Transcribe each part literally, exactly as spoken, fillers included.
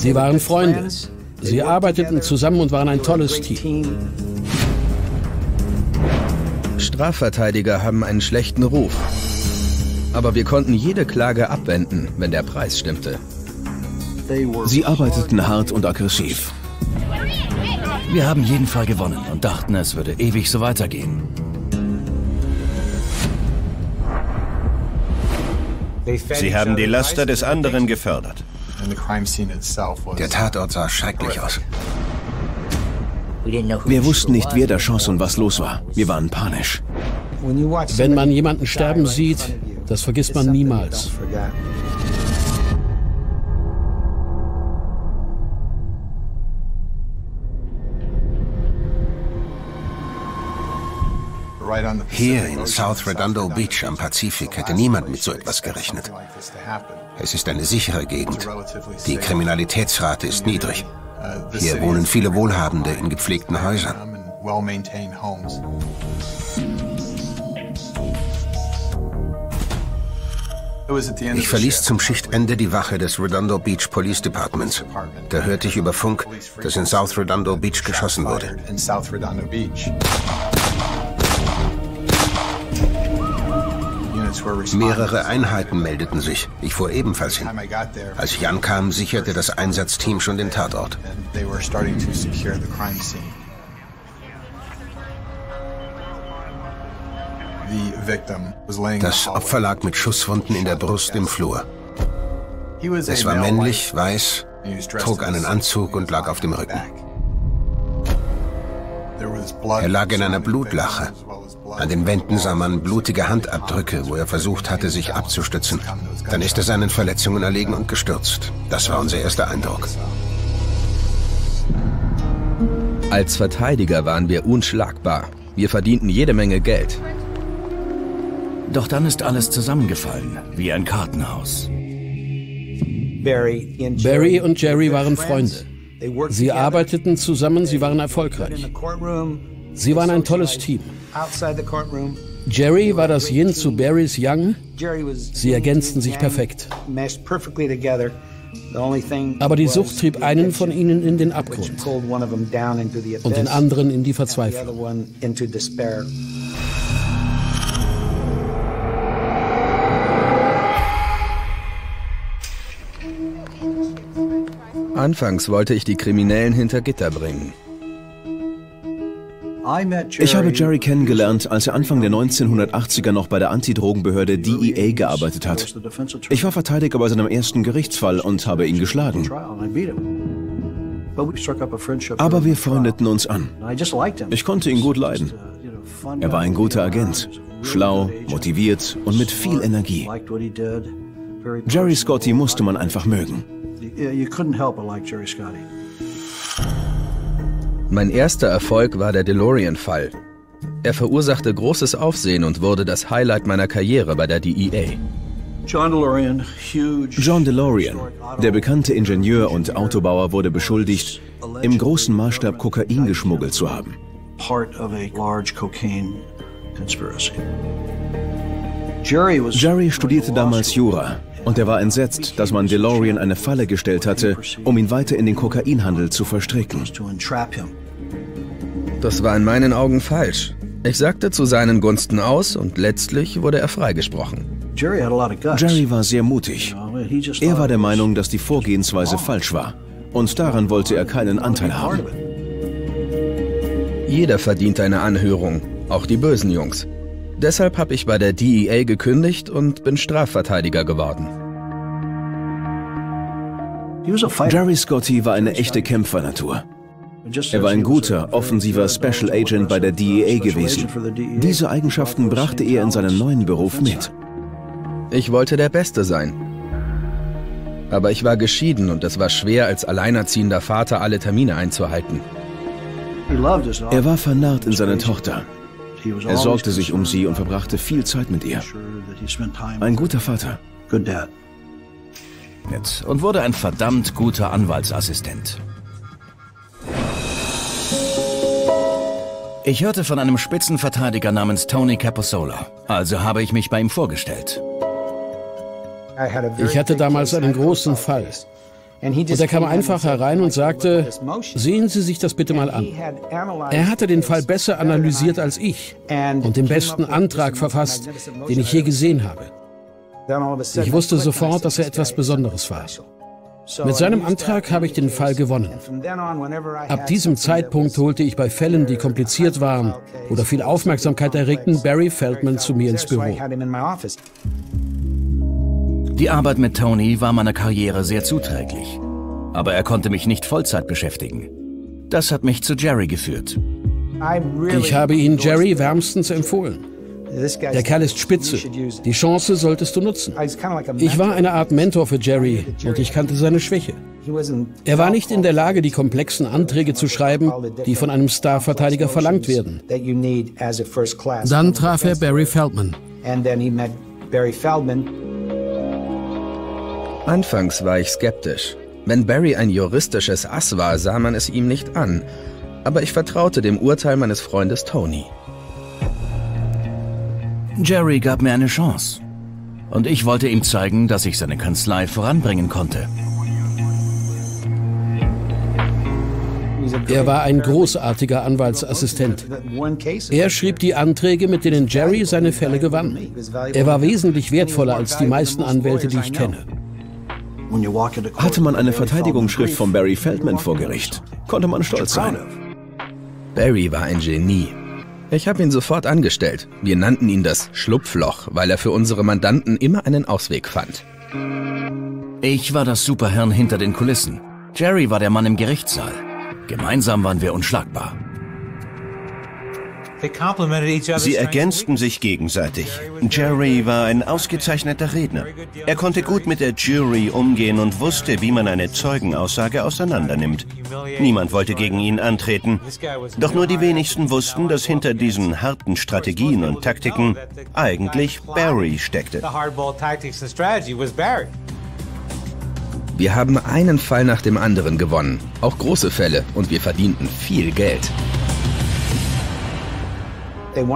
Sie waren Freunde. Sie arbeiteten zusammen und waren ein tolles Team. Strafverteidiger haben einen schlechten Ruf. Aber wir konnten jede Klage abwenden, wenn der Preis stimmte. Sie arbeiteten hart und aggressiv. Wir haben jeden Fall gewonnen und dachten, es würde ewig so weitergehen. Sie haben die Laster des anderen gefördert. Der Tatort sah schrecklich aus. Wir wussten nicht, wer da schoss und was los war. Wir waren panisch. Wenn man jemanden sterben sieht, das vergisst man niemals. Hier in South Redondo Beach am Pazifik hätte niemand mit so etwas gerechnet. Es ist eine sichere Gegend. Die Kriminalitätsrate ist niedrig. Hier wohnen viele Wohlhabende in gepflegten Häusern. Ich verließ zum Schichtende die Wache des Redondo Beach Police Departments. Da hörte ich über Funk, dass in South Redondo Beach geschossen wurde. Mehrere Einheiten meldeten sich. Ich fuhr ebenfalls hin. Als ich ankam, sicherte das Einsatzteam schon den Tatort. Das Opfer lag mit Schusswunden in der Brust im Flur. Es war männlich, weiß, trug einen Anzug und lag auf dem Rücken. Er lag in einer Blutlache. An den Wänden sah man blutige Handabdrücke, wo er versucht hatte, sich abzustützen. Dann ist er seinen Verletzungen erlegen und gestürzt. Das war unser erster Eindruck. Als Verteidiger waren wir unschlagbar. Wir verdienten jede Menge Geld. Doch dann ist alles zusammengefallen, wie ein Kartenhaus. Barry und Jerry waren Freunde. Sie arbeiteten zusammen, sie waren erfolgreich. Sie waren ein tolles Team. Jerry war das Yin zu Barrys Yang. Sie ergänzten sich perfekt. Aber die Sucht trieb einen von ihnen in den Abgrund und den anderen in die Verzweiflung. Anfangs wollte ich die Kriminellen hinter Gitter bringen. Ich habe Jerry kennengelernt, als er Anfang der neunzehnhundertachtziger noch bei der Antidrogenbehörde D E A gearbeitet hat. Ich war Verteidiger bei seinem ersten Gerichtsfall und habe ihn geschlagen. Aber wir freundeten uns an. Ich konnte ihn gut leiden. Er war ein guter Agent, schlau, motiviert und mit viel Energie. Jerry Scotty musste man einfach mögen. Mein erster Erfolg war der DeLorean-Fall. Er verursachte großes Aufsehen und wurde das Highlight meiner Karriere bei der D E A. John DeLorean, John DeLorean, der bekannte Ingenieur und Autobauer, wurde beschuldigt, im großen Maßstab Kokain geschmuggelt zu haben. Jerry studierte damals Jura und er war entsetzt, dass man DeLorean eine Falle gestellt hatte, um ihn weiter in den Kokainhandel zu verstricken. Das war in meinen Augen falsch. Ich sagte zu seinen Gunsten aus und letztlich wurde er freigesprochen. Jerry war sehr mutig. Er war der Meinung, dass die Vorgehensweise falsch war und daran wollte er keinen Anteil haben. Jeder verdient eine Anhörung, auch die bösen Jungs. Deshalb habe ich bei der D E A gekündigt und bin Strafverteidiger geworden. Jerry Scotty war eine echte Kämpfernatur. Er war ein guter, offensiver Special Agent bei der D E A gewesen. Diese Eigenschaften brachte er in seinen neuen Beruf mit. Ich wollte der Beste sein. Aber ich war geschieden und es war schwer, als alleinerziehender Vater alle Termine einzuhalten. Er war vernarrt in seine Tochter. Er sorgte sich um sie und verbrachte viel Zeit mit ihr. Ein guter Vater. Und wurde ein verdammt guter Anwaltsassistent. Ich hörte von einem Spitzenverteidiger namens Tony Caposola, also habe ich mich bei ihm vorgestellt. Ich hatte damals einen großen Fall. Und er kam einfach herein und sagte, sehen Sie sich das bitte mal an. Er hatte den Fall besser analysiert als ich und den besten Antrag verfasst, den ich je gesehen habe. Ich wusste sofort, dass er etwas Besonderes war. Mit seinem Antrag habe ich den Fall gewonnen. Ab diesem Zeitpunkt holte ich bei Fällen, die kompliziert waren oder viel Aufmerksamkeit erregten, Barry Feldman zu mir ins Büro. Die Arbeit mit Tony war meiner Karriere sehr zuträglich, aber er konnte mich nicht Vollzeit beschäftigen. Das hat mich zu Jerry geführt. Ich habe ihn Jerry wärmstens empfohlen. Der Kerl ist spitze. Die Chance solltest du nutzen. Ich war eine Art Mentor für Jerry und ich kannte seine Schwäche. Er war nicht in der Lage, die komplexen Anträge zu schreiben, die von einem Starverteidiger verlangt werden. Dann traf er Barry Feldman. Anfangs war ich skeptisch. Wenn Barry ein juristisches Ass war, sah man es ihm nicht an. Aber ich vertraute dem Urteil meines Freundes Tony. Jerry gab mir eine Chance. Und ich wollte ihm zeigen, dass ich seine Kanzlei voranbringen konnte. Er war ein großartiger Anwaltsassistent. Er schrieb die Anträge, mit denen Jerry seine Fälle gewann. Er war wesentlich wertvoller als die meisten Anwälte, die ich kenne. Hatte man eine Verteidigungsschrift von Barry Feldman vor Gericht, konnte man stolz sein. Barry war ein Genie. Ich habe ihn sofort angestellt. Wir nannten ihn das Schlupfloch, weil er für unsere Mandanten immer einen Ausweg fand. Ich war das Superhirn hinter den Kulissen. Jerry war der Mann im Gerichtssaal. Gemeinsam waren wir unschlagbar. Sie ergänzten sich gegenseitig. Jerry war ein ausgezeichneter Redner. Er konnte gut mit der Jury umgehen und wusste, wie man eine Zeugenaussage auseinandernimmt. Niemand wollte gegen ihn antreten. Doch nur die wenigsten wussten, dass hinter diesen harten Strategien und Taktiken eigentlich Barry steckte. Wir haben einen Fall nach dem anderen gewonnen, auch große Fälle, und wir verdienten viel Geld.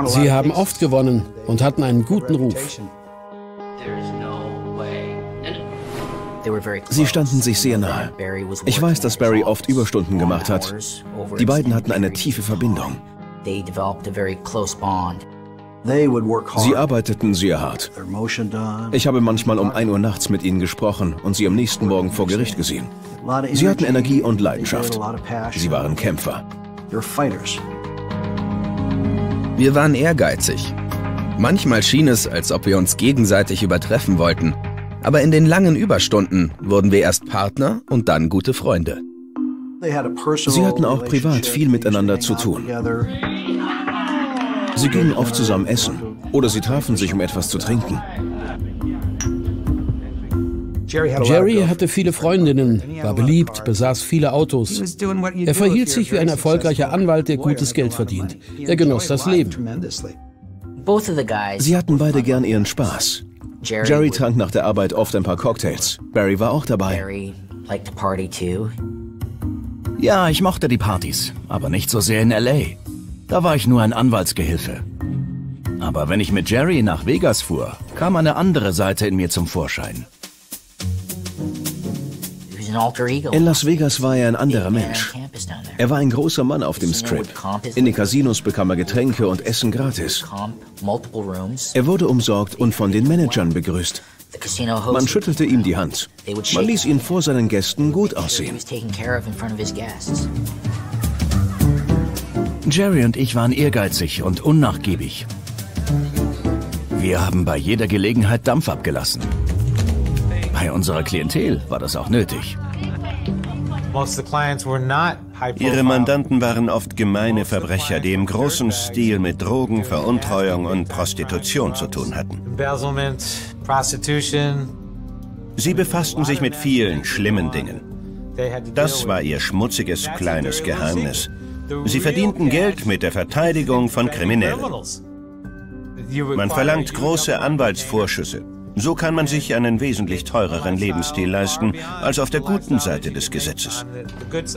Sie haben oft gewonnen und hatten einen guten Ruf. Sie standen sich sehr nahe. Ich weiß, dass Barry oft Überstunden gemacht hat. Die beiden hatten eine tiefe Verbindung. Sie arbeiteten sehr hart. Ich habe manchmal um ein Uhr nachts mit ihnen gesprochen und sie am nächsten Morgen vor Gericht gesehen. Sie hatten Energie und Leidenschaft. Sie waren Kämpfer. Wir waren ehrgeizig. Manchmal schien es, als ob wir uns gegenseitig übertreffen wollten. Aber in den langen Überstunden wurden wir erst Partner und dann gute Freunde. Sie hatten auch privat viel miteinander zu tun. Sie gingen oft zusammen essen oder sie trafen sich, um etwas zu trinken. Jerry hatte viele Freundinnen, war beliebt, besaß viele Autos. Er verhielt sich wie ein erfolgreicher Anwalt, der gutes Geld verdient. Er genoss das Leben. Sie hatten beide gern ihren Spaß. Jerry trank nach der Arbeit oft ein paar Cocktails. Barry war auch dabei. Ja, ich mochte die Partys, aber nicht so sehr in L A. Da war ich nur ein Anwaltsgehilfe. Aber wenn ich mit Jerry nach Vegas fuhr, kam eine andere Seite in mir zum Vorschein. In Las Vegas war er ein anderer Mensch. Er war ein großer Mann auf dem Strip. In den Casinos bekam er Getränke und Essen gratis. Er wurde umsorgt und von den Managern begrüßt. Man schüttelte ihm die Hand. Man ließ ihn vor seinen Gästen gut aussehen. Jerry und ich waren ehrgeizig und unnachgiebig. Wir haben bei jeder Gelegenheit Dampf abgelassen. Bei unserer Klientel war das auch nötig. Ihre Mandanten waren oft gemeine Verbrecher, die im großen Stil mit Drogen, Veruntreuung und Prostitution zu tun hatten. Sie befassten sich mit vielen schlimmen Dingen. Das war ihr schmutziges, kleines Geheimnis. Sie verdienten Geld mit der Verteidigung von Kriminellen. Man verlangt große Anwaltsvorschüsse. So kann man sich einen wesentlich teureren Lebensstil leisten, als auf der guten Seite des Gesetzes.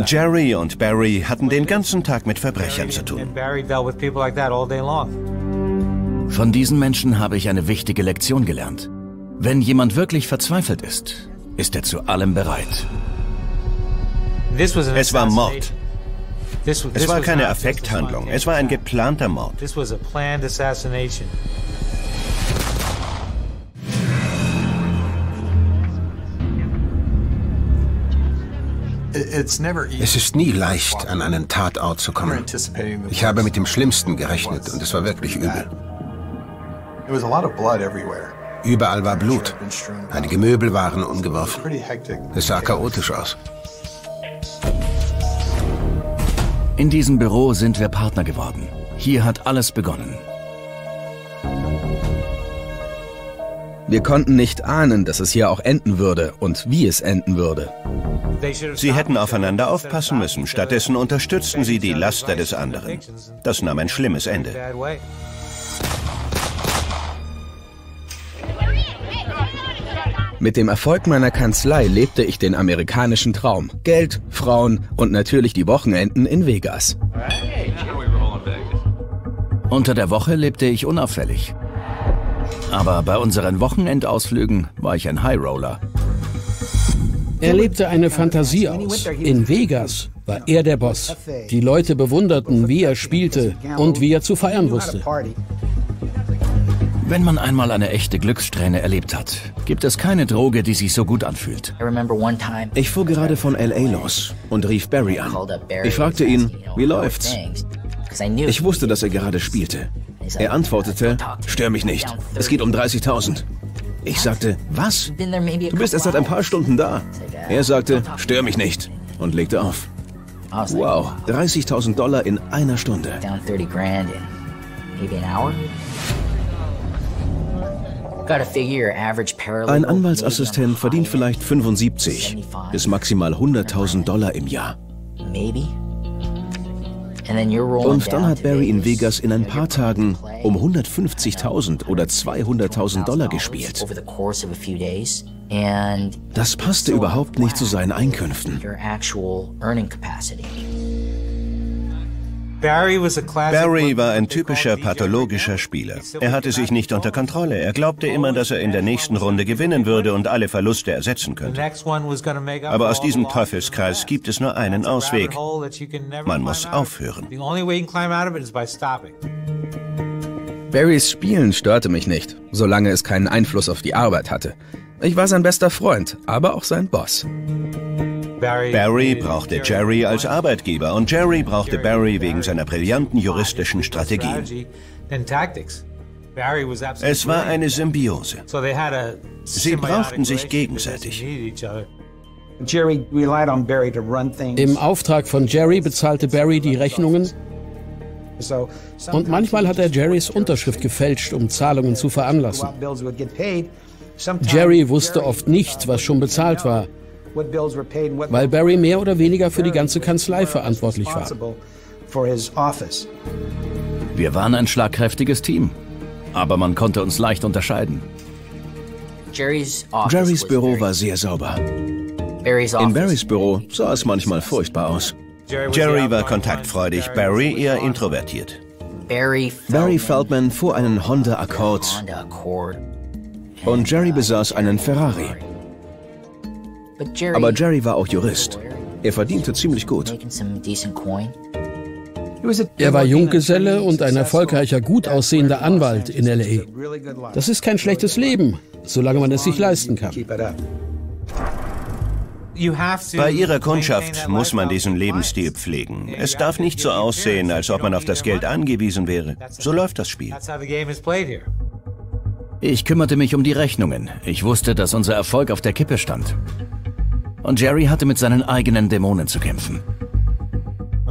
Jerry und Barry hatten den ganzen Tag mit Verbrechern zu tun. Von diesen Menschen habe ich eine wichtige Lektion gelernt. Wenn jemand wirklich verzweifelt ist, ist er zu allem bereit. Es war Mord. Es war keine Affekthandlung, es war ein geplanter Mord. Es ist nie leicht, an einen Tatort zu kommen. Ich habe mit dem Schlimmsten gerechnet und es war wirklich übel. Überall war Blut. Einige Möbel waren umgeworfen. Es sah chaotisch aus. In diesem Büro sind wir Partner geworden. Hier hat alles begonnen. Wir konnten nicht ahnen, dass es hier auch enden würde und wie es enden würde. Sie hätten aufeinander aufpassen müssen. Stattdessen unterstützten sie die Laster des anderen. Das nahm ein schlimmes Ende. Mit dem Erfolg meiner Kanzlei lebte ich den amerikanischen Traum. Geld, Frauen und natürlich die Wochenenden in Vegas. Unter der Woche lebte ich unauffällig. Aber bei unseren Wochenendausflügen war ich ein Highroller. Er lebte eine Fantasie aus. In Vegas war er der Boss. Die Leute bewunderten, wie er spielte und wie er zu feiern wusste. Wenn man einmal eine echte Glückssträhne erlebt hat, gibt es keine Droge, die sich so gut anfühlt. Ich fuhr gerade von L A los und rief Barry an. Ich fragte ihn, wie läuft's? Ich wusste, dass er gerade spielte. Er antwortete, stör mich nicht, es geht um dreißigtausend. Ich sagte, was? Du bist erst seit ein paar Stunden da. Er sagte, stör mich nicht und legte auf. Wow, dreißigtausend Dollar in einer Stunde. Ein Anwaltsassistent verdient vielleicht fünfundsiebzig bis maximal hunderttausend Dollar im Jahr. Und dann hat Barry in Vegas in ein paar Tagen um hundertfünfzigtausend oder zweihunderttausend Dollar gespielt. Das passte überhaupt nicht zu seinen Einkünften. Barry war ein typischer pathologischer Spieler. Er hatte sich nicht unter Kontrolle. Er glaubte immer, dass er in der nächsten Runde gewinnen würde und alle Verluste ersetzen könnte. Aber aus diesem Teufelskreis gibt es nur einen Ausweg. Man muss aufhören. Barrys Spielen störte mich nicht, solange es keinen Einfluss auf die Arbeit hatte. Ich war sein bester Freund, aber auch sein Boss. Barry brauchte Jerry als Arbeitgeber und Jerry brauchte Barry wegen seiner brillanten juristischen Strategien. Es war eine Symbiose. Sie brauchten sich gegenseitig. Im Auftrag von Jerry bezahlte Barry die Rechnungen und manchmal hat er Jerrys Unterschrift gefälscht, um Zahlungen zu veranlassen. Jerry wusste oft nicht, was schon bezahlt war, weil Barry mehr oder weniger für die ganze Kanzlei verantwortlich war. Wir waren ein schlagkräftiges Team, aber man konnte uns leicht unterscheiden. Jerrys Büro war sehr sauber. In Barrys Büro sah es manchmal furchtbar aus. Jerry war kontaktfreudig, Barry eher introvertiert. Barry Feldman fuhr einen Honda Accord und Jerry besaß einen Ferrari. Aber Jerry war auch Jurist. Er verdiente ziemlich gut. Er war Junggeselle und ein erfolgreicher, gut aussehender Anwalt in L A. Das ist kein schlechtes Leben, solange man es sich leisten kann. Bei ihrer Kundschaft muss man diesen Lebensstil pflegen. Es darf nicht so aussehen, als ob man auf das Geld angewiesen wäre. So läuft das Spiel. Ich kümmerte mich um die Rechnungen. Ich wusste, dass unser Erfolg auf der Kippe stand. Und Jerry hatte mit seinen eigenen Dämonen zu kämpfen.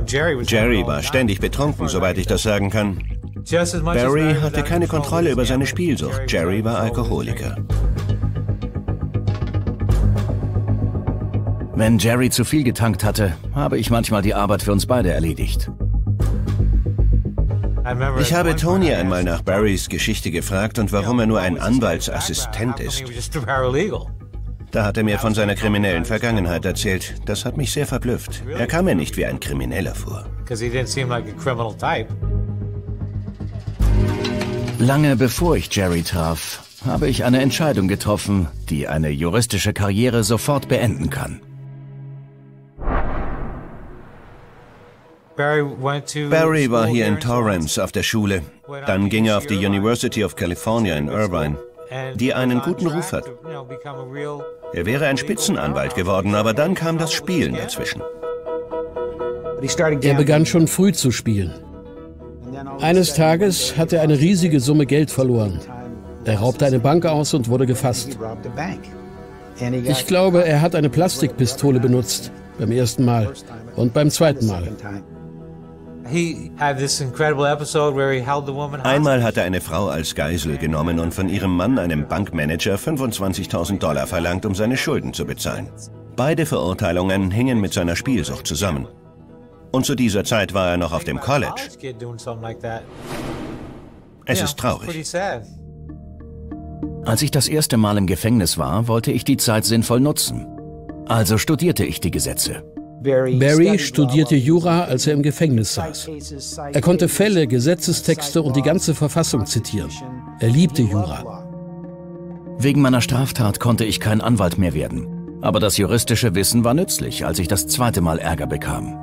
Jerry war ständig betrunken, soweit ich das sagen kann. Barry hatte keine Kontrolle über seine Spielsucht. Jerry war Alkoholiker. Wenn Jerry zu viel getankt hatte, habe ich manchmal die Arbeit für uns beide erledigt. Ich habe Tony einmal nach Barrys Geschichte gefragt und warum er nur ein Anwaltsassistent ist. Da hat er mir von seiner kriminellen Vergangenheit erzählt. Das hat mich sehr verblüfft. Er kam mir nicht wie ein Krimineller vor. Lange bevor ich Jerry traf, habe ich eine Entscheidung getroffen, die eine juristische Karriere sofort beenden kann. Barry war hier in Torrance auf der Schule. Dann ging er auf die University of California in Irvine, die einen guten Ruf hat. Er wäre ein Spitzenanwalt geworden, aber dann kam das Spielen dazwischen. Er begann schon früh zu spielen. Eines Tages hat er eine riesige Summe Geld verloren. Er raubte eine Bank aus und wurde gefasst. Ich glaube, er hat eine Plastikpistole benutzt, beim ersten Mal und beim zweiten Mal. Einmal hat er eine Frau als Geisel genommen und von ihrem Mann, einem Bankmanager, fünfundzwanzigtausend Dollar verlangt, um seine Schulden zu bezahlen. Beide Verurteilungen hingen mit seiner Spielsucht zusammen. Und zu dieser Zeit war er noch auf dem College. Es ist traurig. Als ich das erste Mal im Gefängnis war, wollte ich die Zeit sinnvoll nutzen. Also studierte ich die Gesetze. Barry studierte Jura, als er im Gefängnis saß. Er konnte Fälle, Gesetzestexte und die ganze Verfassung zitieren. Er liebte Jura. Wegen meiner Straftat konnte ich kein Anwalt mehr werden. Aber das juristische Wissen war nützlich, als ich das zweite Mal Ärger bekam.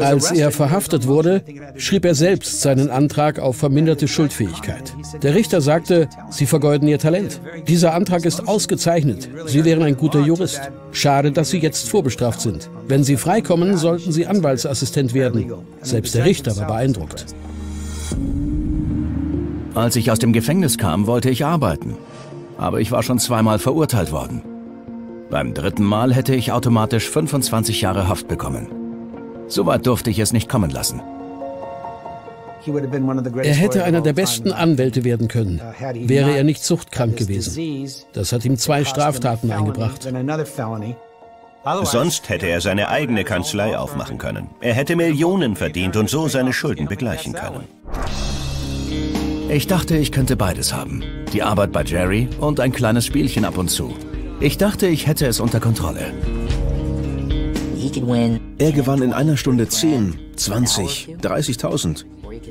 Als er verhaftet wurde, schrieb er selbst seinen Antrag auf verminderte Schuldfähigkeit. Der Richter sagte, Sie vergeuden Ihr Talent. Dieser Antrag ist ausgezeichnet. Sie wären ein guter Jurist. Schade, dass Sie jetzt vorbestraft sind. Wenn Sie freikommen, sollten Sie Anwaltsassistent werden. Selbst der Richter war beeindruckt. Als ich aus dem Gefängnis kam, wollte ich arbeiten. Aber ich war schon zweimal verurteilt worden. Beim dritten Mal hätte ich automatisch fünfundzwanzig Jahre Haft bekommen. So weit durfte ich es nicht kommen lassen. Er hätte einer der besten Anwälte werden können, wäre er nicht suchtkrank gewesen. Das hat ihm zwei Straftaten eingebracht. Sonst hätte er seine eigene Kanzlei aufmachen können. Er hätte Millionen verdient und so seine Schulden begleichen können. Ich dachte, ich könnte beides haben. Die Arbeit bei Jerry und ein kleines Spielchen ab und zu. Ich dachte, ich hätte es unter Kontrolle. Er gewann in einer Stunde zehn, zwanzig, dreißigtausend.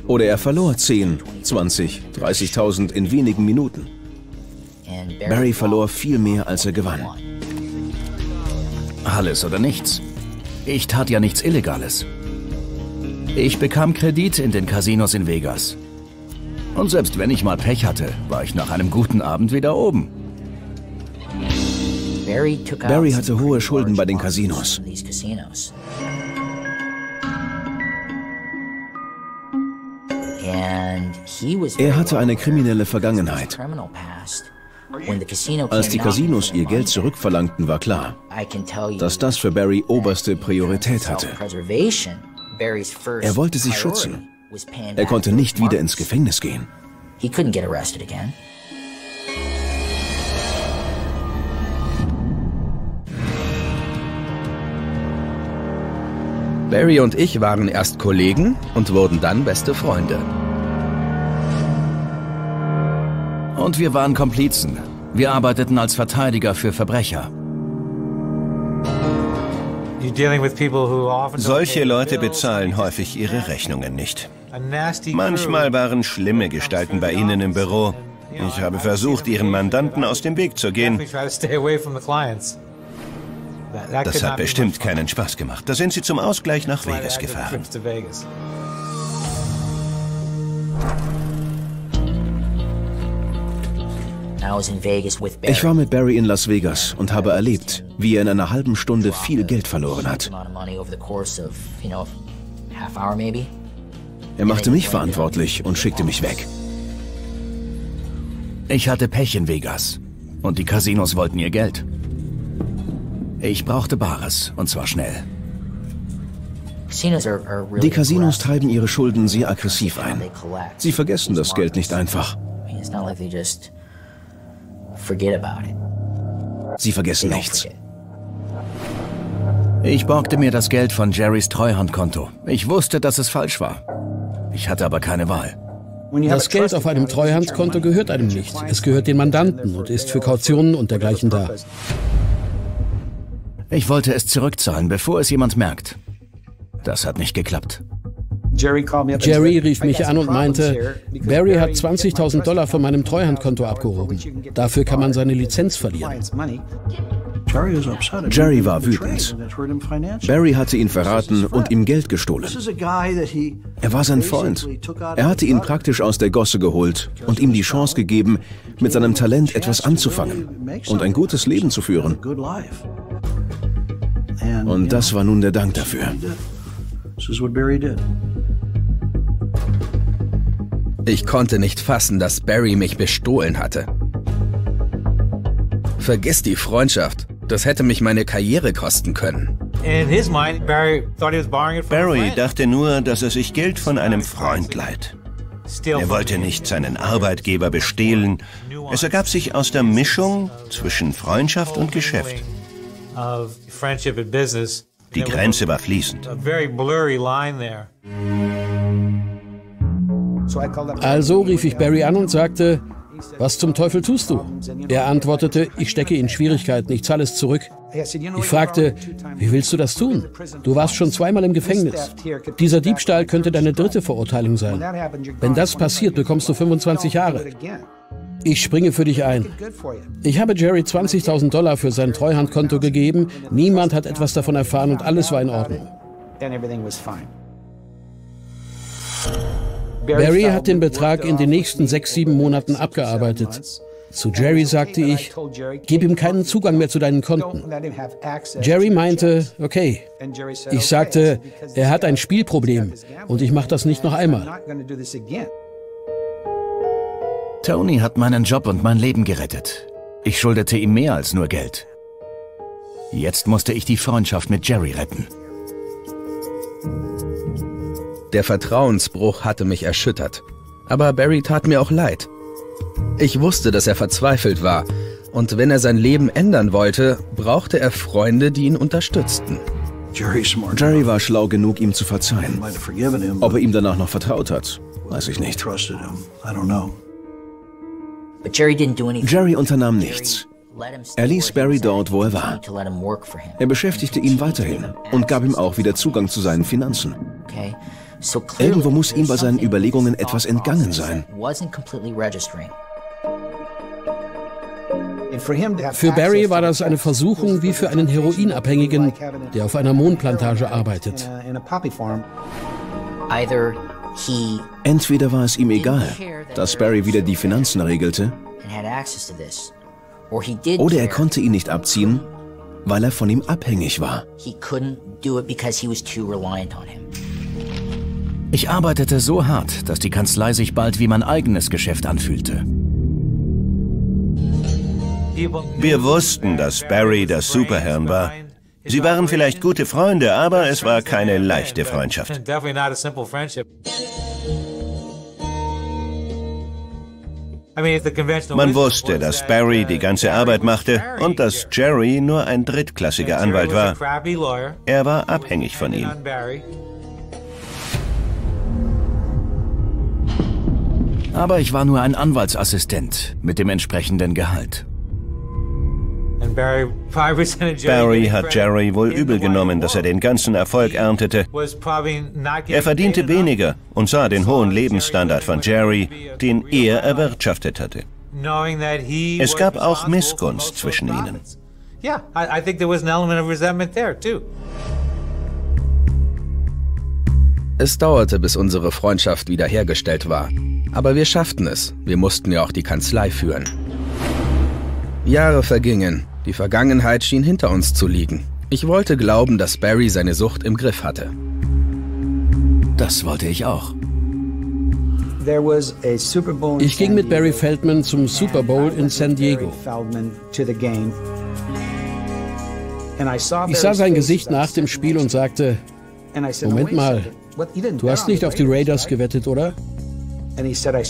Oder er verlor zehn, zwanzig, dreißigtausend in wenigen Minuten. Barry verlor viel mehr, als er gewann. Alles oder nichts. Ich tat ja nichts Illegales. Ich bekam Kredit in den Casinos in Vegas. Und selbst wenn ich mal Pech hatte, war ich nach einem guten Abend wieder oben. Barry hatte hohe Schulden bei den Casinos. Er hatte eine kriminelle Vergangenheit. Als die Casinos ihr Geld zurückverlangten, war klar, dass das für Barry oberste Priorität hatte. Er wollte sich schützen. Er konnte nicht wieder ins Gefängnis gehen. Barry und ich waren erst Kollegen und wurden dann beste Freunde. Und wir waren Komplizen. Wir arbeiteten als Verteidiger für Verbrecher. Solche Leute bezahlen häufig ihre Rechnungen nicht. Manchmal waren schlimme Gestalten bei ihnen im Büro. Ich habe versucht, ihren Mandanten aus dem Weg zu gehen. Das hat bestimmt keinen Spaß gemacht. Da sind sie zum Ausgleich nach Vegas gefahren. Ich war mit Barry in Las Vegas und habe erlebt, wie er in einer halben Stunde viel Geld verloren hat. Er machte mich verantwortlich und schickte mich weg. Ich hatte Pech in Vegas und die Casinos wollten ihr Geld. Ich brauchte Bares, und zwar schnell. Die Casinos treiben ihre Schulden sehr aggressiv ein. Sie vergessen das Geld nicht einfach. Sie vergessen nichts. Ich borgte mir das Geld von Jerrys Treuhandkonto. Ich wusste, dass es falsch war. Ich hatte aber keine Wahl. Das Geld auf einem Treuhandkonto gehört einem nicht. Es gehört den Mandanten und ist für Kautionen und dergleichen da. Ich wollte es zurückzahlen, bevor es jemand merkt. Das hat nicht geklappt. Jerry rief mich an und meinte, Barry hat zwanzigtausend Dollar von meinem Treuhandkonto abgehoben. Dafür kann man seine Lizenz verlieren. Jerry war wütend. Barry hatte ihn verraten und ihm Geld gestohlen. Er war sein Freund. Er hatte ihn praktisch aus der Gosse geholt und ihm die Chance gegeben, mit seinem Talent etwas anzufangen und ein gutes Leben zu führen. Und das war nun der Dank dafür. Ich konnte nicht fassen, dass Barry mich bestohlen hatte. Vergiss die Freundschaft. Das hätte mich meine Karriere kosten können. Barry dachte nur, dass er sich Geld von einem Freund leiht. Er wollte nicht seinen Arbeitgeber bestehlen. Es ergab sich aus der Mischung zwischen Freundschaft und Geschäft. Die Grenze war fließend. Also rief ich Barry an und sagte: Was zum Teufel tust du? Er antwortete, ich stecke in Schwierigkeiten, ich zahle es zurück. Ich fragte, wie willst du das tun? Du warst schon zweimal im Gefängnis. Dieser Diebstahl könnte deine dritte Verurteilung sein. Wenn das passiert, bekommst du fünfundzwanzig Jahre. Ich springe für dich ein. Ich habe Jerry zwanzigtausend Dollar für sein Treuhandkonto gegeben. Niemand hat etwas davon erfahren und alles war in Ordnung. Barry hat den Betrag in den nächsten sechs, sieben Monaten abgearbeitet. Zu Jerry sagte ich, gib ihm keinen Zugang mehr zu deinen Konten. Jerry meinte, okay. Ich sagte, er hat ein Spielproblem und ich mache das nicht noch einmal. Tony hat meinen Job und mein Leben gerettet. Ich schuldete ihm mehr als nur Geld. Jetzt musste ich die Freundschaft mit Jerry retten. Der Vertrauensbruch hatte mich erschüttert. Aber Barry tat mir auch leid. Ich wusste, dass er verzweifelt war. Und wenn er sein Leben ändern wollte, brauchte er Freunde, die ihn unterstützten. Jerry war schlau genug, ihm zu verzeihen. Ob er ihm danach noch vertraut hat, weiß ich nicht. Jerry unternahm nichts. Er ließ Barry dort, wo er war. Er beschäftigte ihn weiterhin und gab ihm auch wieder Zugang zu seinen Finanzen. Irgendwo muss ihm bei seinen Überlegungen etwas entgangen sein. Für Barry war das eine Versuchung wie für einen Heroinabhängigen, der auf einer Mohnplantage arbeitet. Entweder war es ihm egal, dass Barry wieder die Finanzen regelte, oder er konnte ihn nicht abziehen, weil er von ihm abhängig war. Ich arbeitete so hart, dass die Kanzlei sich bald wie mein eigenes Geschäft anfühlte. Wir wussten, dass Barry das Superhirn war. Sie waren vielleicht gute Freunde, aber es war keine leichte Freundschaft. Man wusste, dass Barry die ganze Arbeit machte und dass Jerry nur ein drittklassiger Anwalt war. Er war abhängig von ihm. Aber ich war nur ein Anwaltsassistent mit dem entsprechenden Gehalt. Barry hat Jerry wohl übel genommen, dass er den ganzen Erfolg erntete. Er verdiente weniger und sah den hohen Lebensstandard von Jerry, den er erwirtschaftet hatte. Es gab auch Missgunst zwischen ihnen. Es dauerte, bis unsere Freundschaft wiederhergestellt war. Aber wir schafften es. Wir mussten ja auch die Kanzlei führen. Jahre vergingen. Die Vergangenheit schien hinter uns zu liegen. Ich wollte glauben, dass Barry seine Sucht im Griff hatte. Das wollte ich auch. Ich ging mit Barry Feldman zum Super Bowl in San Diego. Ich sah sein Gesicht nach dem Spiel und sagte, Moment mal, du hast nicht auf die Raiders gewettet, oder?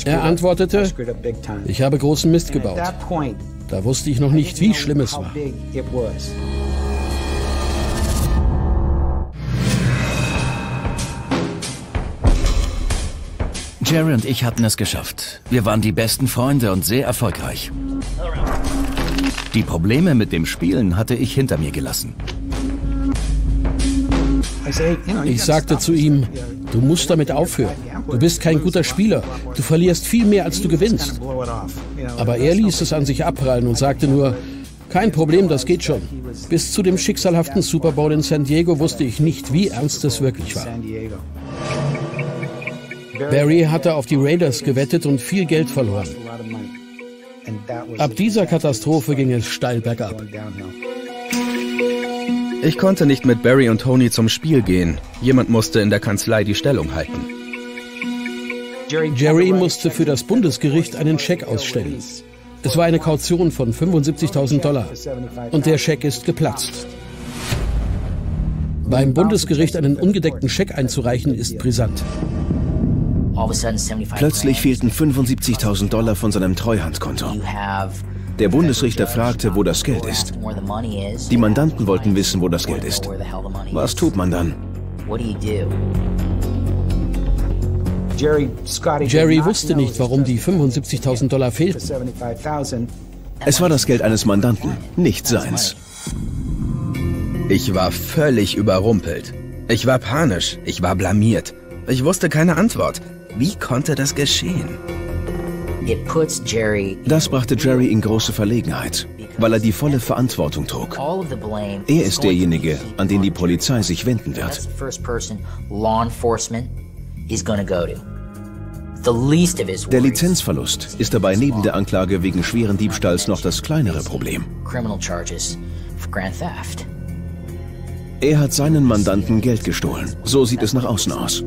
Er antwortete, ich habe großen Mist gebaut. Da wusste ich noch nicht, wie schlimm es war. Jerry und ich hatten es geschafft. Wir waren die besten Freunde und sehr erfolgreich. Die Probleme mit dem Spielen hatte ich hinter mir gelassen. Ich sagte zu ihm, du musst damit aufhören. Du bist kein guter Spieler. Du verlierst viel mehr, als du gewinnst. Aber er ließ es an sich abprallen und sagte nur, Kein Problem, das geht schon. Bis zu dem schicksalhaften Super Bowl in San Diego wusste ich nicht, wie ernst es wirklich war. Barry hatte auf die Raiders gewettet und viel Geld verloren. Ab dieser Katastrophe ging es steil bergab. Ich konnte nicht mit Barry und Tony zum Spiel gehen. Jemand musste in der Kanzlei die Stellung halten. Jerry musste für das Bundesgericht einen Scheck ausstellen. Es war eine Kaution von fünfundsiebzigtausend Dollar und der Scheck ist geplatzt. Beim Bundesgericht einen ungedeckten Scheck einzureichen, ist brisant. Plötzlich fehlten fünfundsiebzigtausend Dollar von seinem Treuhandkonto. Der Bundesrichter fragte, wo das Geld ist. Die Mandanten wollten wissen, wo das Geld ist. Was tut man dann? Jerry wusste nicht, warum die fünfundsiebzigtausend Dollar fehlten. Es war das Geld eines Mandanten, nicht seins. Ich war völlig überrumpelt. Ich war panisch, ich war blamiert. Ich wusste keine Antwort. Wie konnte das geschehen? Das brachte Jerry in große Verlegenheit, weil er die volle Verantwortung trug. Er ist derjenige, an den die Polizei sich wenden wird. Der Lizenzverlust ist dabei neben der Anklage wegen schweren Diebstahls noch das kleinere Problem. Er hat seinen Mandanten Geld gestohlen. So sieht es nach außen aus.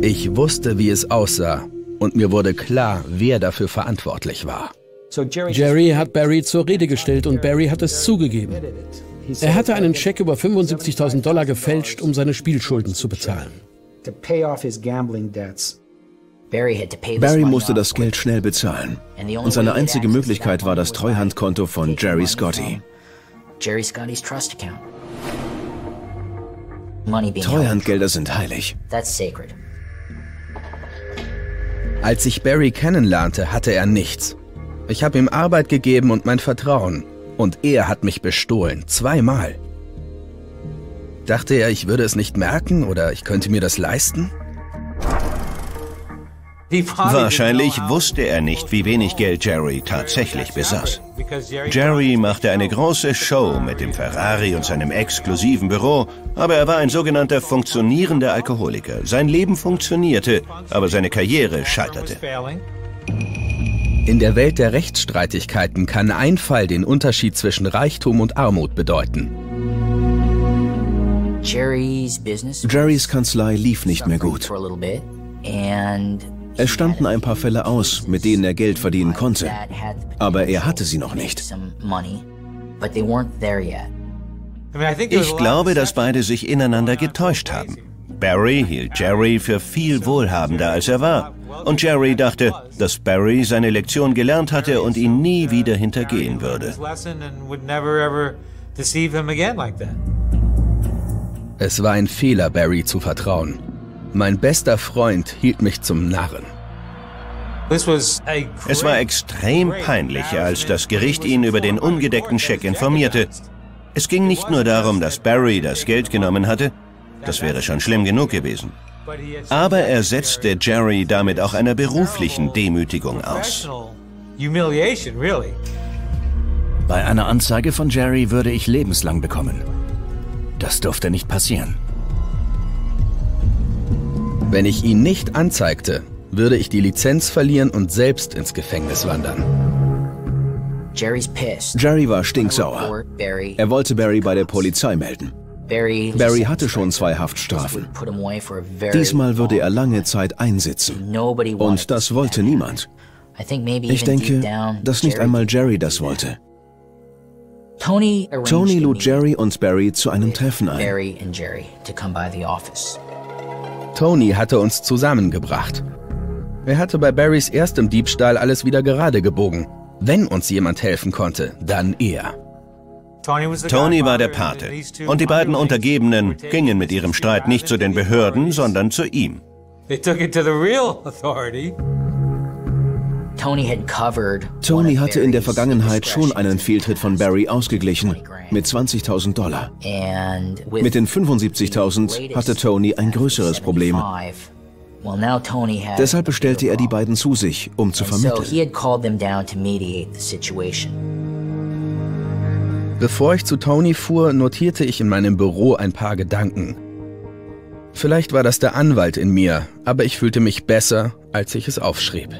Ich wusste, wie es aussah. Und mir wurde klar, wer dafür verantwortlich war. Jerry hat Barry zur Rede gestellt und Barry hat es zugegeben. Er hatte einen Scheck über fünfundsiebzigtausend Dollar gefälscht, um seine Spielschulden zu bezahlen. Barry musste das Geld schnell bezahlen. Und seine einzige Möglichkeit war das Treuhandkonto von Jerry Scotty. Treuhandgelder sind heilig. Als ich Barry kennenlernte, hatte er nichts. Ich habe ihm Arbeit gegeben und mein Vertrauen. Und er hat mich bestohlen, zweimal. Dachte er, ich würde es nicht merken oder ich könnte mir das leisten? Wahrscheinlich wusste er nicht, wie wenig Geld Jerry tatsächlich besaß. Jerry machte eine große Show mit dem Ferrari und seinem exklusiven Büro, aber er war ein sogenannter funktionierender Alkoholiker. Sein Leben funktionierte, aber seine Karriere scheiterte. In der Welt der Rechtsstreitigkeiten kann ein Fall den Unterschied zwischen Reichtum und Armut bedeuten. Jerrys Kanzlei lief nicht mehr gut. Es standen ein paar Fälle aus, mit denen er Geld verdienen konnte, aber er hatte sie noch nicht. Ich glaube, dass beide sich ineinander getäuscht haben. Barry hielt Jerry für viel wohlhabender, als er war. Und Jerry dachte, dass Barry seine Lektion gelernt hatte und ihn nie wieder hintergehen würde. Es war ein Fehler, Barry zu vertrauen. Mein bester Freund hielt mich zum Narren. Es war extrem peinlich, als das Gericht ihn über den ungedeckten Scheck informierte. Es ging nicht nur darum, dass Barry das Geld genommen hatte, das wäre schon schlimm genug gewesen. Aber er setzte Jerry damit auch einer beruflichen Demütigung aus. Bei einer Anzeige von Jerry würde ich lebenslang bekommen. Das durfte nicht passieren. Wenn ich ihn nicht anzeigte, würde ich die Lizenz verlieren und selbst ins Gefängnis wandern. Jerry war stinksauer. Er wollte Barry bei der Polizei melden. Barry hatte schon zwei Haftstrafen. Diesmal würde er lange Zeit einsitzen. Und das wollte niemand. Ich denke, dass nicht einmal Jerry das wollte. Tony lud Jerry und Barry zu einem Treffen ein. Tony hatte uns zusammengebracht. Er hatte bei Barrys erstem Diebstahl alles wieder gerade gebogen. Wenn uns jemand helfen konnte, dann er. Tony war der Pate und die beiden Untergebenen gingen mit ihrem Streit nicht zu den Behörden, sondern zu ihm. Tony hatte in der Vergangenheit schon einen Fehltritt von Barry ausgeglichen, mit zwanzigtausend Dollar. Mit den fünfundsiebzigtausend hatte Tony ein größeres Problem. Deshalb bestellte er die beiden zu sich, um zu vermitteln. Bevor ich zu Tony fuhr, notierte ich in meinem Büro ein paar Gedanken. Vielleicht war das der Anwalt in mir, aber ich fühlte mich besser, als ich es aufschrieb.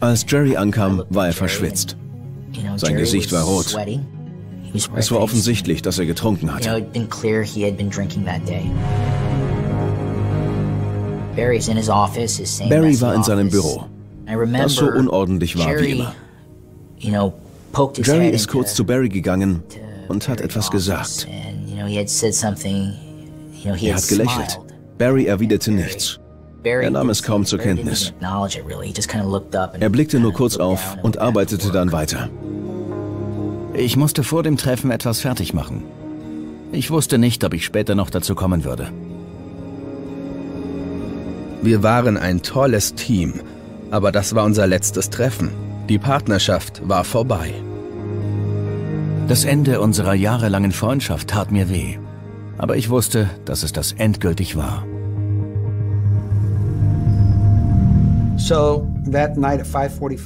Als Jerry ankam, war er verschwitzt. Sein Gesicht war rot. Es war offensichtlich, dass er getrunken hatte. Barry war in seinem Büro, das so unordentlich war wie immer. Jerry ist kurz zu Barry gegangen und hat etwas gesagt. Er hat gelächelt. Barry erwiderte nichts. Er nahm es kaum zur Kenntnis. Er blickte nur kurz auf und arbeitete dann weiter. Ich musste vor dem Treffen etwas fertig machen. Ich wusste nicht, ob ich später noch dazu kommen würde. Wir waren ein tolles Team, aber das war unser letztes Treffen. Die Partnerschaft war vorbei. Das Ende unserer jahrelangen Freundschaft tat mir weh, aber ich wusste, dass es das endgültig war.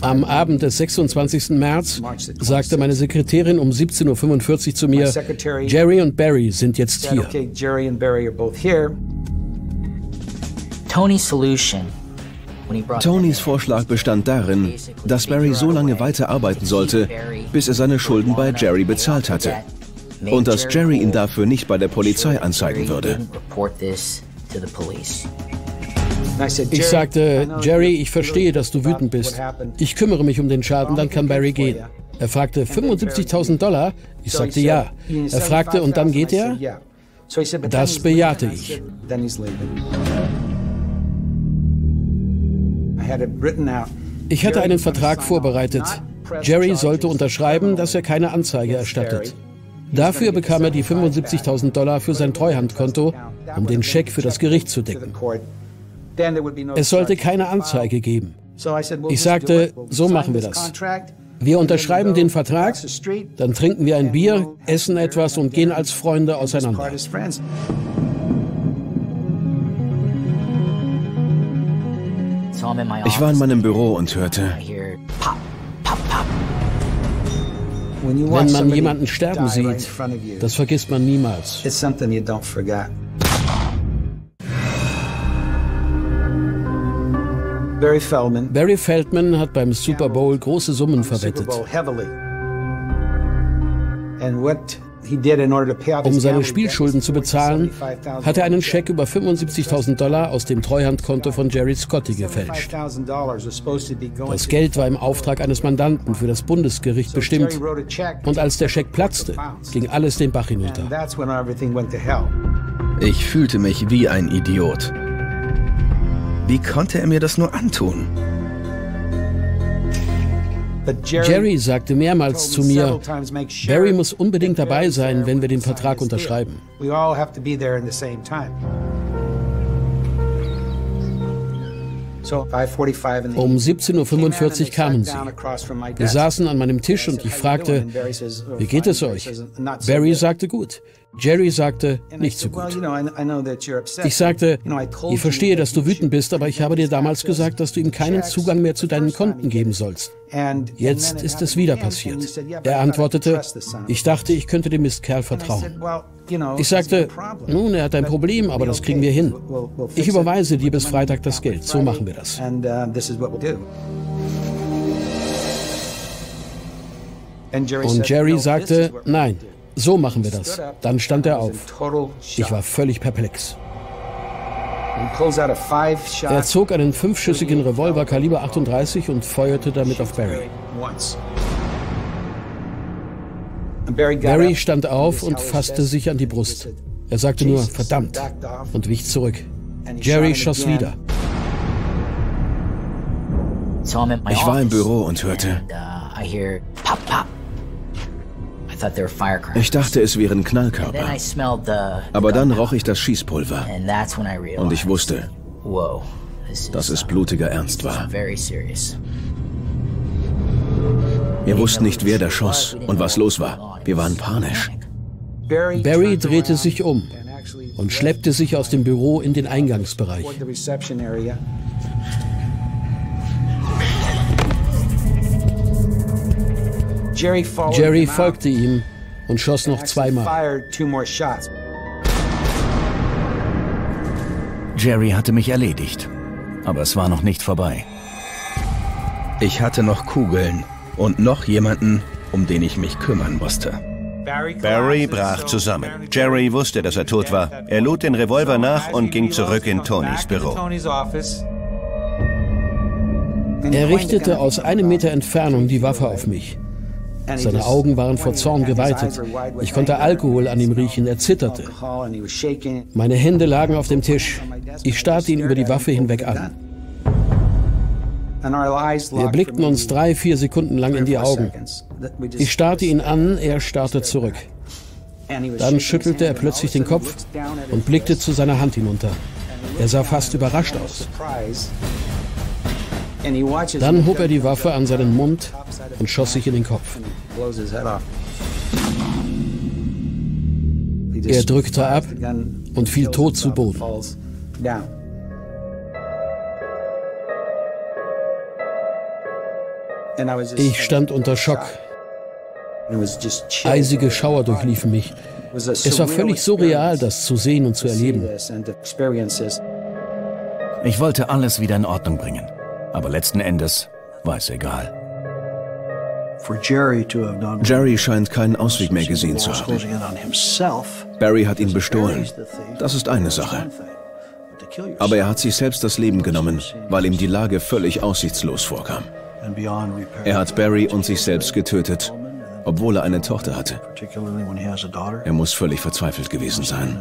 Am Abend des sechsundzwanzigsten März sagte meine Sekretärin um siebzehn Uhr fünfundvierzig zu mir, Jerry und Barry sind jetzt hier. Tonys Vorschlag bestand darin, dass Barry so lange weiterarbeiten sollte, bis er seine Schulden bei Jerry bezahlt hatte und dass Jerry ihn dafür nicht bei der Polizei anzeigen würde. Ich sagte, Jerry, ich verstehe, dass du wütend bist. Ich kümmere mich um den Schaden, dann kann Barry gehen. Er fragte, fünfundsiebzigtausend Dollar? Ich sagte ja. Er fragte, und dann geht er? Das bejahte ich. Ich hatte einen Vertrag vorbereitet. Jerry sollte unterschreiben, dass er keine Anzeige erstattet. Dafür bekam er die fünfundsiebzigtausend Dollar für sein Treuhandkonto, um den Scheck für das Gericht zu decken. Es sollte keine Anzeige geben. Ich sagte, so machen wir das. Wir unterschreiben den Vertrag, dann trinken wir ein Bier, essen etwas und gehen als Freunde auseinander. Ich war in meinem Büro und hörte, wenn man jemanden sterben sieht, das vergisst man niemals. Barry Feldman. Barry Feldman hat beim Super Bowl große Summen verwettet. Um seine Spielschulden zu bezahlen, hat er einen Scheck über fünfundsiebzigtausend Dollar aus dem Treuhandkonto von Jerry Scotty gefälscht. Das Geld war im Auftrag eines Mandanten für das Bundesgericht bestimmt. Und als der Scheck platzte, ging alles den Bach hinunter. Ich fühlte mich wie ein Idiot. Wie konnte er mir das nur antun? Jerry sagte mehrmals zu mir, Barry muss unbedingt dabei sein, wenn wir den Vertrag unterschreiben. Um siebzehn Uhr fünfundvierzig kamen sie. Wir saßen an meinem Tisch und ich fragte, wie geht es euch? Barry sagte gut. Jerry sagte, nicht so gut. Ich sagte, ich verstehe, dass du wütend bist, aber ich habe dir damals gesagt, dass du ihm keinen Zugang mehr zu deinen Konten geben sollst. Jetzt ist es wieder passiert. Er antwortete, ich dachte, ich könnte dem Mistkerl vertrauen. Ich sagte, nun, er hat ein Problem, aber das kriegen wir hin. Ich überweise dir bis Freitag das Geld, so machen wir das. Und Jerry sagte, nein. So machen wir das. Dann stand er auf. Ich war völlig perplex. Er zog einen fünfschüssigen Revolver Kaliber achtunddreißig und feuerte damit auf Barry. Barry stand auf und fasste sich an die Brust. Er sagte nur, verdammt, und wich zurück. Jerry schoss wieder. Ich war im Büro und hörte... Ich dachte, es wären Knallkörper, aber dann roch ich das Schießpulver und ich wusste, dass es blutiger Ernst war. Wir wussten nicht, wer da schoss und was los war. Wir waren panisch. Barry drehte sich um und schleppte sich aus dem Büro in den Eingangsbereich. Jerry folgte ihm und schoss noch zweimal. Jerry hatte mich erledigt, aber es war noch nicht vorbei. Ich hatte noch Kugeln und noch jemanden, um den ich mich kümmern musste. Barry brach zusammen. Jerry wusste, dass er tot war. Er lud den Revolver nach und ging zurück in Tonys Büro. Er richtete aus einem Meter Entfernung die Waffe auf mich. Seine Augen waren vor Zorn geweitet. Ich konnte Alkohol an ihm riechen, er zitterte. Meine Hände lagen auf dem Tisch. Ich starrte ihn über die Waffe hinweg an. Wir blickten uns drei, vier Sekunden lang in die Augen. Ich starrte ihn an, er starrte zurück. Dann schüttelte er plötzlich den Kopf und blickte zu seiner Hand hinunter. Er sah fast überrascht aus. Dann hob er die Waffe an seinen Mund und schoss sich in den Kopf. Er drückte ab und fiel tot zu Boden. Ich stand unter Schock. Eisige Schauer durchliefen mich. Es war völlig surreal, das zu sehen und zu erleben. Ich wollte alles wieder in Ordnung bringen, aber letzten Endes war es egal. Jerry scheint keinen Ausweg mehr gesehen zu haben. Barry hat ihn bestohlen. Das ist eine Sache. Aber er hat sich selbst das Leben genommen, weil ihm die Lage völlig aussichtslos vorkam. Er hat Barry und sich selbst getötet, obwohl er eine Tochter hatte. Er muss völlig verzweifelt gewesen sein.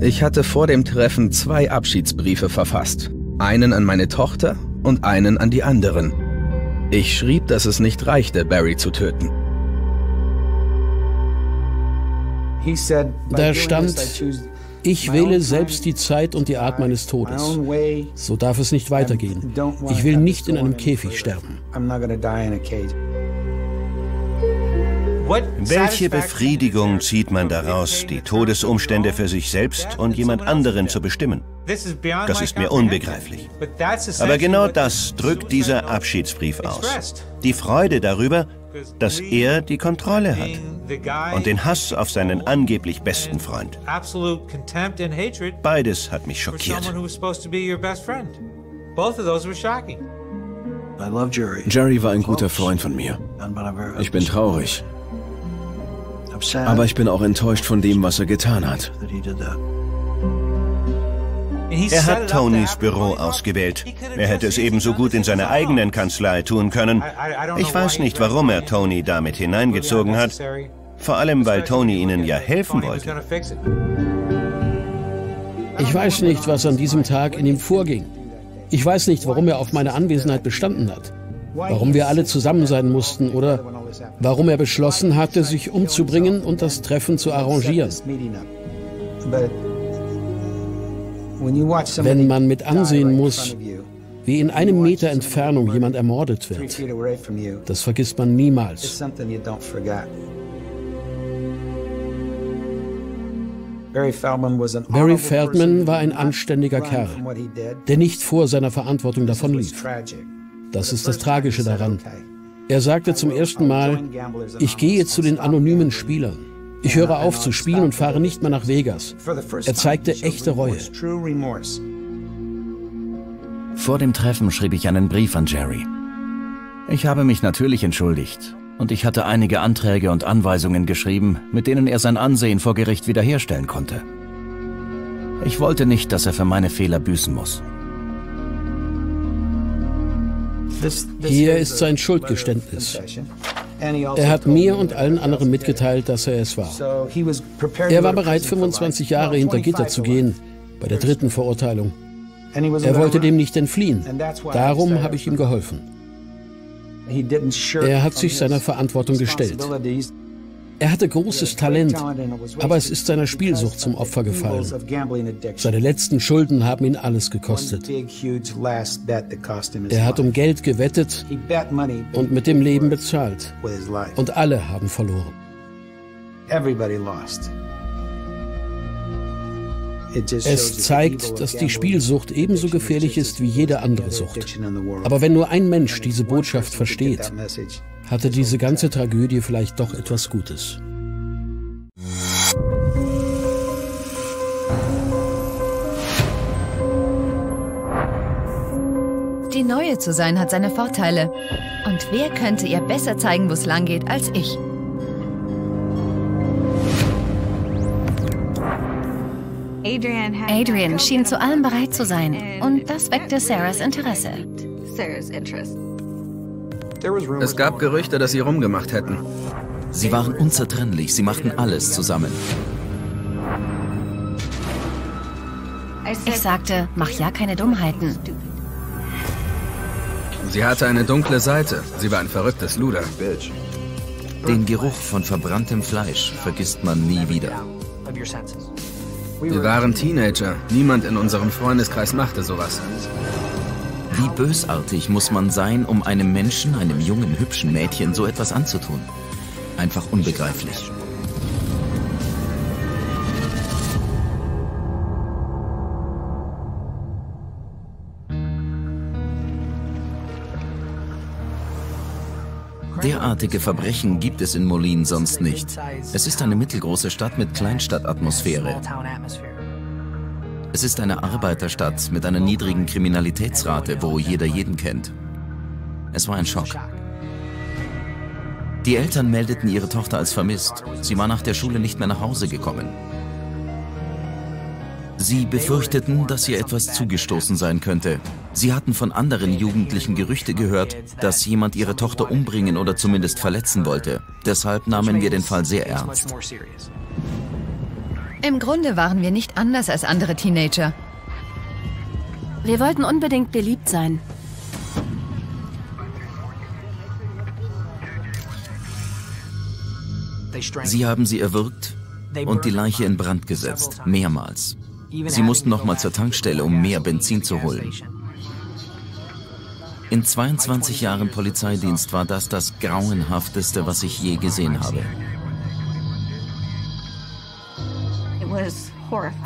Ich hatte vor dem Treffen zwei Abschiedsbriefe verfasst. Einen an meine Tochter und einen an die anderen. Ich schrieb, dass es nicht reichte, Barry zu töten. Da stand: Ich wähle selbst die Zeit und die Art meines Todes. So darf es nicht weitergehen. Ich will nicht in einem Käfig sterben. Welche Befriedigung zieht man daraus, die Todesumstände für sich selbst und jemand anderen zu bestimmen? Das ist mir unbegreiflich. Aber genau das drückt dieser Abschiedsbrief aus. Die Freude darüber, dass er die Kontrolle hat und den Hass auf seinen angeblich besten Freund. Beides hat mich schockiert. Jerry war ein guter Freund von mir. Ich bin traurig. Aber ich bin auch enttäuscht von dem, was er getan hat. Er hat Tonys Büro ausgewählt. Er hätte es ebenso gut in seiner eigenen Kanzlei tun können. Ich weiß nicht, warum er Tony damit hineingezogen hat. Vor allem, weil Tony ihnen ja helfen wollte. Ich weiß nicht, was an diesem Tag in ihm vorging. Ich weiß nicht, warum er auf meine Anwesenheit bestanden hat, warum wir alle zusammen sein mussten oder warum er beschlossen hatte, sich umzubringen und das Treffen zu arrangieren. Wenn man mit ansehen muss, wie in einem Meter Entfernung jemand ermordet wird, das vergisst man niemals. Barry Feldman war ein anständiger Kerl, der nicht vor seiner Verantwortung davonlief. Das ist das Tragische daran. Er sagte zum ersten Mal: Ich gehe zu den anonymen Spielern. Ich höre auf zu spielen und fahre nicht mehr nach Vegas. Er zeigte echte Reue. Vor dem Treffen schrieb ich einen Brief an Jerry. Ich habe mich natürlich entschuldigt und ich hatte einige Anträge und Anweisungen geschrieben, mit denen er sein Ansehen vor Gericht wiederherstellen konnte. Ich wollte nicht, dass er für meine Fehler büßen muss. Hier ist sein Schuldgeständnis. Er hat mir und allen anderen mitgeteilt, dass er es war. Er war bereit, fünfundzwanzig Jahre hinter Gitter zu gehen, bei der dritten Verurteilung. Er wollte dem nicht entfliehen. Darum habe ich ihm geholfen. Er hat sich seiner Verantwortung gestellt. Er hatte großes Talent, aber es ist seiner Spielsucht zum Opfer gefallen. Seine letzten Schulden haben ihn alles gekostet. Er hat um Geld gewettet und mit dem Leben bezahlt. Und alle haben verloren. Es zeigt, dass die Spielsucht ebenso gefährlich ist wie jede andere Sucht. Aber wenn nur ein Mensch diese Botschaft versteht, hatte diese ganze Tragödie vielleicht doch etwas Gutes. Die Neue zu sein hat seine Vorteile. Und wer könnte ihr besser zeigen, wo es lang geht, als ich? Adrian schien zu allem bereit zu sein. Und das weckte Sarahs Interesse. Es gab Gerüchte, dass sie rumgemacht hätten. Sie waren unzertrennlich, sie machten alles zusammen. Ich sagte, mach ja keine Dummheiten. Sie hatte eine dunkle Seite. Sie war ein verrücktes Luder. Den Geruch von verbranntem Fleisch vergisst man nie wieder. Wir waren Teenager. Niemand in unserem Freundeskreis machte sowas. Wie bösartig muss man sein, um einem Menschen, einem jungen, hübschen Mädchen so etwas anzutun? Einfach unbegreiflich. Derartige Verbrechen gibt es in Moline sonst nicht. Es ist eine mittelgroße Stadt mit Kleinstadtatmosphäre. Es ist eine Arbeiterstadt mit einer niedrigen Kriminalitätsrate, wo jeder jeden kennt. Es war ein Schock. Die Eltern meldeten ihre Tochter als vermisst. Sie war nach der Schule nicht mehr nach Hause gekommen. Sie befürchteten, dass ihr etwas zugestoßen sein könnte. Sie hatten von anderen Jugendlichen Gerüchte gehört, dass jemand ihre Tochter umbringen oder zumindest verletzen wollte. Deshalb nahmen wir den Fall sehr ernst. Im Grunde waren wir nicht anders als andere Teenager. Wir wollten unbedingt beliebt sein. Sie haben sie erwürgt und die Leiche in Brand gesetzt, mehrmals. Sie mussten nochmal zur Tankstelle, um mehr Benzin zu holen. In zweiundzwanzig Jahren Polizeidienst war das das grauenhafteste, was ich je gesehen habe.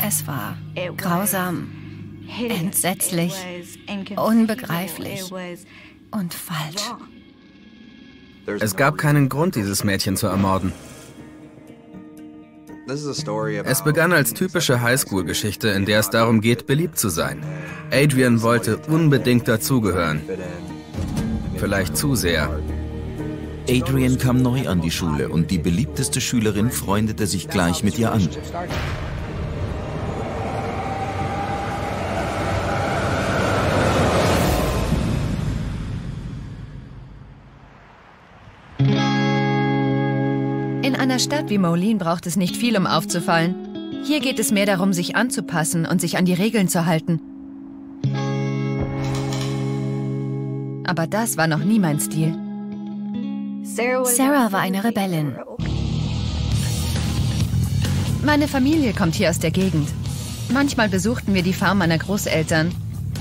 Es war grausam, entsetzlich, unbegreiflich und falsch. Es gab keinen Grund, dieses Mädchen zu ermorden. Es begann als typische Highschool-Geschichte, in der es darum geht, beliebt zu sein. Adrian wollte unbedingt dazugehören. Vielleicht zu sehr. Adrian kam neu an die Schule und die beliebteste Schülerin freundete sich gleich mit ihr an. In einer Stadt wie Moline braucht es nicht viel, um aufzufallen. Hier geht es mehr darum, sich anzupassen und sich an die Regeln zu halten. Aber das war noch nie mein Stil. Sarah war eine Rebellin. Meine Familie kommt hier aus der Gegend. Manchmal besuchten wir die Farm meiner Großeltern,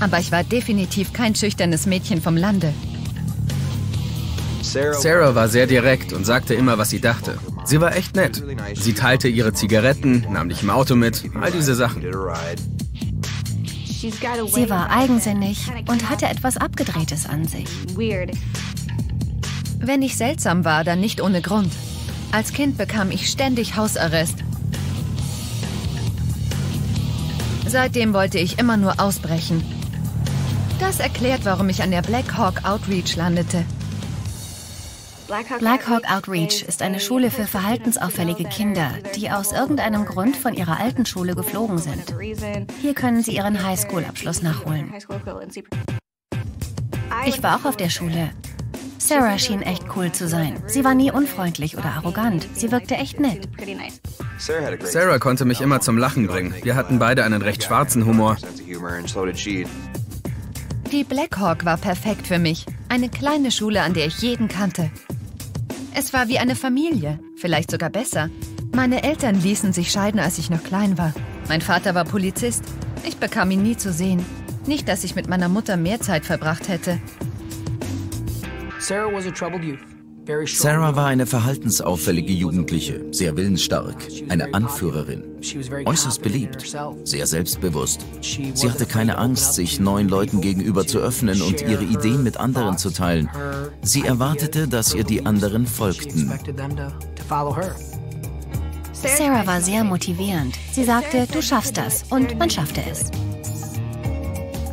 aber ich war definitiv kein schüchternes Mädchen vom Lande. Sarah war sehr direkt und sagte immer, was sie dachte. Sie war echt nett. Sie teilte ihre Zigaretten, nahm dich im Auto mit, all diese Sachen. Sie war eigensinnig und hatte etwas Abgedrehtes an sich. Wenn ich seltsam war, dann nicht ohne Grund. Als Kind bekam ich ständig Hausarrest. Seitdem wollte ich immer nur ausbrechen. Das erklärt, warum ich an der Black Hawk Outreach landete. Black Hawk Outreach ist eine Schule für verhaltensauffällige Kinder, die aus irgendeinem Grund von ihrer alten Schule geflogen sind. Hier können sie ihren Highschool-Abschluss nachholen. Ich war auch auf der Schule. Sarah schien echt cool zu sein. Sie war nie unfreundlich oder arrogant. Sie wirkte echt nett. Sarah konnte mich immer zum Lachen bringen. Wir hatten beide einen recht schwarzen Humor. Die Black Hawk war perfekt für mich. Eine kleine Schule, an der ich jeden kannte. Es war wie eine Familie, vielleicht sogar besser. Meine Eltern ließen sich scheiden, als ich noch klein war. Mein Vater war Polizist. Ich bekam ihn nie zu sehen. Nicht, dass ich mit meiner Mutter mehr Zeit verbracht hätte. Sarah war eine verhaltensauffällige Jugendliche, sehr willensstark, eine Anführerin, äußerst beliebt, sehr selbstbewusst. Sie hatte keine Angst, sich neuen Leuten gegenüber zu öffnen und ihre Ideen mit anderen zu teilen. Sie erwartete, dass ihr die anderen folgten. Sarah war sehr motivierend. Sie sagte, du schaffst das, und man schaffte es.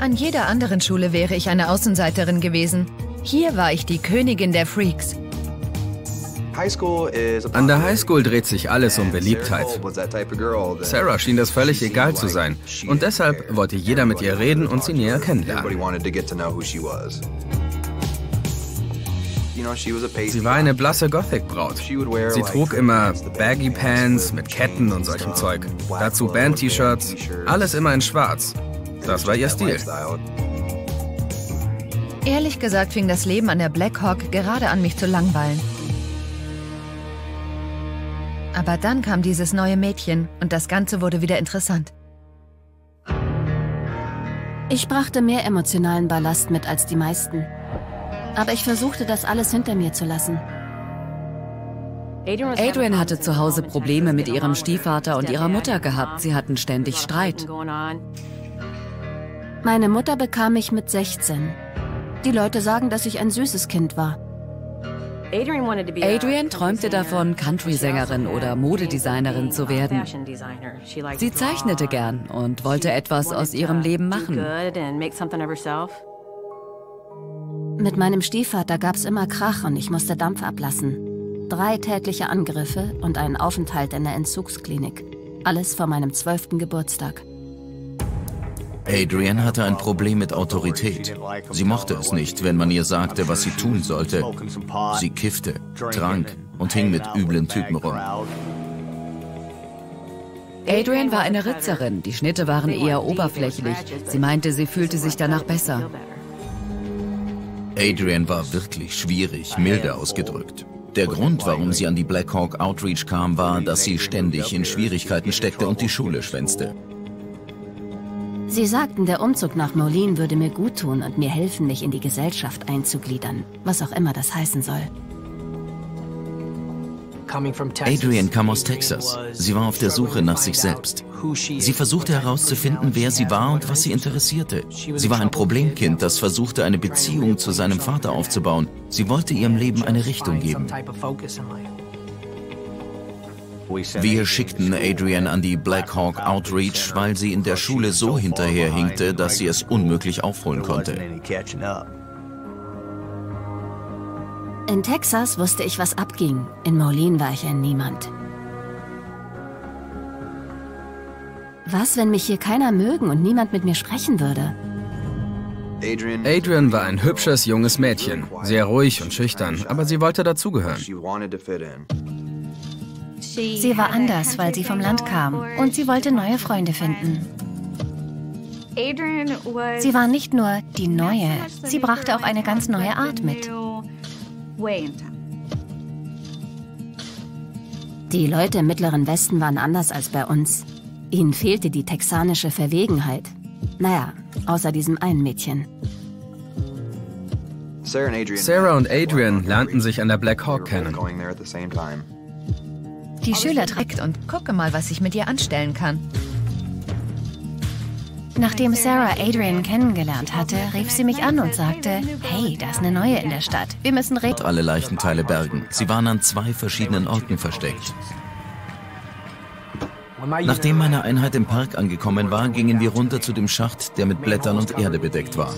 An jeder anderen Schule wäre ich eine Außenseiterin gewesen. Hier war ich die Königin der Freaks. An der Highschool dreht sich alles um Beliebtheit. Sarah schien das völlig egal zu sein. Und deshalb wollte jeder mit ihr reden und sie näher kennenlernen. Sie war eine blasse Gothic-Braut. Sie trug immer Baggy Pants mit Ketten und solchem Zeug. Dazu Band-T-Shirts, alles immer in schwarz. Das war ihr Stil. Ehrlich gesagt fing das Leben an der Black Hawk gerade an, mich zu langweilen. Aber dann kam dieses neue Mädchen und das Ganze wurde wieder interessant. Ich brachte mehr emotionalen Ballast mit als die meisten. Aber ich versuchte, das alles hinter mir zu lassen. Adrian hatte zu Hause Probleme mit ihrem Stiefvater und ihrer Mutter gehabt. Sie hatten ständig Streit. Meine Mutter bekam mich mit sechzehn. Die Leute sagen, dass ich ein süßes Kind war. Adrian träumte davon, Country-Sängerin oder Modedesignerin zu werden. Sie zeichnete gern und wollte etwas aus ihrem Leben machen. Mit meinem Stiefvater gab es immer Krach und ich musste Dampf ablassen. Drei tägliche Angriffe und einen Aufenthalt in der Entzugsklinik. Alles vor meinem zwölften Geburtstag. Adrian hatte ein Problem mit Autorität. Sie mochte es nicht, wenn man ihr sagte, was sie tun sollte. Sie kiffte, trank und hing mit üblen Typen rum. Adrian war eine Ritzerin, die Schnitte waren eher oberflächlich. Sie meinte, sie fühlte sich danach besser. Adrian war wirklich schwierig, milde ausgedrückt. Der Grund, warum sie an die Black Hawk Outreach kam, war, dass sie ständig in Schwierigkeiten steckte und die Schule schwänzte. Sie sagten, der Umzug nach Moline würde mir gut tun und mir helfen, mich in die Gesellschaft einzugliedern, was auch immer das heißen soll. Adrian kam aus Texas. Sie war auf der Suche nach sich selbst. Sie versuchte herauszufinden, wer sie war und was sie interessierte. Sie war ein Problemkind, das versuchte, eine Beziehung zu seinem Vater aufzubauen. Sie wollte ihrem Leben eine Richtung geben. Wir schickten Adrian an die Black Hawk Outreach, weil sie in der Schule so hinterherhinkte, dass sie es unmöglich aufholen konnte. In Texas wusste ich, was abging. In Moline war ich ein Niemand. Was, wenn mich hier keiner mögen und niemand mit mir sprechen würde? Adrian war ein hübsches, junges Mädchen. Sehr ruhig und schüchtern, aber sie wollte dazugehören. Sie war anders, weil sie vom Land kam, und sie wollte neue Freunde finden. Sie war nicht nur die Neue, sie brachte auch eine ganz neue Art mit. Die Leute im Mittleren Westen waren anders als bei uns. Ihnen fehlte die texanische Verwegenheit. Naja, außer diesem einen Mädchen. Sarah und Adrian lernten sich an der Black Hawk kennen. Die Schüler trägt und gucke mal, was ich mit ihr anstellen kann. Nachdem Sarah Adrian kennengelernt hatte, rief sie mich an und sagte, hey, da ist eine Neue in der Stadt. Wir müssen reden. Alle Leichenteile bergen. Sie waren an zwei verschiedenen Orten versteckt. Nachdem meine Einheit im Park angekommen war, gingen wir runter zu dem Schacht, der mit Blättern und Erde bedeckt war.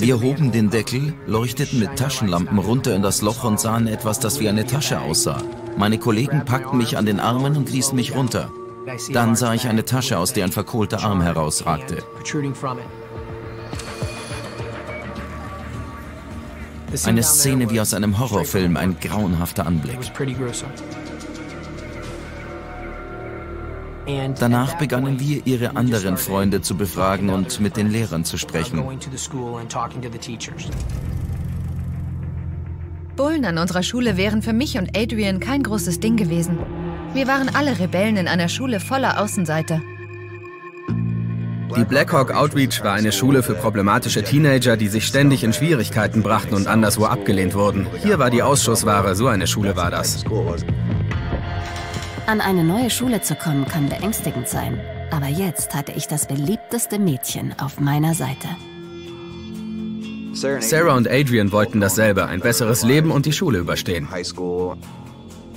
Wir hoben den Deckel, leuchteten mit Taschenlampen runter in das Loch und sahen etwas, das wie eine Tasche aussah. Meine Kollegen packten mich an den Armen und ließen mich runter. Dann sah ich eine Tasche, aus der ein verkohlter Arm herausragte. Eine Szene wie aus einem Horrorfilm, ein grauenhafter Anblick. Danach begannen wir, ihre anderen Freunde zu befragen und mit den Lehrern zu sprechen. Bullen an unserer Schule wären für mich und Adrian kein großes Ding gewesen. Wir waren alle Rebellen in einer Schule voller Außenseiter. Die Black Hawk Outreach war eine Schule für problematische Teenager, die sich ständig in Schwierigkeiten brachten und anderswo abgelehnt wurden. Hier war die Ausschussware, so eine Schule war das. An eine neue Schule zu kommen, kann beängstigend sein. Aber jetzt hatte ich das beliebteste Mädchen auf meiner Seite. Sarah und Adrian wollten dasselbe, ein besseres Leben und die Schule überstehen.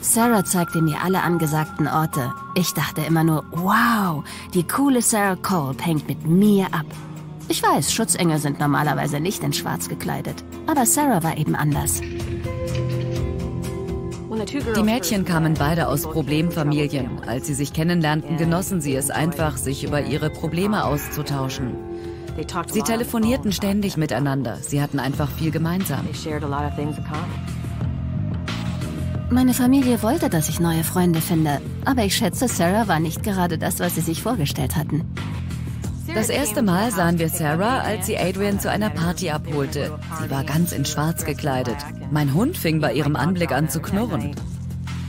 Sarah zeigte mir alle angesagten Orte. Ich dachte immer nur, wow, die coole Sarah Kolb hängt mit mir ab. Ich weiß, Schutzengel sind normalerweise nicht in Schwarz gekleidet. Aber Sarah war eben anders. Die Mädchen kamen beide aus Problemfamilien. Als sie sich kennenlernten, genossen sie es einfach, sich über ihre Probleme auszutauschen. Sie telefonierten ständig miteinander. Sie hatten einfach viel gemeinsam. Meine Familie wollte, dass ich neue Freunde finde. Aber ich schätze, Sarah war nicht gerade das, was sie sich vorgestellt hatten. Das erste Mal sahen wir Sarah, als sie Adrian zu einer Party abholte. Sie war ganz in Schwarz gekleidet. Mein Hund fing bei ihrem Anblick an zu knurren.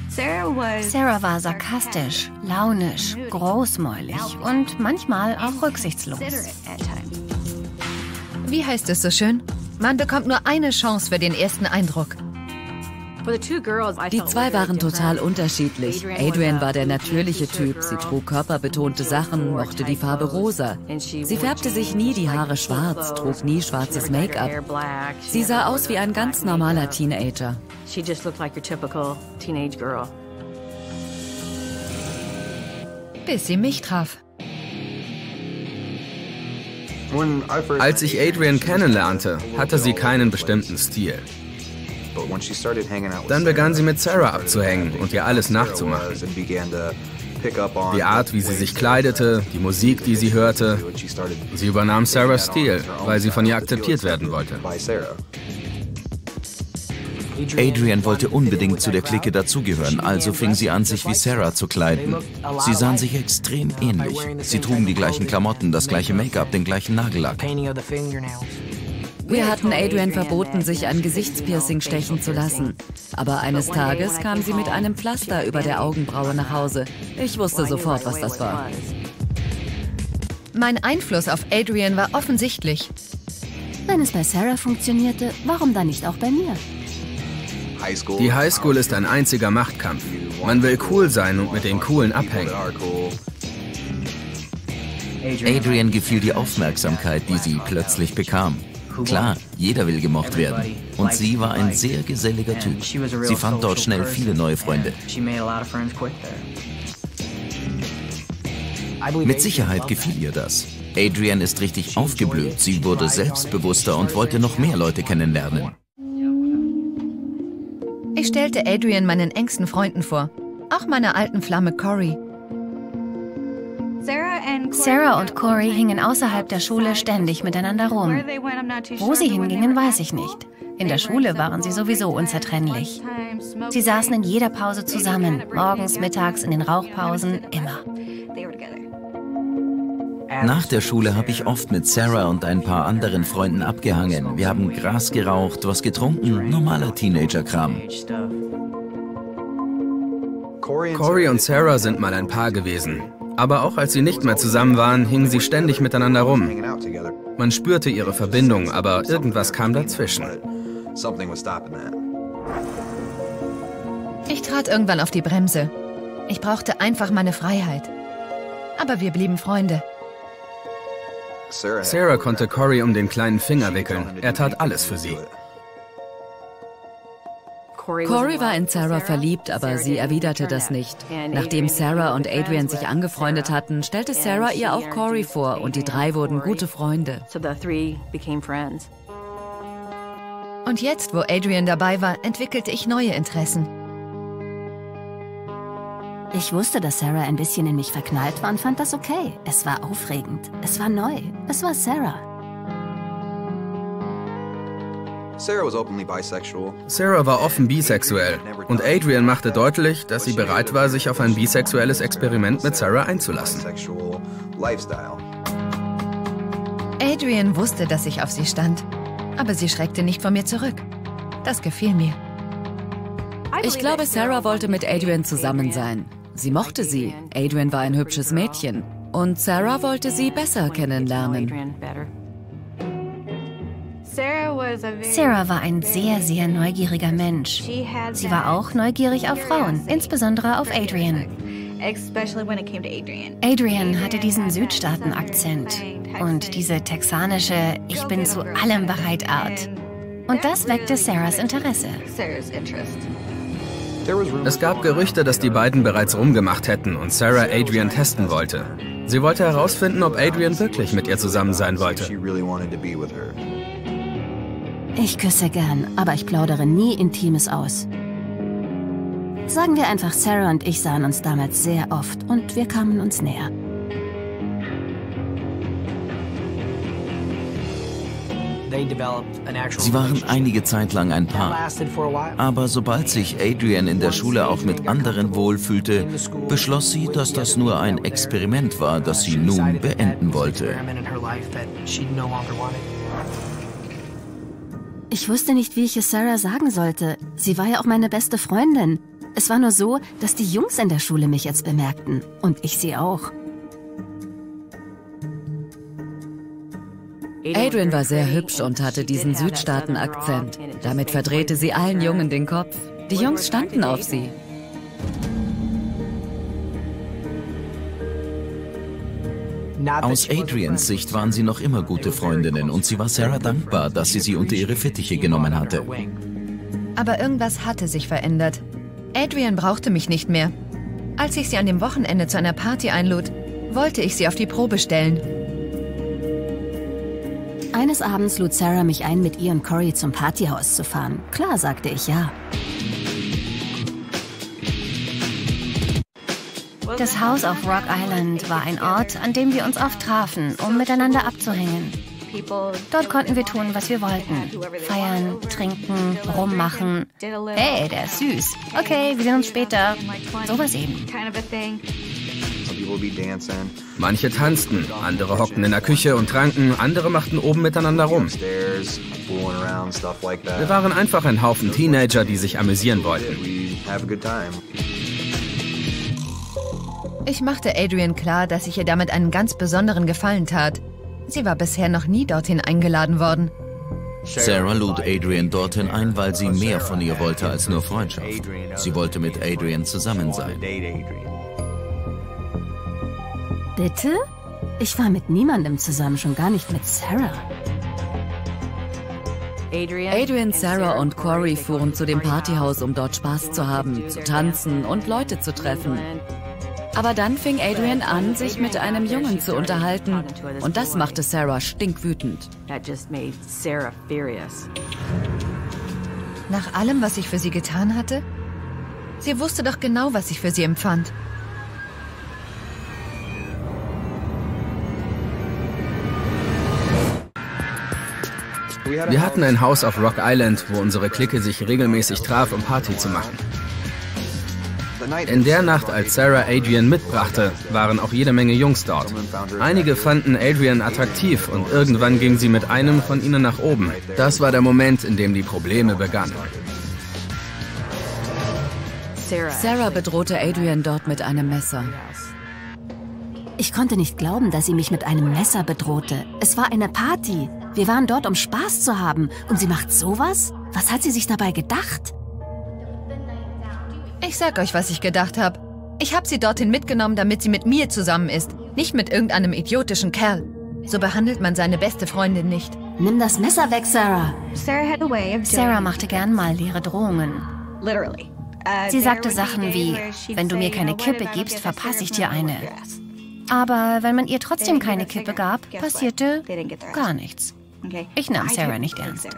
Sarah war sarkastisch, launisch, großmäulig und manchmal auch rücksichtslos. Wie heißt es so schön? Man bekommt nur eine Chance für den ersten Eindruck. Die zwei waren total unterschiedlich. Adrian war der natürliche Typ. Sie trug körperbetonte Sachen, mochte die Farbe rosa. Sie färbte sich nie die Haare schwarz, trug nie schwarzes Make-up. Sie sah aus wie ein ganz normaler Teenager. Bis sie mich traf. Als ich Adrian kennenlernte, hatte sie keinen bestimmten Stil. Dann begann sie mit Sarah abzuhängen und ihr alles nachzumachen. Die Art, wie sie sich kleidete, die Musik, die sie hörte. Sie übernahm Sarahs Stil, weil sie von ihr akzeptiert werden wollte. Adrian wollte unbedingt zu der Clique dazugehören, also fing sie an, sich wie Sarah zu kleiden. Sie sahen sich extrem ähnlich. Sie trugen die gleichen Klamotten, das gleiche Make-up, den gleichen Nagellack. Wir hatten Adrian verboten, sich ein Gesichtspiercing stechen zu lassen. Aber eines Tages kam sie mit einem Pflaster über der Augenbraue nach Hause. Ich wusste sofort, was das war. Mein Einfluss auf Adrian war offensichtlich. Wenn es bei Sarah funktionierte, warum dann nicht auch bei mir? Die Highschool ist ein einziger Machtkampf. Man will cool sein und mit den Coolen abhängen. Adrian gefiel die Aufmerksamkeit, die sie plötzlich bekam. Klar, jeder will gemocht werden. Und sie war ein sehr geselliger Typ. Sie fand dort schnell viele neue Freunde. Mit Sicherheit gefiel ihr das. Adrian ist richtig aufgeblüht. Sie wurde selbstbewusster und wollte noch mehr Leute kennenlernen. Ich stellte Adrian meinen engsten Freunden vor. Auch meiner alten Flamme Corey. Sarah und Corey hingen außerhalb der Schule ständig miteinander rum. Wo sie hingingen, weiß ich nicht. In der Schule waren sie sowieso unzertrennlich. Sie saßen in jeder Pause zusammen, morgens, mittags, in den Rauchpausen, immer. Nach der Schule habe ich oft mit Sarah und ein paar anderen Freunden abgehangen. Wir haben Gras geraucht, was getrunken, normaler Teenager-Kram. Corey und Sarah sind mal ein Paar gewesen. Aber auch als sie nicht mehr zusammen waren, hingen sie ständig miteinander rum. Man spürte ihre Verbindung, aber irgendwas kam dazwischen. Ich trat irgendwann auf die Bremse. Ich brauchte einfach meine Freiheit. Aber wir blieben Freunde. Sarah konnte Corey um den kleinen Finger wickeln. Er tat alles für sie. Corey war in Sarah verliebt, aber sie erwiderte das nicht. Nachdem Sarah und Adrian sich angefreundet hatten, stellte Sarah ihr auch Corey vor und die drei wurden gute Freunde. Und jetzt, wo Adrian dabei war, entwickelte ich neue Interessen. Ich wusste, dass Sarah ein bisschen in mich verknallt war und fand das okay. Es war aufregend, es war neu, es war Sarah. Sarah war offen bisexuell und Adrian machte deutlich, dass sie bereit war, sich auf ein bisexuelles Experiment mit Sarah einzulassen. Adrian wusste, dass ich auf sie stand, aber sie schreckte nicht vor mir zurück. Das gefiel mir. Ich glaube, Sarah wollte mit Adrian zusammen sein. Sie mochte sie. Adrian war ein hübsches Mädchen. und Sarah wollte sie besser kennenlernen. Sarah war ein sehr, sehr neugieriger Mensch. Sie war auch neugierig auf Frauen, insbesondere auf Adrian. Adrian hatte diesen Südstaaten-Akzent und diese texanische Ich-bin-zu-allem-bereit-Art. Und das weckte Sarahs Interesse. Es gab Gerüchte, dass die beiden bereits rumgemacht hätten und Sarah Adrian testen wollte. Sie wollte herausfinden, ob Adrian wirklich mit ihr zusammen sein wollte. Ich küsse gern, aber ich plaudere nie Intimes aus. Sagen wir einfach, Sarah und ich sahen uns damals sehr oft und wir kamen uns näher. Sie waren einige Zeit lang ein Paar, aber sobald sich Adrian in der Schule auch mit anderen wohlfühlte, beschloss sie, dass das nur ein Experiment war, das sie nun beenden wollte. Ich wusste nicht, wie ich es Sarah sagen sollte. Sie war ja auch meine beste Freundin. Es war nur so, dass die Jungs in der Schule mich jetzt bemerkten. Und ich sie auch. Adrian war sehr hübsch und hatte diesen Südstaaten-Akzent. Damit verdrehte sie allen Jungen den Kopf. Die Jungs standen auf sie. Aus Adrians Sicht waren sie noch immer gute Freundinnen und sie war Sarah dankbar, dass sie sie unter ihre Fittiche genommen hatte. Aber irgendwas hatte sich verändert. Adrian brauchte mich nicht mehr. Als ich sie an dem Wochenende zu einer Party einlud, wollte ich sie auf die Probe stellen. Eines Abends lud Sarah mich ein, mit ihr und Corey zum Partyhaus zu fahren. Klar, sagte ich ja. Das Haus auf Rock Island war ein Ort, an dem wir uns oft trafen, um miteinander abzuhängen. Dort konnten wir tun, was wir wollten. Feiern, trinken, rummachen. Hey, der ist süß. Okay, wir sehen uns später. Sowas eben. Manche tanzten, andere hockten in der Küche und tranken, andere machten oben miteinander rum. Wir waren einfach ein Haufen Teenager, die sich amüsieren wollten. Ich machte Adrian klar, dass ich ihr damit einen ganz besonderen Gefallen tat. Sie war bisher noch nie dorthin eingeladen worden. Sarah lud Adrian dorthin ein, weil sie mehr von ihr wollte als nur Freundschaft. Sie wollte mit Adrian zusammen sein. Bitte? Ich war mit niemandem zusammen, schon gar nicht mit Sarah. Adrian, Sarah und Corey fuhren zu dem Partyhaus, um dort Spaß zu haben, zu tanzen und Leute zu treffen. Aber dann fing Adrian an, sich mit einem Jungen zu unterhalten. Und das machte Sarah stinkwütend. Nach allem, was ich für sie getan hatte? Sie wusste doch genau, was ich für sie empfand. Wir hatten ein Haus auf Rock Island, wo unsere Clique sich regelmäßig traf, um Party zu machen. In der Nacht, als Sarah Adrian mitbrachte, waren auch jede Menge Jungs dort. Einige fanden Adrian attraktiv und irgendwann ging sie mit einem von ihnen nach oben. Das war der Moment, in dem die Probleme begannen. Sarah bedrohte Adrian dort mit einem Messer. Ich konnte nicht glauben, dass sie mich mit einem Messer bedrohte. Es war eine Party. Wir waren dort, um Spaß zu haben. Und sie macht sowas? Was hat sie sich dabei gedacht? Ich sag euch, was ich gedacht habe. Ich habe sie dorthin mitgenommen, damit sie mit mir zusammen ist, nicht mit irgendeinem idiotischen Kerl. So behandelt man seine beste Freundin nicht. Nimm das Messer weg, Sarah. Sarah machte gern mal leere Drohungen. Sie sagte Sachen wie, wenn du mir keine Kippe gibst, verpasse ich dir eine. Aber wenn man ihr trotzdem keine Kippe gab, passierte gar nichts. Ich nahm Sarah nicht ernst.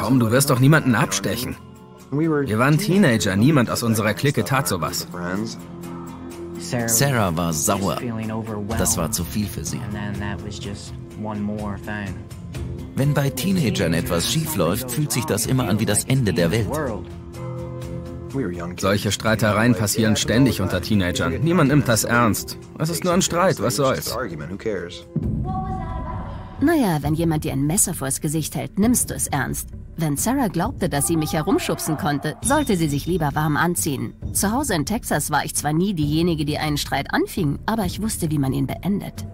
Komm, du wirst doch niemanden abstechen. Wir waren Teenager, niemand aus unserer Clique tat sowas. Sarah war sauer. Das war zu viel für sie. Wenn bei Teenagern etwas schiefläuft, fühlt sich das immer an wie das Ende der Welt. Solche Streitereien passieren ständig unter Teenagern. Niemand nimmt das ernst. Es ist nur ein Streit, was soll's. Naja, wenn jemand dir ein Messer vors Gesicht hält, nimmst du es ernst. Wenn Sarah glaubte, dass sie mich herumschubsen konnte, sollte sie sich lieber warm anziehen. Zu Hause in Texas war ich zwar nie diejenige, die einen Streit anfing, aber ich wusste, wie man ihn beendet.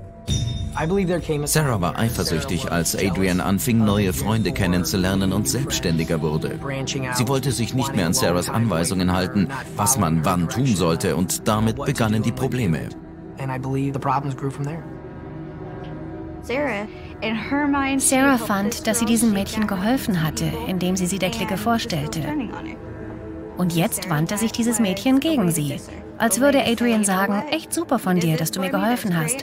Sarah war eifersüchtig, als Adrian anfing, neue Freunde kennenzulernen und selbstständiger wurde. Sie wollte sich nicht mehr an Sarahs Anweisungen halten, was man wann tun sollte, und damit begannen die Probleme. Sarah fand, dass sie diesem Mädchen geholfen hatte, indem sie sie der Clique vorstellte. Und jetzt wandte sich dieses Mädchen gegen sie. Als würde Adrian sagen, echt super von dir, dass du mir geholfen hast.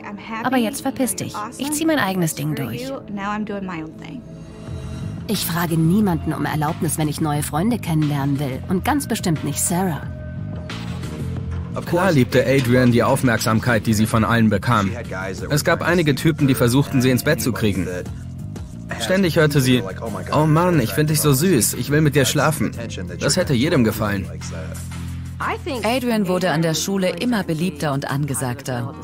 Aber jetzt verpiss dich. Ich ziehe mein eigenes Ding durch. Ich frage niemanden um Erlaubnis, wenn ich neue Freunde kennenlernen will. Und ganz bestimmt nicht Sarah. Klar liebte Adrian die Aufmerksamkeit, die sie von allen bekam. Es gab einige Typen, die versuchten, sie ins Bett zu kriegen. Ständig hörte sie, oh Mann, ich finde dich so süß, ich will mit dir schlafen. Das hätte jedem gefallen. Adrian wurde an der Schule immer beliebter und angesagter.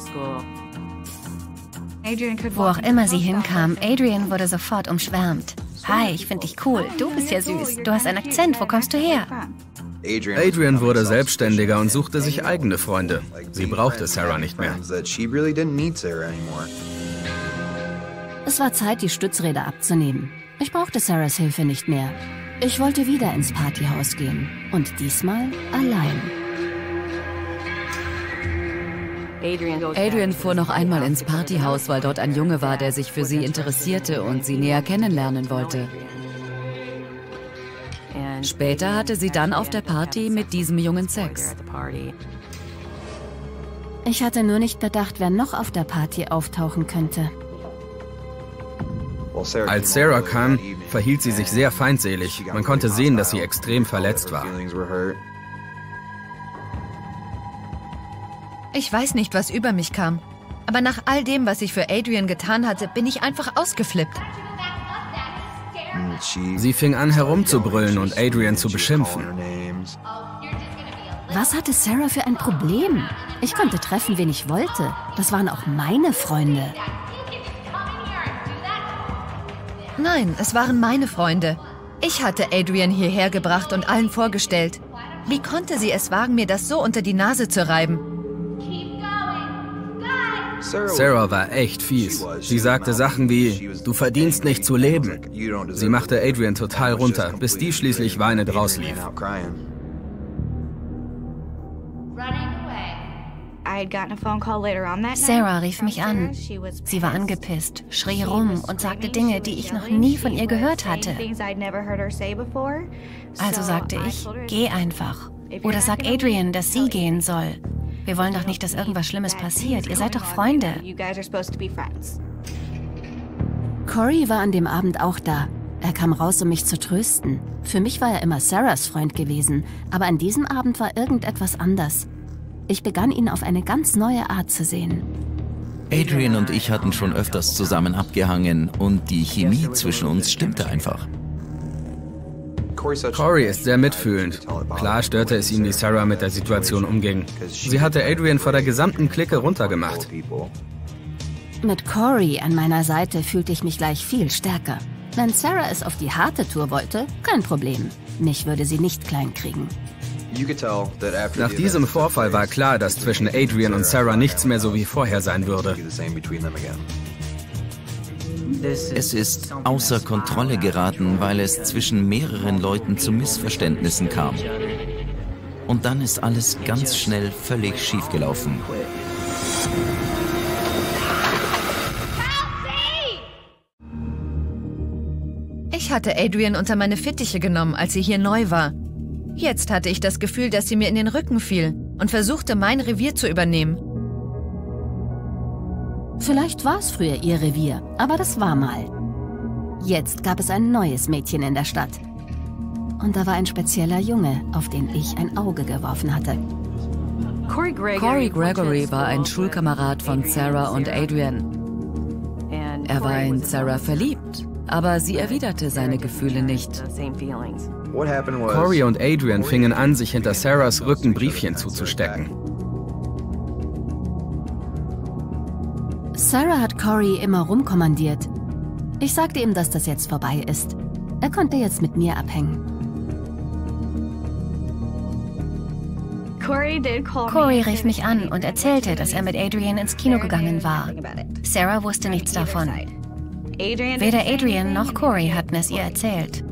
Wo auch immer sie hinkam, Adrian wurde sofort umschwärmt. Hi, ich finde dich cool, du bist ja süß, du hast einen Akzent, wo kommst du her? Adrian wurde selbstständiger und suchte sich eigene Freunde. Sie brauchte Sarah nicht mehr. Es war Zeit, die Stützräder abzunehmen. Ich brauchte Sarahs Hilfe nicht mehr. Ich wollte wieder ins Partyhaus gehen. Und diesmal allein. Adrian fuhr noch einmal ins Partyhaus, weil dort ein Junge war, der sich für sie interessierte und sie näher kennenlernen wollte. Später hatte sie dann auf der Party mit diesem Jungen Sex. Ich hatte nur nicht bedacht, wer noch auf der Party auftauchen könnte. Als Sarah kam, verhielt sie sich sehr feindselig. Man konnte sehen, dass sie extrem verletzt war. Ich weiß nicht, was über mich kam. Aber nach all dem, was ich für Adrian getan hatte, bin ich einfach ausgeflippt. Sie fing an, herumzubrüllen und Adrian zu beschimpfen. Was hatte Sarah für ein Problem? Ich konnte treffen, wen ich wollte. Das waren auch meine Freunde. Nein, es waren meine Freunde. Ich hatte Adrian hierher gebracht und allen vorgestellt. Wie konnte sie es wagen, mir das so unter die Nase zu reiben? Sarah war echt fies. Sie sagte Sachen wie, du verdienst nicht zu leben. Sie machte Adrian total runter, bis die schließlich weinend rauslief. Sarah rief mich an. Sie war angepisst, schrie rum und sagte Dinge, die ich noch nie von ihr gehört hatte. Also sagte ich, geh einfach. Oder sag Adrian, dass sie gehen soll. Wir wollen doch nicht, dass irgendwas Schlimmes passiert. Ihr seid doch Freunde. Corey war an dem Abend auch da. Er kam raus, um mich zu trösten. Für mich war er immer Sarahs Freund gewesen, aber an diesem Abend war irgendetwas anders. Ich begann, ihn auf eine ganz neue Art zu sehen. Adrian und ich hatten schon öfters zusammen abgehangen und die Chemie zwischen uns stimmte einfach. Corey ist sehr mitfühlend. Klar störte es ihn, wie Sarah mit der Situation umging. Sie hatte Adrian vor der gesamten Clique runtergemacht. Mit Corey an meiner Seite fühlte ich mich gleich viel stärker. Wenn Sarah es auf die harte Tour wollte, kein Problem. Mich würde sie nicht kleinkriegen. Nach diesem Vorfall war klar, dass zwischen Adrian und Sarah nichts mehr so wie vorher sein würde. Es ist außer Kontrolle geraten, weil es zwischen mehreren Leuten zu Missverständnissen kam. Und dann ist alles ganz schnell völlig schiefgelaufen. Ich hatte Adrian unter meine Fittiche genommen, als sie hier neu war. Jetzt hatte ich das Gefühl, dass sie mir in den Rücken fiel und versuchte, mein Revier zu übernehmen. Vielleicht war es früher ihr Revier, aber das war mal. Jetzt gab es ein neues Mädchen in der Stadt. Und da war ein spezieller Junge, auf den ich ein Auge geworfen hatte. Corey Gregory war ein Schulkamerad von Sarah und Adrian. Er war in Sarah verliebt, aber sie erwiderte seine Gefühle nicht. Corey und Adrian fingen an, sich hinter Sarahs Rücken Briefchen zuzustecken. Sarah hat Corey immer rumkommandiert. Ich sagte ihm, dass das jetzt vorbei ist. Er konnte jetzt mit mir abhängen. Corey rief mich an und erzählte, dass er mit Adrian ins Kino gegangen war. Sarah wusste nichts davon. Weder Adrian noch Corey hatten es ihr erzählt.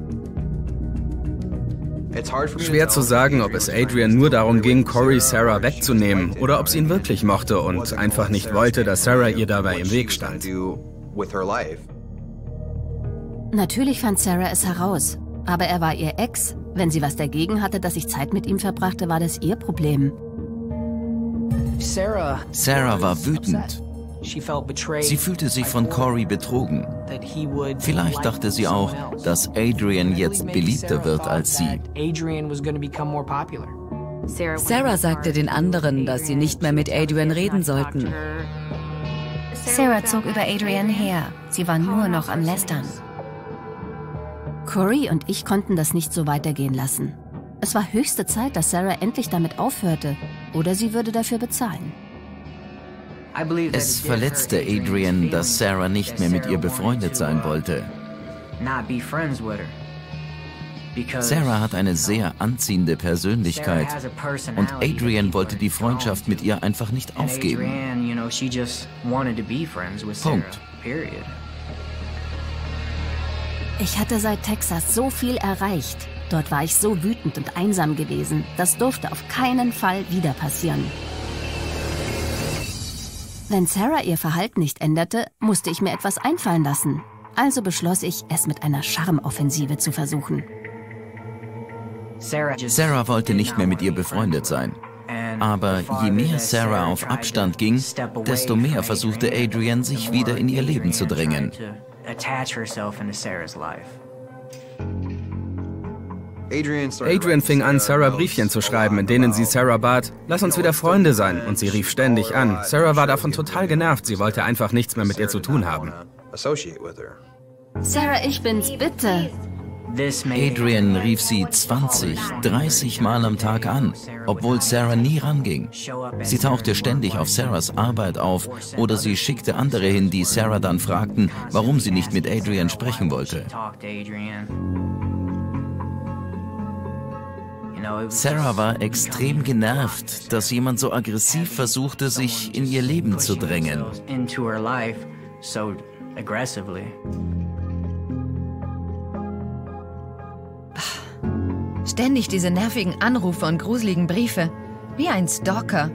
Schwer zu sagen, ob es Adrian nur darum ging, Corey Sarah wegzunehmen oder ob sie ihn wirklich mochte und einfach nicht wollte, dass Sarah ihr dabei im Weg stand. Natürlich fand Sarah es heraus, aber er war ihr Ex. Wenn sie was dagegen hatte, dass ich Zeit mit ihm verbrachte, war das ihr Problem. Sarah war wütend. Sie fühlte sich von Corey betrogen. Vielleicht dachte sie auch, dass Adrian jetzt beliebter wird als sie. Sarah sagte den anderen, dass sie nicht mehr mit Adrian reden sollten. Sarah zog über Adrian her. Sie war nur noch am Lästern. Corey und ich konnten das nicht so weitergehen lassen. Es war höchste Zeit, dass Sarah endlich damit aufhörte, oder sie würde dafür bezahlen. Es verletzte Adrian, dass Sarah nicht mehr mit ihr befreundet sein wollte. Sarah hat eine sehr anziehende Persönlichkeit und Adrian wollte die Freundschaft mit ihr einfach nicht aufgeben. Punkt. Ich hatte seit Texas so viel erreicht. Dort war ich so wütend und einsam gewesen. Das durfte auf keinen Fall wieder passieren. Wenn Sarah ihr Verhalten nicht änderte, musste ich mir etwas einfallen lassen. Also beschloss ich, es mit einer Charmeoffensive zu versuchen. Sarah wollte nicht mehr mit ihr befreundet sein. Aber je mehr Sarah auf Abstand ging, desto mehr versuchte Adrian, sich wieder in ihr Leben zu drängen. Adrian fing an, Sarah Briefchen zu schreiben, in denen sie Sarah bat, lass uns wieder Freunde sein, und sie rief ständig an. Sarah war davon total genervt, sie wollte einfach nichts mehr mit ihr zu tun haben. Sarah, ich bin's, bitte. Adrian rief sie zwanzig, dreißig Mal am Tag an, obwohl Sarah nie ranging. Sie tauchte ständig auf Sarahs Arbeit auf oder sie schickte andere hin, die Sarah dann fragten, warum sie nicht mit Adrian sprechen wollte. Sarah war extrem genervt, dass jemand so aggressiv versuchte, sich in ihr Leben zu drängen. Ständig diese nervigen Anrufe und gruseligen Briefe. Wie ein Stalker.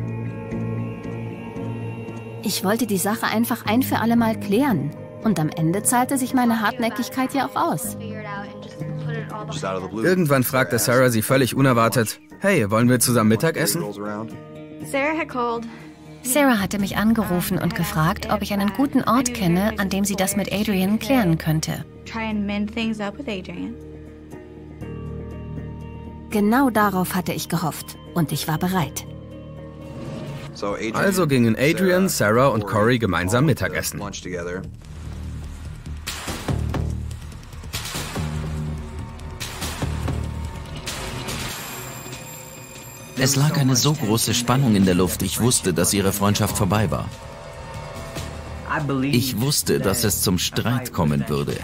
Ich wollte die Sache einfach ein für alle Mal klären. Und am Ende zahlte sich meine Hartnäckigkeit ja auch aus. Irgendwann fragte Sarah sie völlig unerwartet, hey, wollen wir zusammen Mittag essen? Sarah hatte mich angerufen und gefragt, ob ich einen guten Ort kenne, an dem sie das mit Adrian klären könnte. Genau darauf hatte ich gehofft und ich war bereit. Also gingen Adrian, Sarah und Corey gemeinsam Mittagessen. Es lag eine so große Spannung in der Luft, ich wusste, dass ihre Freundschaft vorbei war. Ich wusste, dass es zum Streit kommen würde.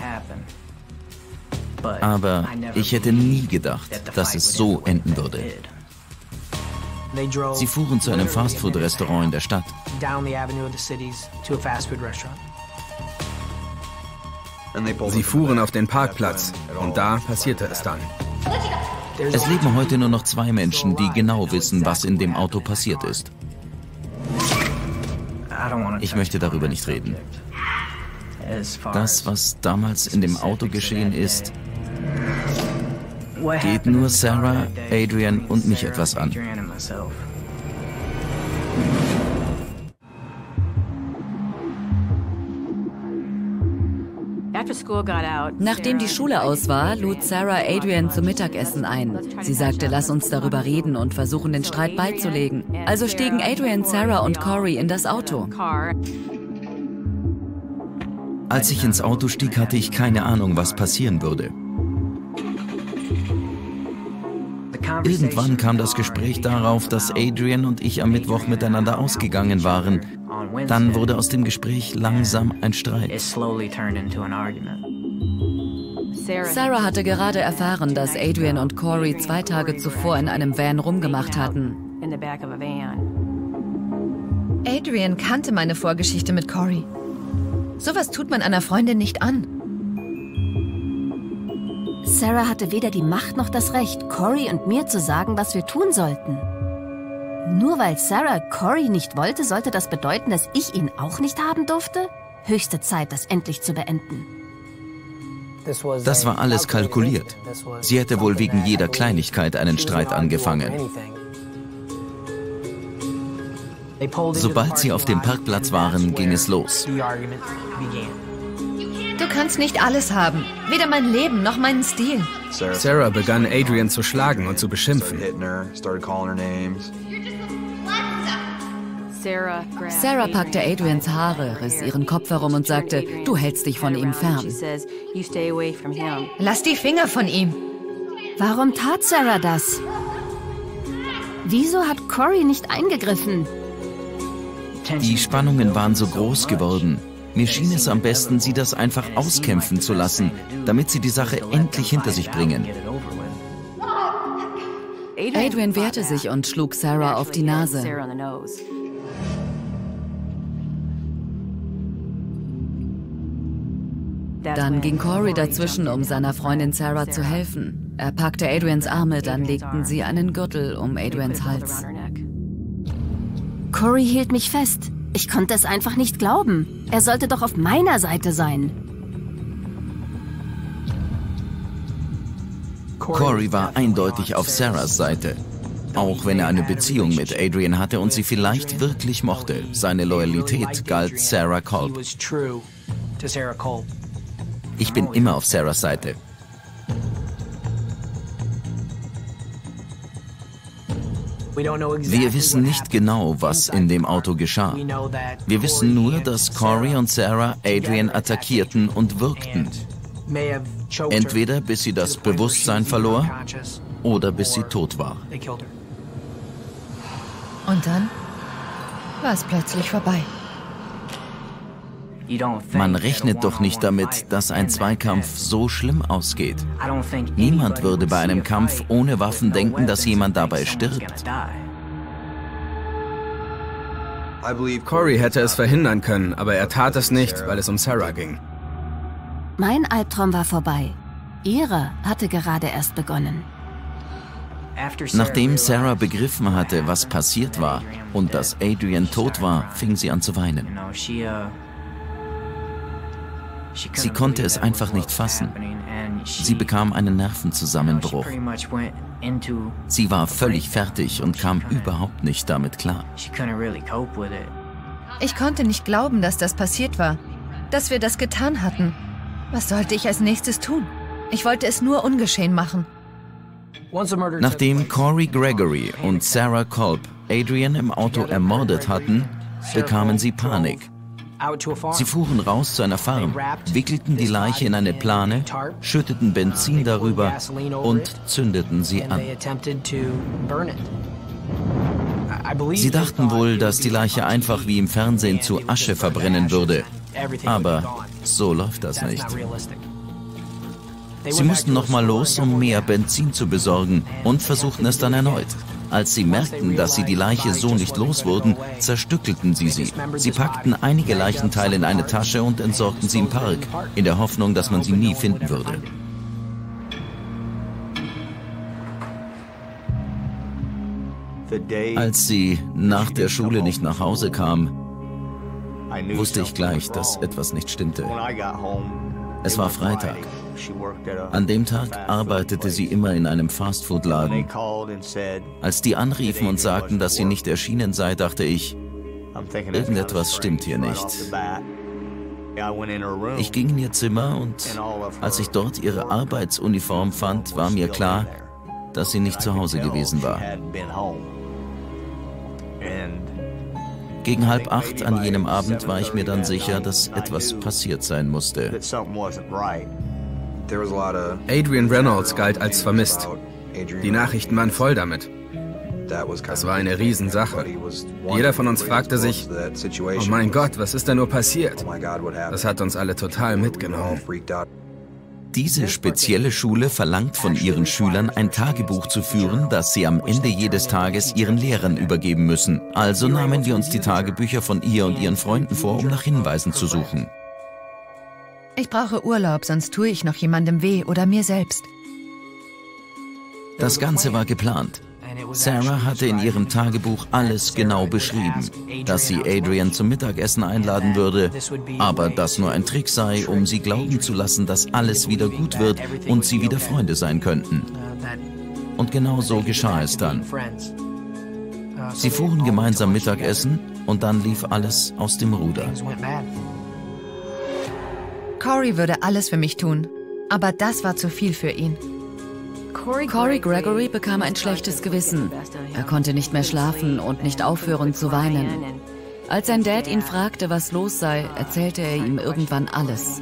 Aber ich hätte nie gedacht, dass es so enden würde. Sie fuhren zu einem Fastfood-Restaurant in der Stadt. Sie fuhren auf den Parkplatz und da passierte es dann. Es leben heute nur noch zwei Menschen, die genau wissen, was in dem Auto passiert ist. Ich möchte darüber nicht reden. Das, was damals in dem Auto geschehen ist, geht nur Sarah, Adrian und mich etwas an. Nachdem die Schule aus war, lud Sarah Adrian zum Mittagessen ein. Sie sagte, lass uns darüber reden und versuchen, den Streit beizulegen. Also stiegen Adrian, Sarah und Corey in das Auto. Als ich ins Auto stieg, hatte ich keine Ahnung, was passieren würde. Irgendwann kam das Gespräch darauf, dass Adrian und ich am Mittwoch miteinander ausgegangen waren. Dann wurde aus dem Gespräch langsam ein Streit. Sarah hatte gerade erfahren, dass Adrian und Corey zwei Tage zuvor in einem Van rumgemacht hatten. Adrian kannte meine Vorgeschichte mit Corey. Sowas tut man einer Freundin nicht an. Sarah hatte weder die Macht noch das Recht, Corey und mir zu sagen, was wir tun sollten. Nur weil Sarah Corey nicht wollte, sollte das bedeuten, dass ich ihn auch nicht haben durfte? Höchste Zeit, das endlich zu beenden. Das war alles kalkuliert. Sie hätte wohl wegen jeder Kleinigkeit einen Streit angefangen. Sobald sie auf dem Parkplatz waren, ging es los. Du kannst nicht alles haben. Weder mein Leben noch meinen Stil. Sarah begann Adrian zu schlagen und zu beschimpfen. Sarah packte Adrians Haare, riss ihren Kopf herum und sagte, du hältst dich von ihm fern. Lass die Finger von ihm. Warum tat Sarah das? Wieso hat Corey nicht eingegriffen? Die Spannungen waren so groß geworden. Mir schien es am besten, sie das einfach auskämpfen zu lassen, damit sie die Sache endlich hinter sich bringen. Adrian wehrte sich und schlug Sarah auf die Nase. Dann ging Corey dazwischen, um seiner Freundin Sarah zu helfen. Er packte Adrians Arme, dann legten sie einen Gürtel um Adrians Hals. Corey hielt mich fest. Ich konnte es einfach nicht glauben. Er sollte doch auf meiner Seite sein. Corey war eindeutig auf Sarahs Seite. Auch wenn er eine Beziehung mit Adrian hatte und sie vielleicht wirklich mochte, seine Loyalität galt Sarah Kolb. Ich bin immer auf Sarahs Seite. Wir wissen nicht genau, was in dem Auto geschah. Wir wissen nur, dass Corey und Sarah Adrian attackierten und wirkten. Entweder bis sie das Bewusstsein verlor oder bis sie tot war. Und dann war es plötzlich vorbei. Man rechnet doch nicht damit, dass ein Zweikampf so schlimm ausgeht. Niemand würde bei einem Kampf ohne Waffen denken, dass jemand dabei stirbt. Corey hätte es verhindern können, aber er tat es nicht, weil es um Sarah ging. Mein Albtraum war vorbei. Ihrer hatte gerade erst begonnen. Nachdem Sarah begriffen hatte, was passiert war und dass Adrian tot war, fing sie an zu weinen. Sie konnte es einfach nicht fassen. Sie bekam einen Nervenzusammenbruch. Sie war völlig fertig und kam überhaupt nicht damit klar. Ich konnte nicht glauben, dass das passiert war, dass wir das getan hatten. Was sollte ich als nächstes tun? Ich wollte es nur ungeschehen machen. Nachdem Corey Gregory und Sarah Kolb Adrian im Auto ermordet hatten, bekamen sie Panik. Sie fuhren raus zu einer Farm, wickelten die Leiche in eine Plane, schütteten Benzin darüber und zündeten sie an. Sie dachten wohl, dass die Leiche einfach wie im Fernsehen zu Asche verbrennen würde. Aber so läuft das nicht. Sie mussten nochmal los, um mehr Benzin zu besorgen, und versuchten es dann erneut. Als sie merkten, dass sie die Leiche so nicht los wurden, zerstückelten sie sie. Sie packten einige Leichenteile in eine Tasche und entsorgten sie im Park, in der Hoffnung, dass man sie nie finden würde. Als sie nach der Schule nicht nach Hause kam, wusste ich gleich, dass etwas nicht stimmte. Es war Freitag. An dem Tag arbeitete sie immer in einem Fastfood-Laden. Als die anriefen und sagten, dass sie nicht erschienen sei, dachte ich, irgendetwas stimmt hier nicht. Ich ging in ihr Zimmer und als ich dort ihre Arbeitsuniform fand, war mir klar, dass sie nicht zu Hause gewesen war. Gegen halb acht an jenem Abend war ich mir dann sicher, dass etwas passiert sein musste. Adrian Reynolds galt als vermisst. Die Nachrichten waren voll damit. Das war eine Riesensache. Jeder von uns fragte sich, oh mein Gott, was ist da nur passiert? Das hat uns alle total mitgenommen. Diese spezielle Schule verlangt von ihren Schülern, ein Tagebuch zu führen, das sie am Ende jedes Tages ihren Lehrern übergeben müssen. Also nahmen wir uns die Tagebücher von ihr und ihren Freunden vor, um nach Hinweisen zu suchen. Ich brauche Urlaub, sonst tue ich noch jemandem weh oder mir selbst. Das Ganze war geplant. Sarah hatte in ihrem Tagebuch alles genau beschrieben, dass sie Adrian zum Mittagessen einladen würde, aber dass nur ein Trick sei, um sie glauben zu lassen, dass alles wieder gut wird und sie wieder Freunde sein könnten. Und genau so geschah es dann. Sie fuhren gemeinsam Mittagessen und dann lief alles aus dem Ruder. Corey würde alles für mich tun, aber das war zu viel für ihn. Corey Gregory bekam ein schlechtes Gewissen. Er konnte nicht mehr schlafen und nicht aufhören zu weinen. Als sein Dad ihn fragte, was los sei, erzählte er ihm irgendwann alles.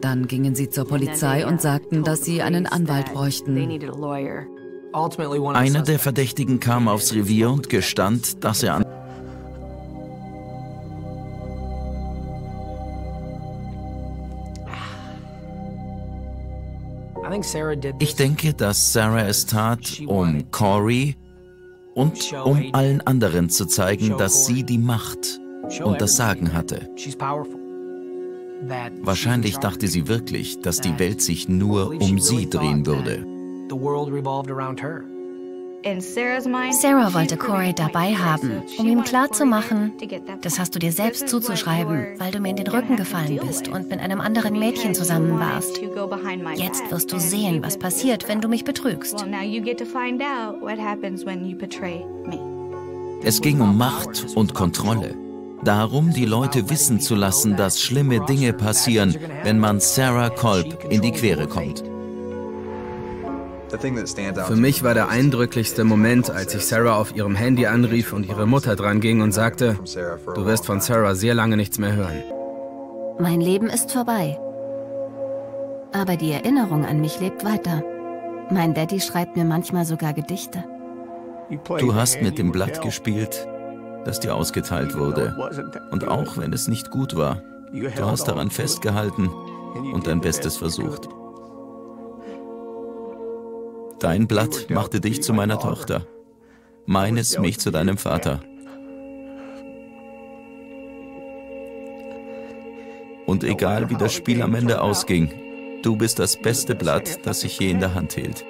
Dann gingen sie zur Polizei und sagten, dass sie einen Anwalt bräuchten. Einer der Verdächtigen kam aufs Revier und gestand, dass er an... Ich denke, dass Sarah es tat, um Corey und um allen anderen zu zeigen, dass sie die Macht und das Sagen hatte. Wahrscheinlich dachte sie wirklich, dass die Welt sich nur um sie drehen würde. Sarah wollte Corey dabei haben, um ihm klarzumachen, das hast du dir selbst zuzuschreiben, weil du mir in den Rücken gefallen bist und mit einem anderen Mädchen zusammen warst. Jetzt wirst du sehen, was passiert, wenn du mich betrügst. Es ging um Macht und Kontrolle. Darum, die Leute wissen zu lassen, dass schlimme Dinge passieren, wenn man Sarah Kolb in die Quere kommt. Für mich war der eindrücklichste Moment, als ich Sarah auf ihrem Handy anrief und ihre Mutter dran ging und sagte, du wirst von Sarah sehr lange nichts mehr hören. Mein Leben ist vorbei. Aber die Erinnerung an mich lebt weiter. Mein Daddy schreibt mir manchmal sogar Gedichte. Du hast mit dem Blatt gespielt, das dir ausgeteilt wurde. Und auch wenn es nicht gut war, du hast daran festgehalten und dein Bestes versucht. Dein Blatt machte dich zu meiner Tochter, meines mich zu deinem Vater. Und egal wie das Spiel am Ende ausging, du bist das beste Blatt, das ich je in der Hand hielt.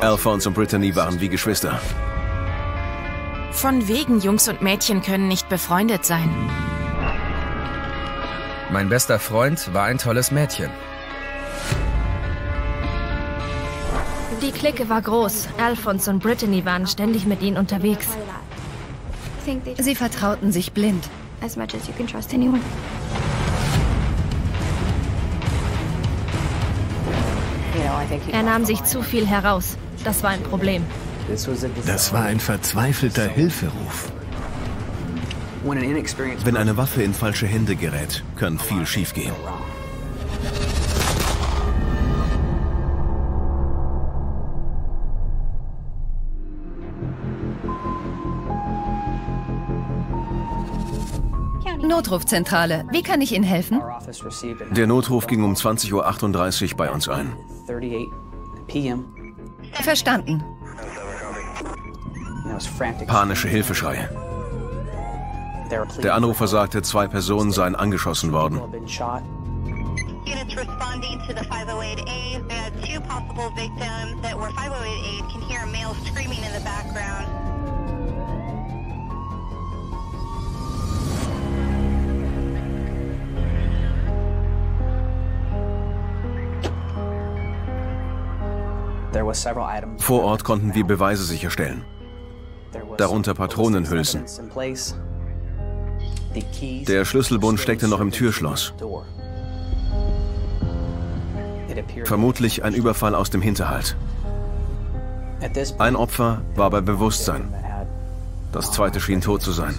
Alphonse und Brittany waren wie Geschwister. Von wegen, Jungs und Mädchen können nicht befreundet sein. Mein bester Freund war ein tolles Mädchen. Die Clique war groß. Alphonse und Brittany waren ständig mit ihnen unterwegs. Sie vertrauten sich blind. Er nahm sich zu viel heraus. Das war ein Problem. Das war ein verzweifelter Hilferuf. Wenn eine Waffe in falsche Hände gerät, kann viel schiefgehen. Notrufzentrale, wie kann ich Ihnen helfen? Der Notruf ging um zwanzig Uhr achtunddreißig bei uns ein. Verstanden. Panische Hilfeschreie. Der Anrufer sagte, zwei Personen seien angeschossen worden. Vor Ort konnten wir Beweise sicherstellen. Darunter Patronenhülsen. Der Schlüsselbund steckte noch im Türschloss. Vermutlich ein Überfall aus dem Hinterhalt. Ein Opfer war bei Bewusstsein. Das zweite schien tot zu sein.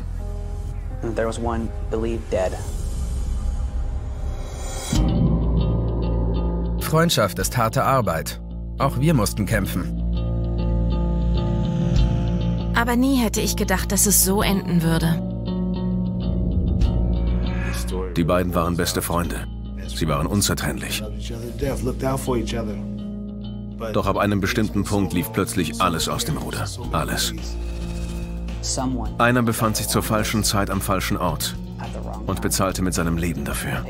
Freundschaft ist harte Arbeit. Auch wir mussten kämpfen. Aber nie hätte ich gedacht, dass es so enden würde. Die beiden waren beste Freunde. Sie waren unzertrennlich. Doch ab einem bestimmten Punkt lief plötzlich alles aus dem Ruder. Alles. Einer befand sich zur falschen Zeit am falschen Ort und bezahlte mit seinem Leben dafür.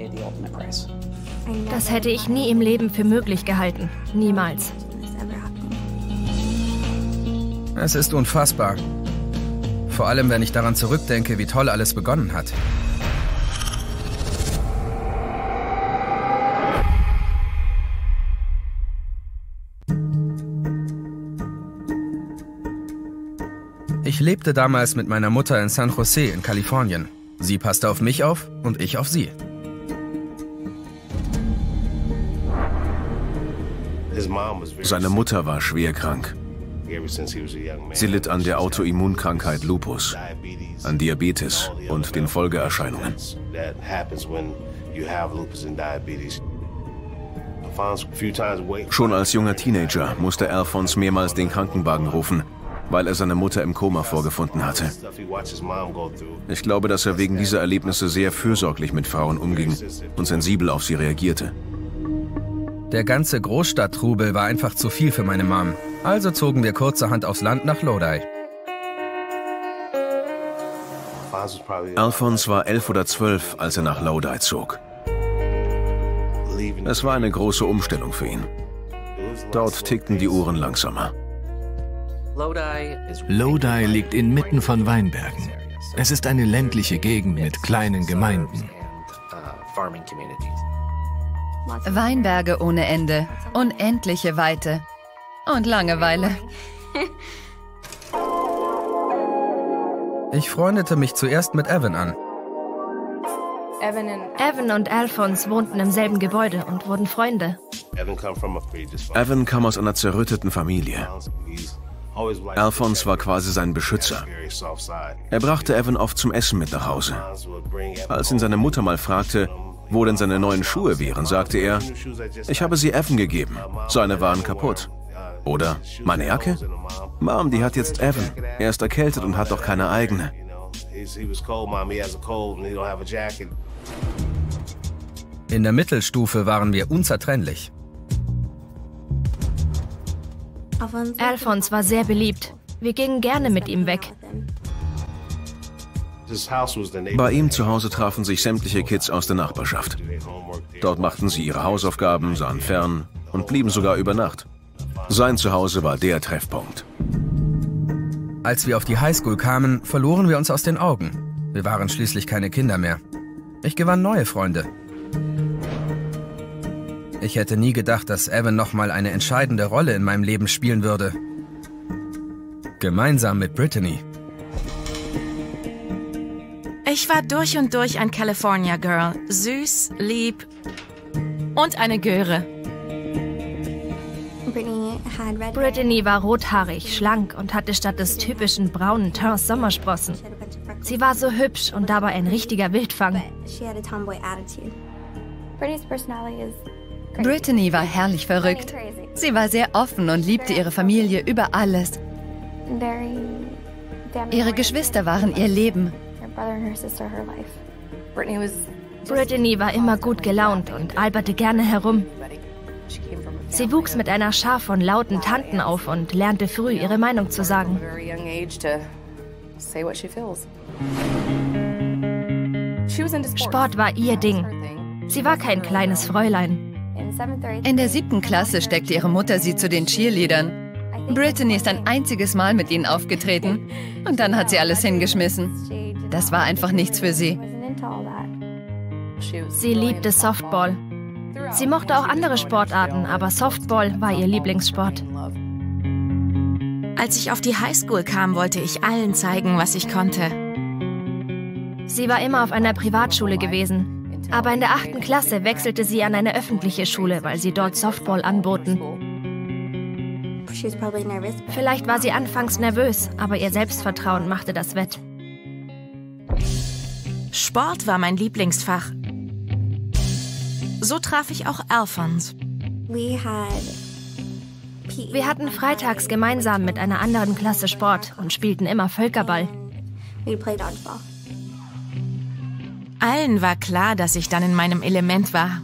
Das hätte ich nie im Leben für möglich gehalten. Niemals. Es ist unfassbar. Vor allem, wenn ich daran zurückdenke, wie toll alles begonnen hat. Ich lebte damals mit meiner Mutter in San Jose in Kalifornien. Sie passte auf mich auf und ich auf sie. Seine Mutter war schwer krank. Sie litt an der Autoimmunkrankheit Lupus, an Diabetes und den Folgeerscheinungen. Schon als junger Teenager musste Alphonse mehrmals den Krankenwagen rufen, weil er seine Mutter im Koma vorgefunden hatte. Ich glaube, dass er wegen dieser Erlebnisse sehr fürsorglich mit Frauen umging und sensibel auf sie reagierte. Der ganze Großstadttrubel war einfach zu viel für meine Mom. Also zogen wir kurzerhand aufs Land nach Lodi. Alphonse war elf oder zwölf, als er nach Lodi zog. Es war eine große Umstellung für ihn. Dort tickten die Uhren langsamer. Lodi liegt inmitten von Weinbergen. Es ist eine ländliche Gegend mit kleinen Gemeinden. Weinberge ohne Ende, unendliche Weite und Langeweile. Ich freundete mich zuerst mit Evan an. Evan und Alphonse wohnten im selben Gebäude und wurden Freunde. Evan kam aus einer zerrütteten Familie. Alphonse war quasi sein Beschützer. Er brachte Evan oft zum Essen mit nach Hause. Als ihn seine Mutter mal fragte, wo denn seine neuen Schuhe wären, sagte er, ich habe sie Evan gegeben, seine waren kaputt. Oder, meine Jacke? Mom, die hat jetzt Evan. Er ist erkältet und hat doch keine eigene. In der Mittelstufe waren wir unzertrennlich. Alphonse war sehr beliebt. Wir gingen gerne mit ihm weg. Bei ihm zu Hause trafen sich sämtliche Kids aus der Nachbarschaft. Dort machten sie ihre Hausaufgaben, sahen fern und blieben sogar über Nacht. Sein Zuhause war der Treffpunkt. Als wir auf die Highschool kamen, verloren wir uns aus den Augen. Wir waren schließlich keine Kinder mehr. Ich gewann neue Freunde. Ich hätte nie gedacht, dass Evan nochmal eine entscheidende Rolle in meinem Leben spielen würde. Gemeinsam mit Brittany. Ich war durch und durch ein California Girl. Süß, lieb und eine Göre. Brittany war rothaarig, schlank und hatte statt des typischen braunen Teints Sommersprossen. Sie war so hübsch und dabei ein richtiger Wildfang. Brittany war herrlich verrückt. Sie war sehr offen und liebte ihre Familie über alles. Ihre Geschwister waren ihr Leben. Brittany war immer gut gelaunt und alberte gerne herum. Sie wuchs mit einer Schar von lauten Tanten auf und lernte früh, ihre Meinung zu sagen. Sport war ihr Ding. Sie war kein kleines Fräulein. In der siebten Klasse steckte ihre Mutter sie zu den Cheerleadern. Brittany ist ein einziges Mal mit ihnen aufgetreten und dann hat sie alles hingeschmissen. Das war einfach nichts für sie. Sie liebte Softball. Sie mochte auch andere Sportarten, aber Softball war ihr Lieblingssport. Als ich auf die Highschool kam, wollte ich allen zeigen, was ich konnte. Sie war immer auf einer Privatschule gewesen, aber in der achten Klasse wechselte sie an eine öffentliche Schule, weil sie dort Softball anboten. Vielleicht war sie anfangs nervös, aber ihr Selbstvertrauen machte das wett. Sport war mein Lieblingsfach. So traf ich auch Alphonse. Wir hatten freitags gemeinsam mit einer anderen Klasse Sport und spielten immer Völkerball. Allen war klar, dass ich dann in meinem Element war.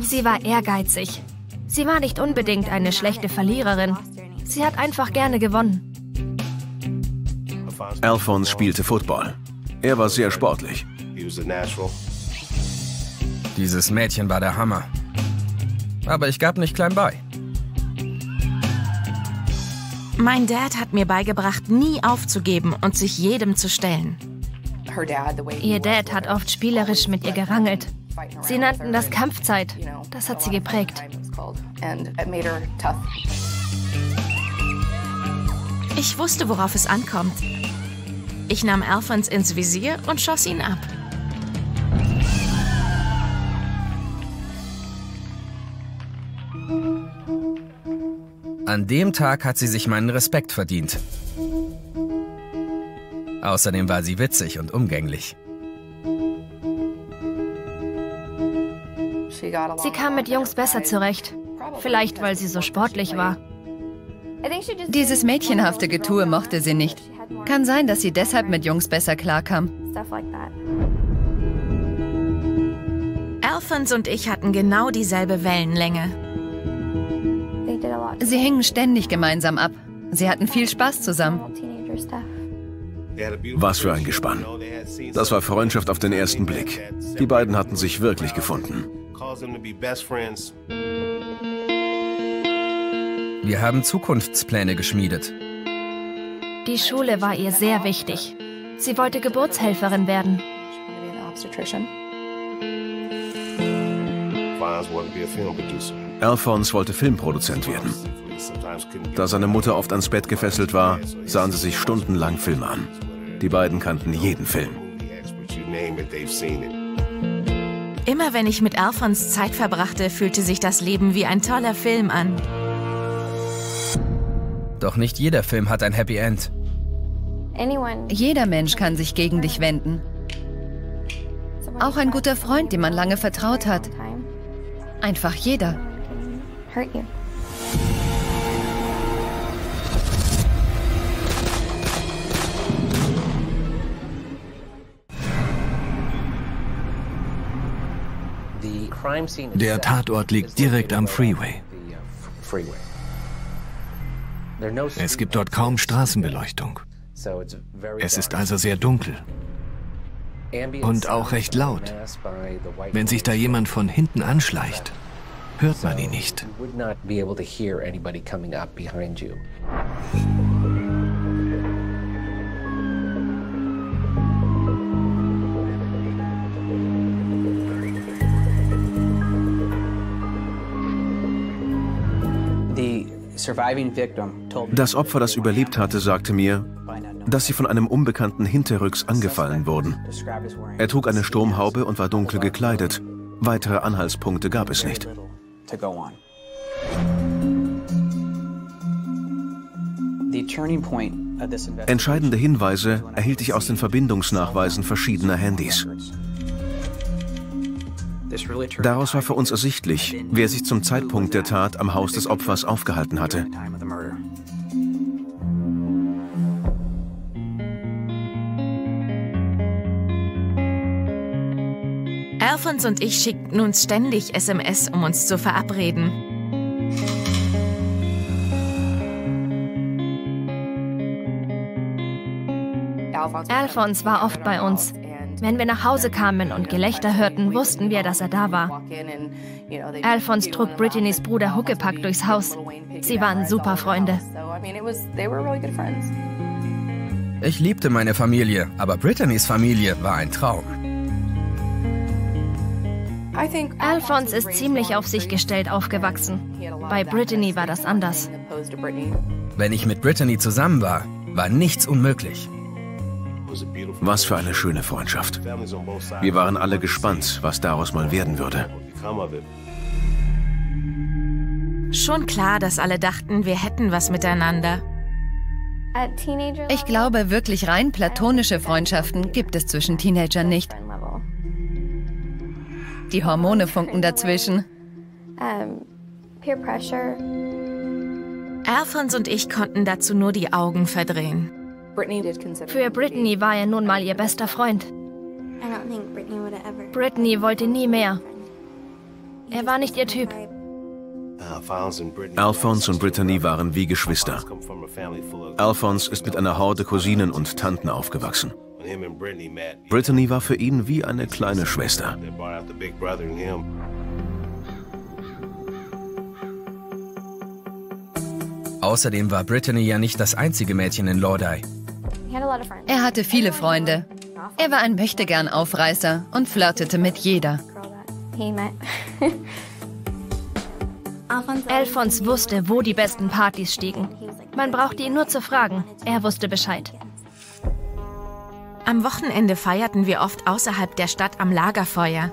Sie war ehrgeizig. Sie war nicht unbedingt eine schlechte Verliererin. Sie hat einfach gerne gewonnen. Alphonse spielte Football. Er war sehr sportlich. Dieses Mädchen war der Hammer. Aber ich gab nicht klein bei. Mein Dad hat mir beigebracht, nie aufzugeben und sich jedem zu stellen. Ihr Dad hat oft spielerisch mit ihr gerangelt. Sie nannten das Kampfzeit. Das hat sie geprägt. Ich wusste, worauf es ankommt. Ich nahm Alphonse ins Visier und schoss ihn ab. An dem Tag hat sie sich meinen Respekt verdient. Außerdem war sie witzig und umgänglich. Sie kam mit Jungs besser zurecht. Vielleicht, weil sie so sportlich war. Dieses mädchenhafte Getue mochte sie nicht. Kann sein, dass sie deshalb mit Jungs besser klarkam. Alphonse und ich hatten genau dieselbe Wellenlänge. Sie hingen ständig gemeinsam ab. Sie hatten viel Spaß zusammen. Was für ein Gespann. Das war Freundschaft auf den ersten Blick. Die beiden hatten sich wirklich gefunden. Wir haben Zukunftspläne geschmiedet. Die Schule war ihr sehr wichtig. Sie wollte Geburtshelferin werden. Alphonse wollte Filmproduzent werden. Da seine Mutter oft ans Bett gefesselt war, sahen sie sich stundenlang Filme an. Die beiden kannten jeden Film. Immer wenn ich mit Alphonse Zeit verbrachte, fühlte sich das Leben wie ein toller Film an. Doch nicht jeder Film hat ein Happy End. Jeder Mensch kann sich gegen dich wenden. Auch ein guter Freund, dem man lange vertraut hat. Einfach jeder. Der Tatort liegt direkt am Freeway. Es gibt dort kaum Straßenbeleuchtung. Es ist also sehr dunkel. Und auch recht laut. Wenn sich da jemand von hinten anschleicht, hört man ihn nicht. Das Opfer, das überlebt hatte, sagte mir, dass sie von einem Unbekannten hinterrücks angefallen wurden. Er trug eine Sturmhaube und war dunkel gekleidet. Weitere Anhaltspunkte gab es nicht. Entscheidende Hinweise erhielt ich aus den Verbindungsnachweisen verschiedener Handys. Daraus war für uns ersichtlich, wer sich zum Zeitpunkt der Tat am Haus des Opfers aufgehalten hatte. Alphonse und ich schickten uns ständig S M S, um uns zu verabreden. Alphonse war oft bei uns. Wenn wir nach Hause kamen und Gelächter hörten, wussten wir, dass er da war. Alphonse trug Brittany's Bruder Huckepack durchs Haus. Sie waren super Freunde. Ich liebte meine Familie, aber Brittany's Familie war ein Traum. Alphonse ist ziemlich auf sich gestellt aufgewachsen. Bei Brittany war das anders. Wenn ich mit Brittany zusammen war, war nichts unmöglich. Was für eine schöne Freundschaft. Wir waren alle gespannt, was daraus mal werden würde. Schon klar, dass alle dachten, wir hätten was miteinander. Ich glaube, wirklich rein platonische Freundschaften gibt es zwischen Teenagern nicht. Die Hormone funken dazwischen. peer pressure. Alphonse und ich konnten dazu nur die Augen verdrehen. Für Brittany war er nun mal ihr bester Freund. Brittany wollte nie mehr. Er war nicht ihr Typ. Alphonse und Brittany waren wie Geschwister. Alphonse ist mit einer Horde Cousinen und Tanten aufgewachsen. Brittany war für ihn wie eine kleine Schwester. Außerdem war Brittany ja nicht das einzige Mädchen in Lodi. Er hatte viele Freunde. Er war ein Möchtegern-Aufreißer und flirtete mit jeder. Alphonse wusste, wo die besten Partys stiegen. Man brauchte ihn nur zu fragen. Er wusste Bescheid. Am Wochenende feierten wir oft außerhalb der Stadt am Lagerfeuer.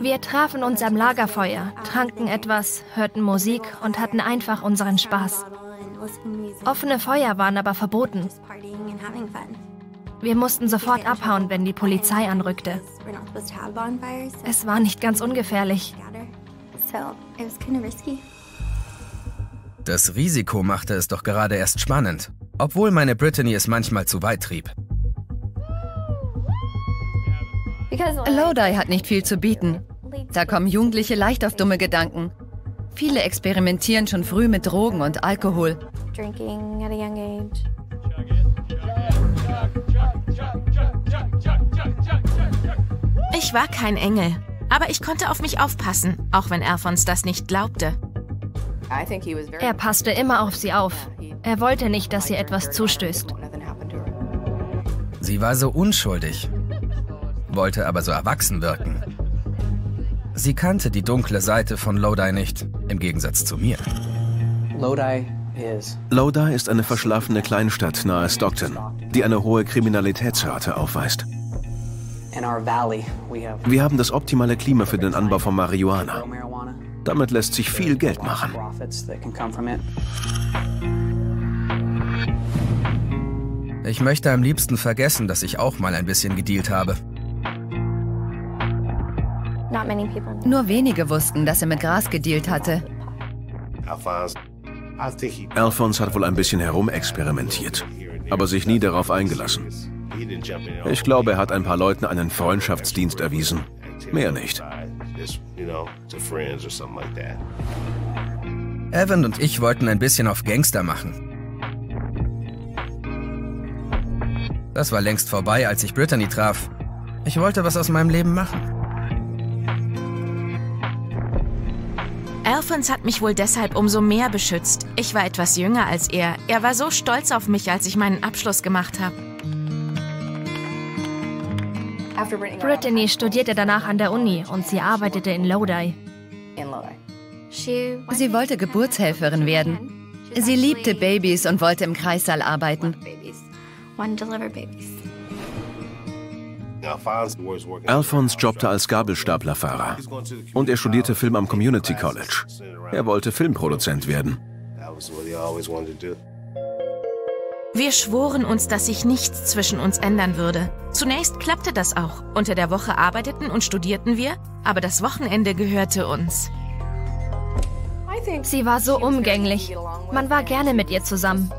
Wir trafen uns am Lagerfeuer, tranken etwas, hörten Musik und hatten einfach unseren Spaß. Offene Feuer waren aber verboten. Wir mussten sofort abhauen, wenn die Polizei anrückte. Es war nicht ganz ungefährlich. Das Risiko machte es doch gerade erst spannend, obwohl meine Brittany es manchmal zu weit trieb. Lodi hat nicht viel zu bieten. Da kommen Jugendliche leicht auf dumme Gedanken. Viele experimentieren schon früh mit Drogen und Alkohol. Ich war kein Engel, aber ich konnte auf mich aufpassen, auch wenn Alphonse das nicht glaubte. Er passte immer auf sie auf. Er wollte nicht, dass ihr etwas zustößt. Sie war so unschuldig, wollte aber so erwachsen wirken. Sie kannte die dunkle Seite von Lodi nicht, im Gegensatz zu mir. Lodi Lodi ist eine verschlafene Kleinstadt nahe Stockton, die eine hohe Kriminalitätsrate aufweist. Wir haben das optimale Klima für den Anbau von Marihuana. Damit lässt sich viel Geld machen. Ich möchte am liebsten vergessen, dass ich auch mal ein bisschen gedealt habe. Nur wenige wussten, dass er mit Gras gedealt hatte. Alphonse hat wohl ein bisschen herumexperimentiert, aber sich nie darauf eingelassen. Ich glaube, er hat ein paar Leuten einen Freundschaftsdienst erwiesen, mehr nicht. Evan und ich wollten ein bisschen auf Gangster machen. Das war längst vorbei, als ich Brittany traf. Ich wollte was aus meinem Leben machen. Alphonse hat mich wohl deshalb umso mehr beschützt. Ich war etwas jünger als er. Er war so stolz auf mich, als ich meinen Abschluss gemacht habe. Brittany studierte danach an der Uni und sie arbeitete in Lodi. Sie wollte Geburtshelferin werden. Sie liebte Babys und wollte im Kreissaal arbeiten. Alphonse jobbte als Gabelstaplerfahrer und er studierte Film am Community College. Er wollte Filmproduzent werden. Wir schworen uns, dass sich nichts zwischen uns ändern würde. Zunächst klappte das auch. Unter der Woche arbeiteten und studierten wir, aber das Wochenende gehörte uns. Sie war so umgänglich. Man war gerne mit ihr zusammen.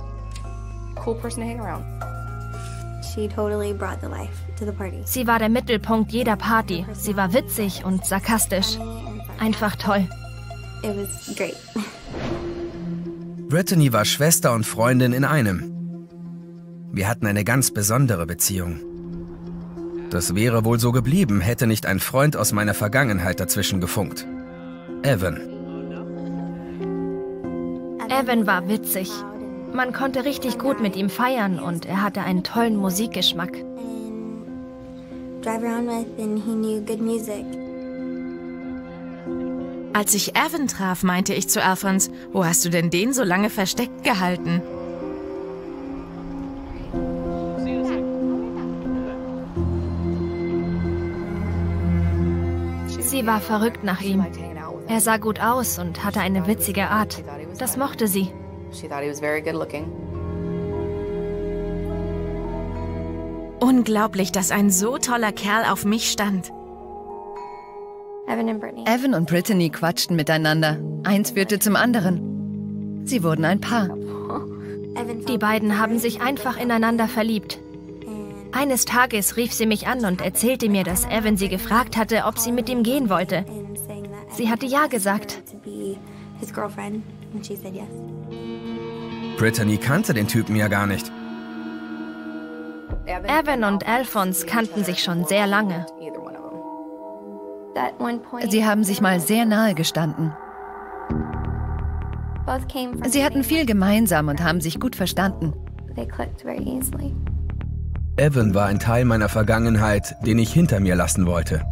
Sie war der Mittelpunkt jeder Party. Sie war witzig und sarkastisch. Einfach toll. Brittany war Schwester und Freundin in einem. Wir hatten eine ganz besondere Beziehung. Das wäre wohl so geblieben, hätte nicht ein Freund aus meiner Vergangenheit dazwischen gefunkt. Evan. Evan war witzig. Man konnte richtig gut mit ihm feiern und er hatte einen tollen Musikgeschmack. Als ich Evan traf, meinte ich zu Alphonse, wo hast du denn den so lange versteckt gehalten? Sie war verrückt nach ihm. Er sah gut aus und hatte eine witzige Art. Das mochte sie. Unglaublich, dass ein so toller Kerl auf mich stand. Evan und Brittany quatschten miteinander. Eins führte zum anderen. Sie wurden ein Paar. Die beiden haben sich einfach ineinander verliebt. Eines Tages rief sie mich an und erzählte mir, dass Evan sie gefragt hatte, ob sie mit ihm gehen wollte. Sie hatte ja gesagt. Brittany kannte den Typen ja gar nicht. Evan und Alphonse kannten sich schon sehr lange. Sie haben sich mal sehr nahe gestanden. Sie hatten viel gemeinsam und haben sich gut verstanden. Evan war ein Teil meiner Vergangenheit, den ich hinter mir lassen wollte.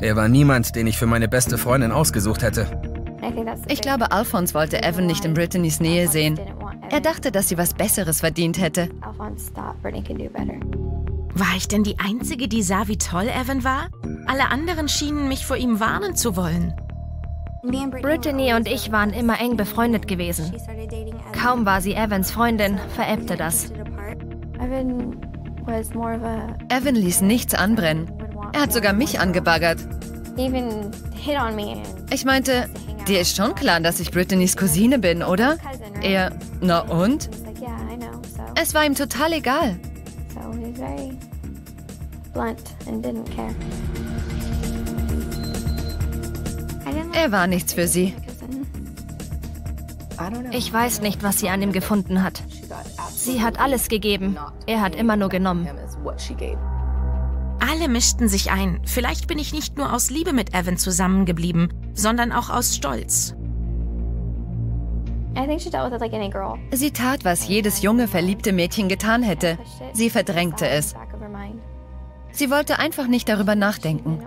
Er war niemand, den ich für meine beste Freundin ausgesucht hätte. Ich glaube, Alphonse wollte Evan nicht in Brittany's Nähe sehen. Er dachte, dass sie was Besseres verdient hätte. War ich denn die Einzige, die sah, wie toll Evan war? Alle anderen schienen mich vor ihm warnen zu wollen. Brittany und ich waren immer eng befreundet gewesen. Kaum war sie Evans Freundin, verebbte das. Evan ließ nichts anbrennen. Er hat sogar mich angebaggert. Ich meinte, dir ist schon klar, dass ich Brittany's Cousine bin, oder? Er, na und? Es war ihm total egal. Er war nichts für sie. Ich weiß nicht, was sie an ihm gefunden hat. Sie hat alles gegeben. Er hat immer nur genommen. Alle mischten sich ein. Vielleicht bin ich nicht nur aus Liebe mit Evan zusammengeblieben, sondern auch aus Stolz. Sie tat, was jedes junge, verliebte Mädchen getan hätte. Sie verdrängte es. Sie wollte einfach nicht darüber nachdenken.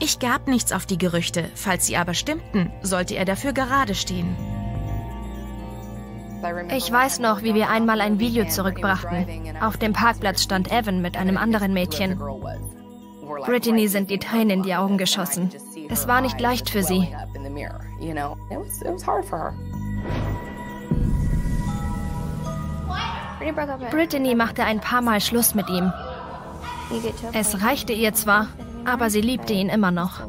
Ich gab nichts auf die Gerüchte. Falls sie aber stimmten, sollte er dafür gerade stehen. Ich weiß noch, wie wir einmal ein Video zurückbrachten. Auf dem Parkplatz stand Evan mit einem anderen Mädchen. Brittany sind die Tränen in die Augen geschossen. Es war nicht leicht für sie. Brittany machte ein paar Mal Schluss mit ihm. Es reichte ihr zwar, aber sie liebte ihn immer noch.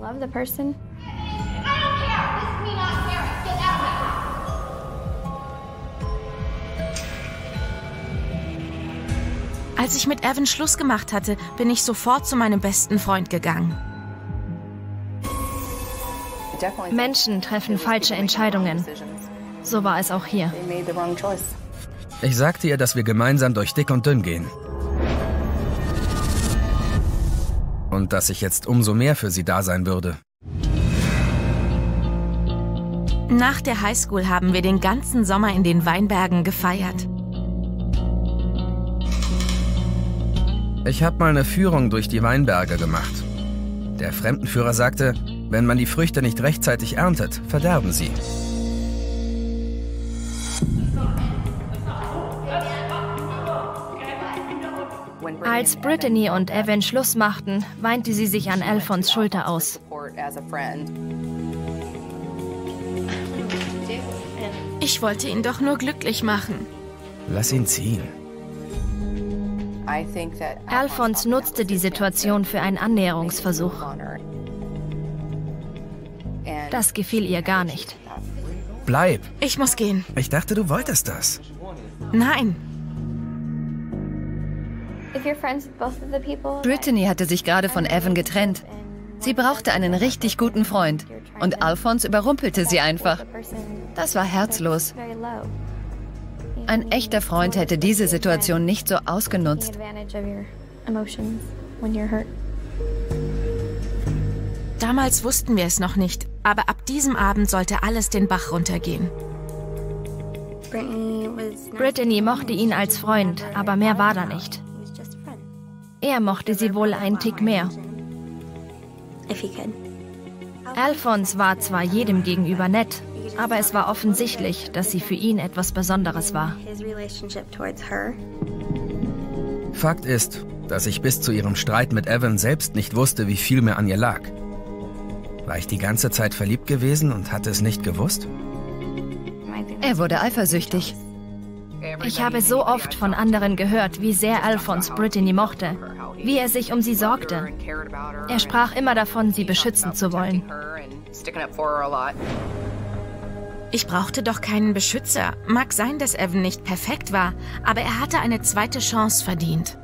Als ich mit Evan Schluss gemacht hatte, bin ich sofort zu meinem besten Freund gegangen. Menschen treffen falsche Entscheidungen. So war es auch hier. Ich sagte ihr, dass wir gemeinsam durch dick und dünn gehen. Und dass ich jetzt umso mehr für sie da sein würde. Nach der Highschool haben wir den ganzen Sommer in den Weinbergen gefeiert. Ich habe mal eine Führung durch die Weinberge gemacht. Der Fremdenführer sagte, wenn man die Früchte nicht rechtzeitig erntet, verderben sie. Als Brittany und Evan Schluss machten, weinte sie sich an Alphons Schulter aus. Ich wollte ihn doch nur glücklich machen. Lass ihn ziehen. Alphonse nutzte die Situation für einen Annäherungsversuch. Das gefiel ihr gar nicht. Bleib! Ich muss gehen. Ich dachte, du wolltest das. Nein. Brittany hatte sich gerade von Evan getrennt. Sie brauchte einen richtig guten Freund. Und Alphonse überrumpelte sie einfach. Das war herzlos. Ein echter Freund hätte diese Situation nicht so ausgenutzt. Damals wussten wir es noch nicht. Aber ab diesem Abend sollte alles den Bach runtergehen. Brittany mochte ihn als Freund, aber mehr war da nicht. Er mochte sie wohl einen Tick mehr. Alphonse war zwar jedem gegenüber nett, aber es war offensichtlich, dass sie für ihn etwas Besonderes war. Fakt ist, dass ich bis zu ihrem Streit mit Evan selbst nicht wusste, wie viel mir an ihr lag. War ich die ganze Zeit verliebt gewesen und hatte es nicht gewusst? Er wurde eifersüchtig. Ich habe so oft von anderen gehört, wie sehr Alphonse Brittany mochte, wie er sich um sie sorgte. Er sprach immer davon, sie beschützen zu wollen. Ich brauchte doch keinen Beschützer. Mag sein, dass Evan nicht perfekt war, aber er hatte eine zweite Chance verdient.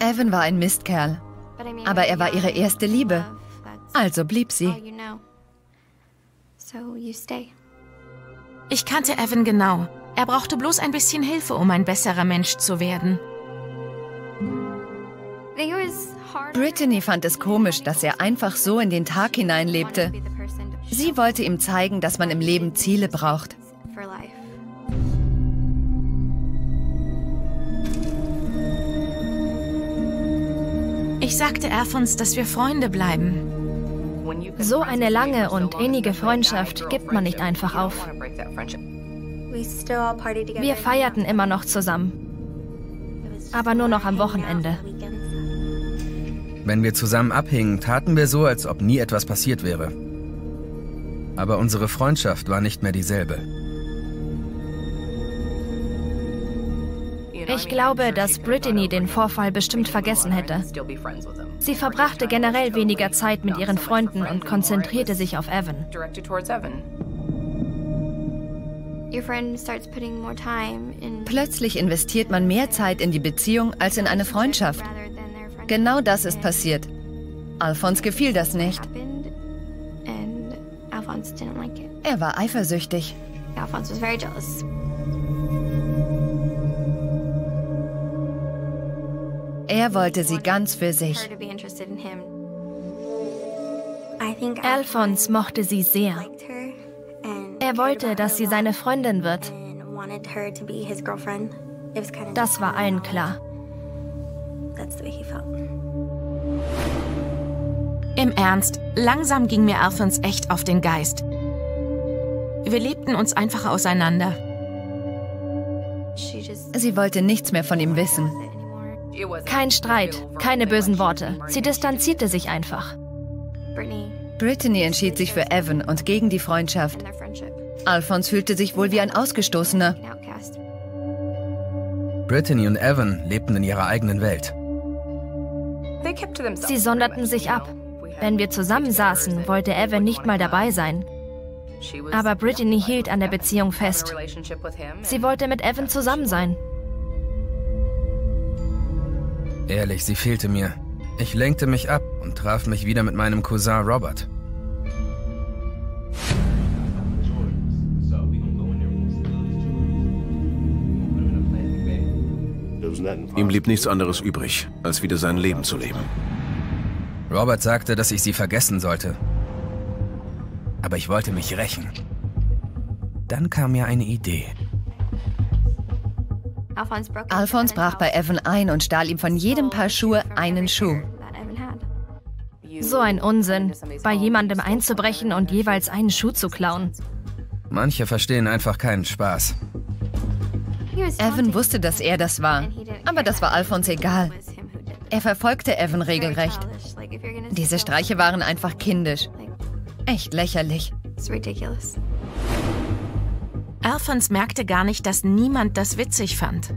Evan war ein Mistkerl, aber er war ihre erste Liebe. Also blieb sie. Ich kannte Evan genau. Er brauchte bloß ein bisschen Hilfe, um ein besserer Mensch zu werden. Brittany fand es komisch, dass er einfach so in den Tag hineinlebte. Sie wollte ihm zeigen, dass man im Leben Ziele braucht. Ich sagte Alphonse, dass wir Freunde bleiben. So eine lange und innige Freundschaft gibt man nicht einfach auf. Wir feierten immer noch zusammen, aber nur noch am Wochenende. Wenn wir zusammen abhingen, taten wir so, als ob nie etwas passiert wäre. Aber unsere Freundschaft war nicht mehr dieselbe. Ich glaube, dass Brittany den Vorfall bestimmt vergessen hätte. Sie verbrachte generell weniger Zeit mit ihren Freunden und konzentrierte sich auf Evan. Plötzlich investiert man mehr Zeit in die Beziehung als in eine Freundschaft. Genau das ist passiert. Alphonse gefiel das nicht. Er war eifersüchtig. Alphonse war sehr jealous. Er wollte sie ganz für sich. Alphonse mochte sie sehr. Er wollte, dass sie seine Freundin wird. Das war allen klar. Im Ernst, langsam ging mir Alphonse echt auf den Geist. Wir lebten uns einfach auseinander. Sie wollte nichts mehr von ihm wissen. Kein Streit, keine bösen Worte. Sie distanzierte sich einfach. Brittany entschied sich für Evan und gegen die Freundschaft. Alphonse fühlte sich wohl wie ein Ausgestoßener. Brittany und Evan lebten in ihrer eigenen Welt. Sie sonderten sich ab. Wenn wir zusammen saßen, wollte Evan nicht mal dabei sein. Aber Brittany hielt an der Beziehung fest. Sie wollte mit Evan zusammen sein. Ehrlich, sie fehlte mir. Ich lenkte mich ab und traf mich wieder mit meinem Cousin Robert. Ihm blieb nichts anderes übrig, als wieder sein Leben zu leben. Robert sagte, dass ich sie vergessen sollte. Aber ich wollte mich rächen. Dann kam mir eine Idee. Alphonse brach bei Evan ein und stahl ihm von jedem Paar Schuhe einen Schuh. So ein Unsinn, bei jemandem einzubrechen und jeweils einen Schuh zu klauen. Manche verstehen einfach keinen Spaß. Evan wusste, dass er das war, aber das war Alphonse egal. Er verfolgte Evan regelrecht. Diese Streiche waren einfach kindisch. Echt lächerlich. Alphonse merkte gar nicht, dass niemand das witzig fand.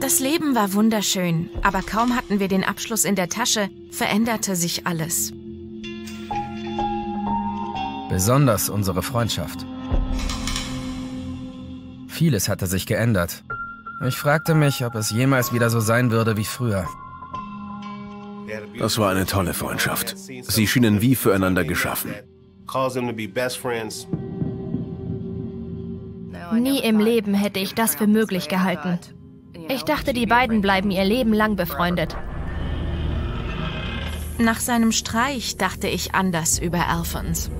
Das Leben war wunderschön, aber kaum hatten wir den Abschluss in der Tasche, veränderte sich alles. Besonders unsere Freundschaft. Vieles hatte sich geändert. Ich fragte mich, ob es jemals wieder so sein würde wie früher. Das war eine tolle Freundschaft. Sie schienen wie füreinander geschaffen. Nie im Leben hätte ich das für möglich gehalten. Ich dachte, die beiden bleiben ihr Leben lang befreundet. Nach seinem Streich dachte ich anders über Alphonse.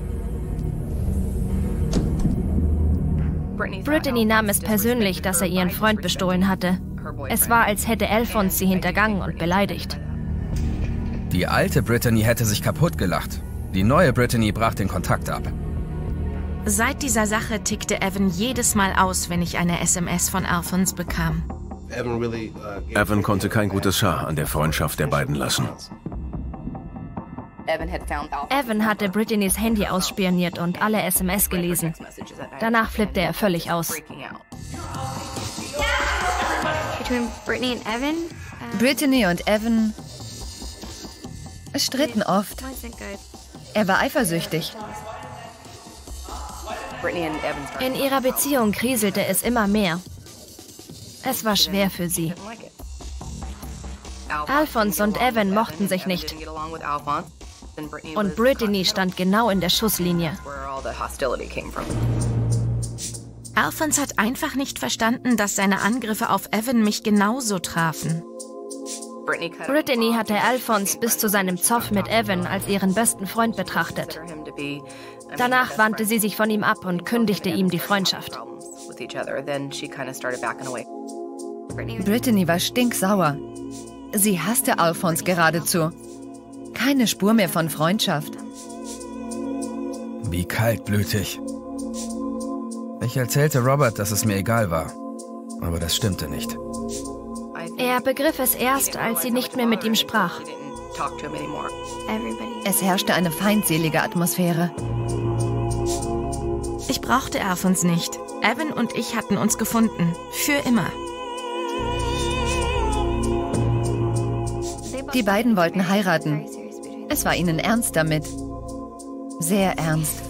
Brittany nahm es persönlich, dass er ihren Freund bestohlen hatte. Es war, als hätte Alphonse sie hintergangen und beleidigt. Die alte Brittany hätte sich kaputt gelacht. Die neue Brittany brach den Kontakt ab. Seit dieser Sache tickte Evan jedes Mal aus, wenn ich eine S M S von Alphonse bekam. Evan konnte kein gutes Haar an der Freundschaft der beiden lassen. Evan hatte Brittany's Handy ausspioniert und alle S M S gelesen. Danach flippte er völlig aus. Brittany und Evan stritten oft. Er war eifersüchtig. In ihrer Beziehung kriselte es immer mehr. Es war schwer für sie. Alphonse und Evan mochten sich nicht. Und Brittany stand genau in der Schusslinie. Alphonse hat einfach nicht verstanden, dass seine Angriffe auf Evan mich genauso trafen. Brittany hatte Alphonse bis zu seinem Zoff mit Evan als ihren besten Freund betrachtet. Danach wandte sie sich von ihm ab und kündigte ihm die Freundschaft. Brittany war stinksauer. Sie hasste Alphonse geradezu. Keine Spur mehr von Freundschaft. Wie kaltblütig. Ich erzählte Robert, dass es mir egal war. Aber das stimmte nicht. Er begriff es erst, als sie nicht mehr mit ihm sprach. Es herrschte eine feindselige Atmosphäre. Ich brauchte Alphonse nicht. Evan und ich hatten uns gefunden. Für immer. Die beiden wollten heiraten. Es war ihnen ernst damit. Sehr ernst.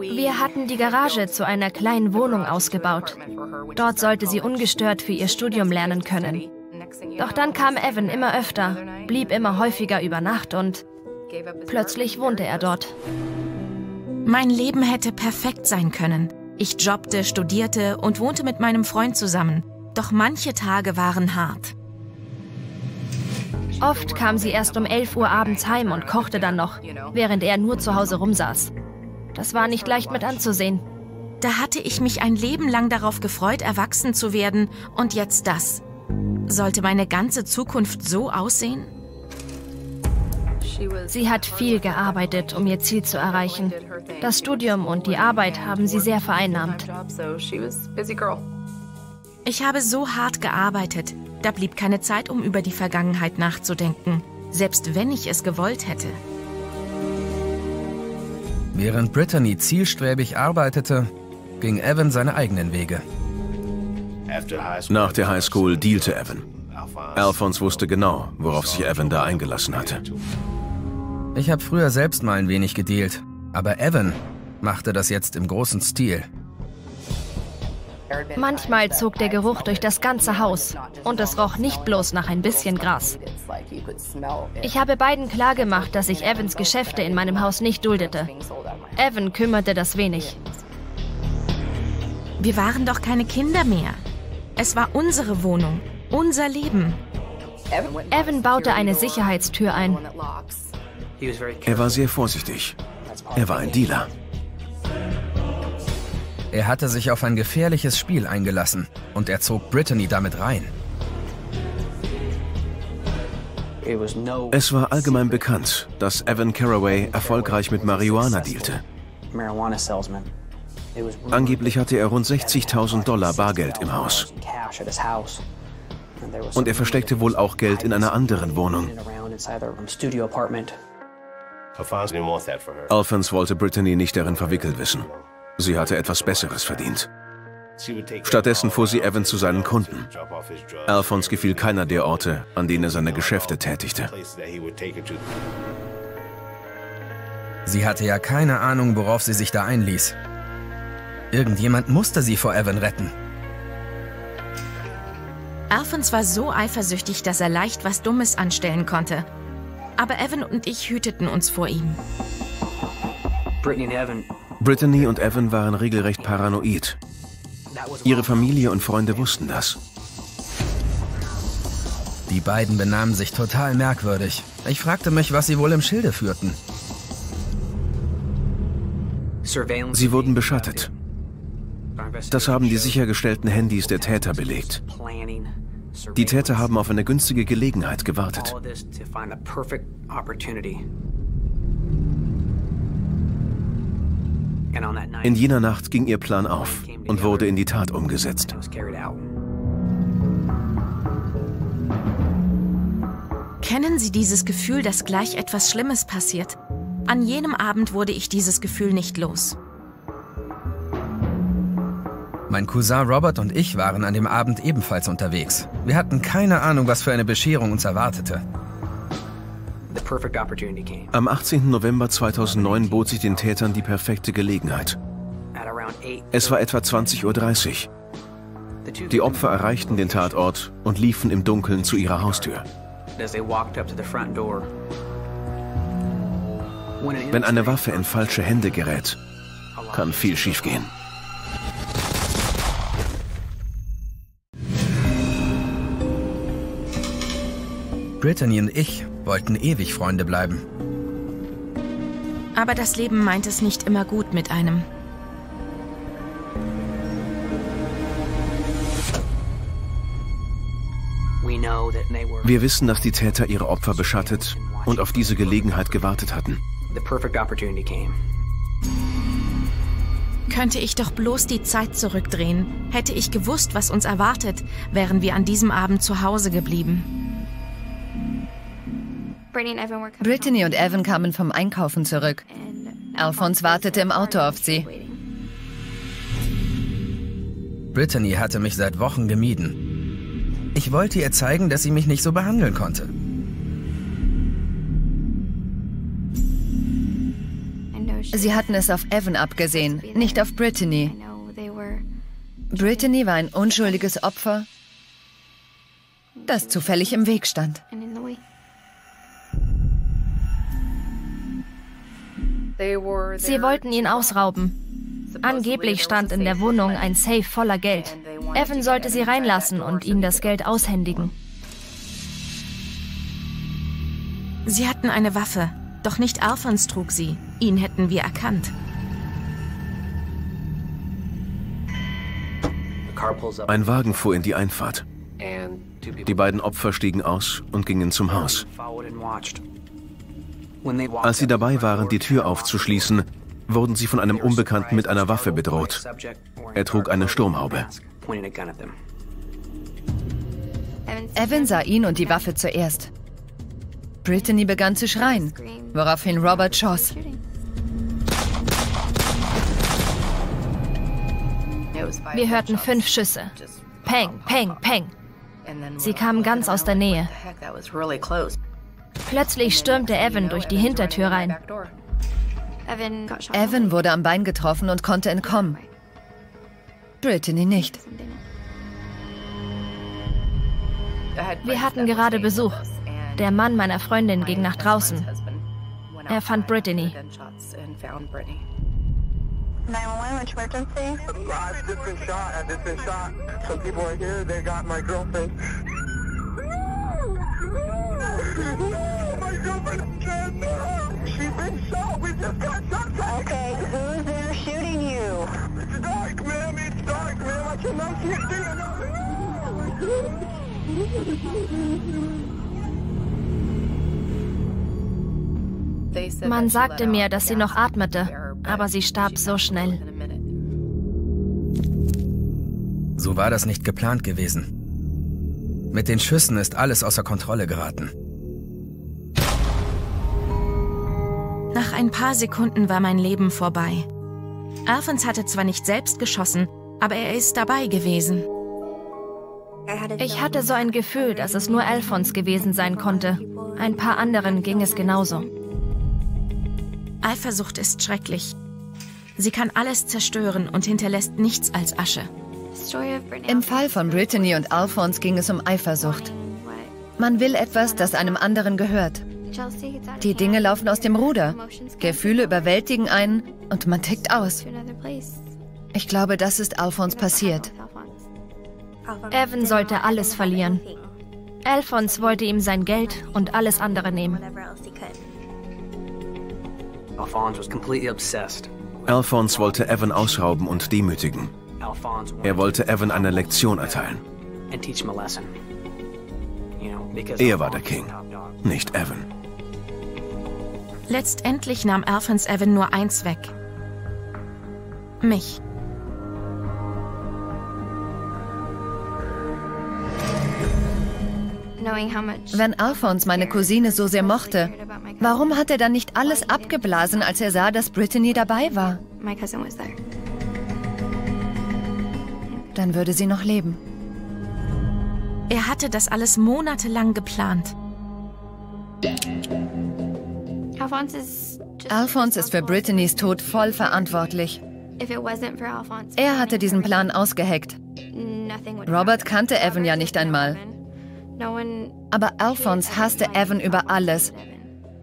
Wir hatten die Garage zu einer kleinen Wohnung ausgebaut. Dort sollte sie ungestört für ihr Studium lernen können. Doch dann kam Evan immer öfter, blieb immer häufiger über Nacht und plötzlich wohnte er dort. Mein Leben hätte perfekt sein können. Ich jobbte, studierte und wohnte mit meinem Freund zusammen. Doch manche Tage waren hart. Oft kam sie erst um elf Uhr abends heim und kochte dann noch, während er nur zu Hause rumsaß. Das war nicht leicht mit anzusehen. Da hatte ich mich ein Leben lang darauf gefreut, erwachsen zu werden. Und jetzt das. Sollte meine ganze Zukunft so aussehen? Sie hat viel gearbeitet, um ihr Ziel zu erreichen. Das Studium und die Arbeit haben sie sehr vereinnahmt. Ich habe so hart gearbeitet. Da blieb keine Zeit, um über die Vergangenheit nachzudenken. Selbst wenn ich es gewollt hätte. Während Brittany zielstrebig arbeitete, ging Evan seine eigenen Wege. Nach der Highschool dealte Evan. Alphonse wusste genau, worauf sich Evan da eingelassen hatte. Ich habe früher selbst mal ein wenig gedealt, aber Evan machte das jetzt im großen Stil. Manchmal zog der Geruch durch das ganze Haus und es roch nicht bloß nach ein bisschen Gras. Ich habe beiden klargemacht, dass ich Evans Geschäfte in meinem Haus nicht duldete. Evan kümmerte das wenig. Wir waren doch keine Kinder mehr. Es war unsere Wohnung, unser Leben. Evan baute eine Sicherheitstür ein. Er war sehr vorsichtig. Er war ein Dealer. Er hatte sich auf ein gefährliches Spiel eingelassen und er zog Brittany damit rein. Es war allgemein bekannt, dass Evan Carraway erfolgreich mit Marihuana dealte. Angeblich hatte er rund sechzigtausend Dollar Bargeld im Haus. Und er versteckte wohl auch Geld in einer anderen Wohnung. Alphonse wollte Brittany nicht darin verwickelt wissen. Sie hatte etwas Besseres verdient. Stattdessen fuhr sie Evan zu seinen Kunden. Alphonse gefiel keiner der Orte, an denen er seine Geschäfte tätigte. Sie hatte ja keine Ahnung, worauf sie sich da einließ. Irgendjemand musste sie vor Evan retten. Alphonse war so eifersüchtig, dass er leicht was Dummes anstellen konnte. Aber Evan und ich hüteten uns vor ihm. Brittany und Evan. Brittany und Evan waren regelrecht paranoid. Ihre Familie und Freunde wussten das. Die beiden benahmen sich total merkwürdig. Ich fragte mich, was sie wohl im Schilde führten. Sie wurden beschattet. Das haben die sichergestellten Handys der Täter belegt. Die Täter haben auf eine günstige Gelegenheit gewartet. In jener Nacht ging ihr Plan auf und wurde in die Tat umgesetzt. Kennen Sie dieses Gefühl, dass gleich etwas Schlimmes passiert? An jenem Abend wurde ich dieses Gefühl nicht los. Mein Cousin Robert und ich waren an dem Abend ebenfalls unterwegs. Wir hatten keine Ahnung, was für eine Bescherung uns erwartete. Am achtzehnten November zweitausendneun bot sich den Tätern die perfekte Gelegenheit. Es war etwa zwanzig Uhr dreißig. Die Opfer erreichten den Tatort und liefen im Dunkeln zu ihrer Haustür. Wenn eine Waffe in falsche Hände gerät, kann viel schiefgehen. Brittany und ich wollten ewig Freunde bleiben. Aber das Leben meint es nicht immer gut mit einem. Wir wissen, dass die Täter ihre Opfer beschattet und auf diese Gelegenheit gewartet hatten. Könnte ich doch bloß die Zeit zurückdrehen, hätte ich gewusst, was uns erwartet, wären wir an diesem Abend zu Hause geblieben. Brittany und Evan kamen vom Einkaufen zurück. Alphonse wartete im Auto auf sie. Brittany hatte mich seit Wochen gemieden. Ich wollte ihr zeigen, dass sie mich nicht so behandeln konnte. Sie hatten es auf Evan abgesehen, nicht auf Brittany. Brittany war ein unschuldiges Opfer, das zufällig im Weg stand. Sie wollten ihn ausrauben. Angeblich stand in der Wohnung ein Safe voller Geld. Evan sollte sie reinlassen und ihm das Geld aushändigen. Sie hatten eine Waffe, doch nicht Alphonse trug sie. Ihn hätten wir erkannt. Ein Wagen fuhr in die Einfahrt. Die beiden Opfer stiegen aus und gingen zum Haus. Als sie dabei waren, die Tür aufzuschließen, wurden sie von einem Unbekannten mit einer Waffe bedroht. Er trug eine Sturmhaube. Evan sah ihn und die Waffe zuerst. Brittany begann zu schreien, woraufhin Robert schoss. Wir hörten fünf Schüsse. Peng, peng, peng. Sie kamen ganz aus der Nähe. Plötzlich stürmte Evan durch die Hintertür rein. Evan wurde am Bein getroffen und konnte entkommen. Brittany nicht. Wir hatten gerade Besuch. Der Mann meiner Freundin ging nach draußen. Er fand Brittany. Man sagte mir, dass sie noch atmete, aber sie starb so schnell. So war das nicht geplant gewesen. Mit den Schüssen ist alles außer Kontrolle geraten. Nach ein paar Sekunden war mein Leben vorbei. Alphonse hatte zwar nicht selbst geschossen, aber er ist dabei gewesen. Ich hatte so ein Gefühl, dass es nur Alphonse gewesen sein konnte. Ein paar anderen ging es genauso. Eifersucht ist schrecklich. Sie kann alles zerstören und hinterlässt nichts als Asche. Im Fall von Brittany und Alphonse ging es um Eifersucht. Man will etwas, das einem anderen gehört. Die Dinge laufen aus dem Ruder, Gefühle überwältigen einen und man tickt aus. Ich glaube, das ist Alphonse passiert. Evan sollte alles verlieren. Alphonse wollte ihm sein Geld und alles andere nehmen. Alphonse wollte Evan ausrauben und demütigen. Er wollte Evan eine Lektion erteilen. Er war der King, nicht Evan. Letztendlich nahm Alphonse Evan nur eins weg. Mich. Wenn Alphonse meine Cousine so sehr mochte, warum hat er dann nicht alles abgeblasen, als er sah, dass Brittany dabei war? Dann würde sie noch leben. Er hatte das alles monatelang geplant. Alphonse ist für Brittany's Tod voll verantwortlich. Er hatte diesen Plan ausgeheckt. Robert kannte Evan ja nicht einmal. Aber Alphonse hasste Evan über alles.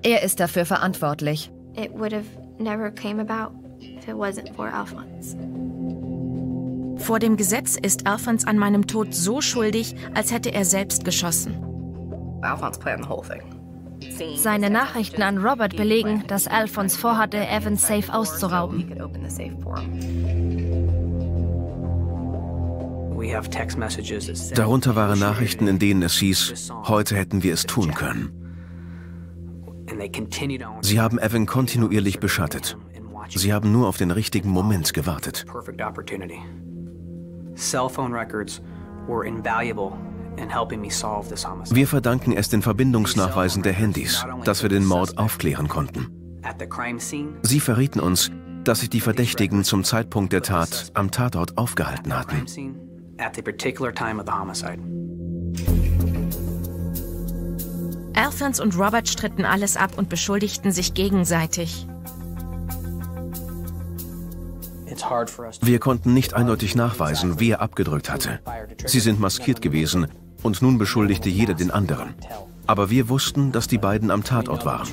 Er ist dafür verantwortlich. Vor dem Gesetz ist Alphonse an meinem Tod so schuldig, als hätte er selbst geschossen. Seine Nachrichten an Robert belegen, dass Alphonse vorhatte, Evans Safe auszurauben. Darunter waren Nachrichten, in denen es hieß, heute hätten wir es tun können. Sie haben Evan kontinuierlich beschattet. Sie haben nur auf den richtigen Moment gewartet. Wir verdanken es den Verbindungsnachweisen der Handys, dass wir den Mord aufklären konnten. Sie verrieten uns, dass sich die Verdächtigen zum Zeitpunkt der Tat am Tatort aufgehalten hatten. Alphonse und Robert stritten alles ab und beschuldigten sich gegenseitig. Wir konnten nicht eindeutig nachweisen, wer abgedrückt hatte. Sie sind maskiert gewesen und nun beschuldigte jeder den anderen. Aber wir wussten, dass die beiden am Tatort waren.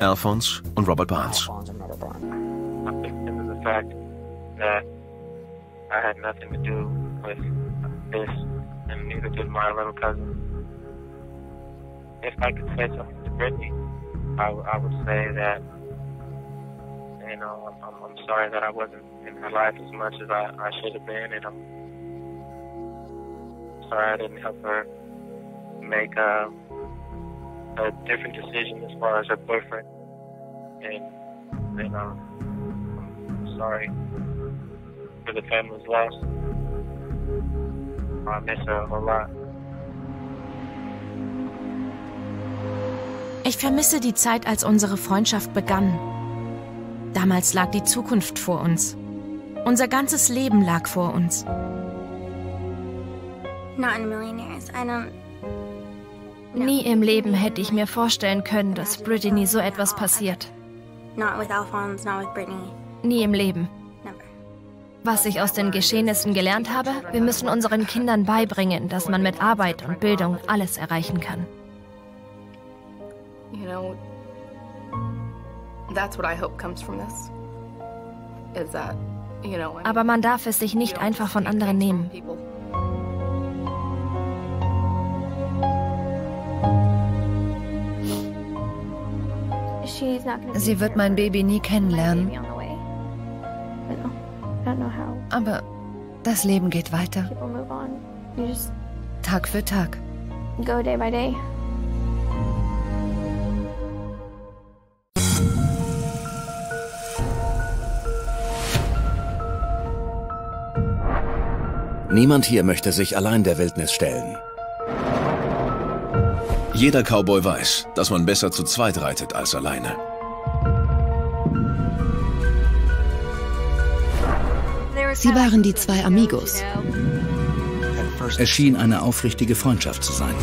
Alphonse und Robert Barnes. Ich vermisse die Zeit, als unsere Freundschaft begann. Damals lag die Zukunft vor uns. Unser ganzes Leben lag vor uns. Nie im Leben hätte ich mir vorstellen können, dass Brittany so etwas passiert. Nie im Leben. Was ich aus den Geschehnissen gelernt habe, wir müssen unseren Kindern beibringen, dass man mit Arbeit und Bildung alles erreichen kann. Aber man darf es sich nicht einfach von anderen nehmen. Sie wird mein Baby nie kennenlernen. Aber das Leben geht weiter. Tag für Tag. Niemand hier möchte sich allein der Wildnis stellen. Jeder Cowboy weiß, dass man besser zu zweit reitet als alleine. Sie waren die zwei Amigos. Es schien eine aufrichtige Freundschaft zu sein.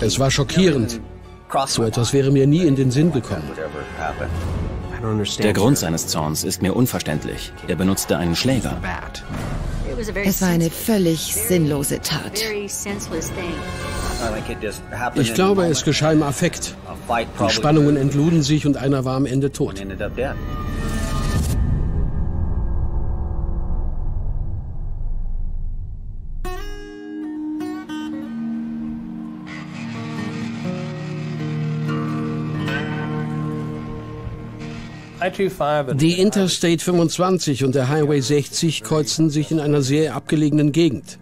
Es war schockierend. So etwas wäre mir nie in den Sinn gekommen. Der Grund seines Zorns ist mir unverständlich. Er benutzte einen Schläger. Es war eine völlig sinnlose Tat. Ich glaube, es geschah im Affekt. Die Spannungen entluden sich und einer war am Ende tot. Die Interstate fünfundzwanzig und der Highway sechzig kreuzen sich in einer sehr abgelegenen Gegend.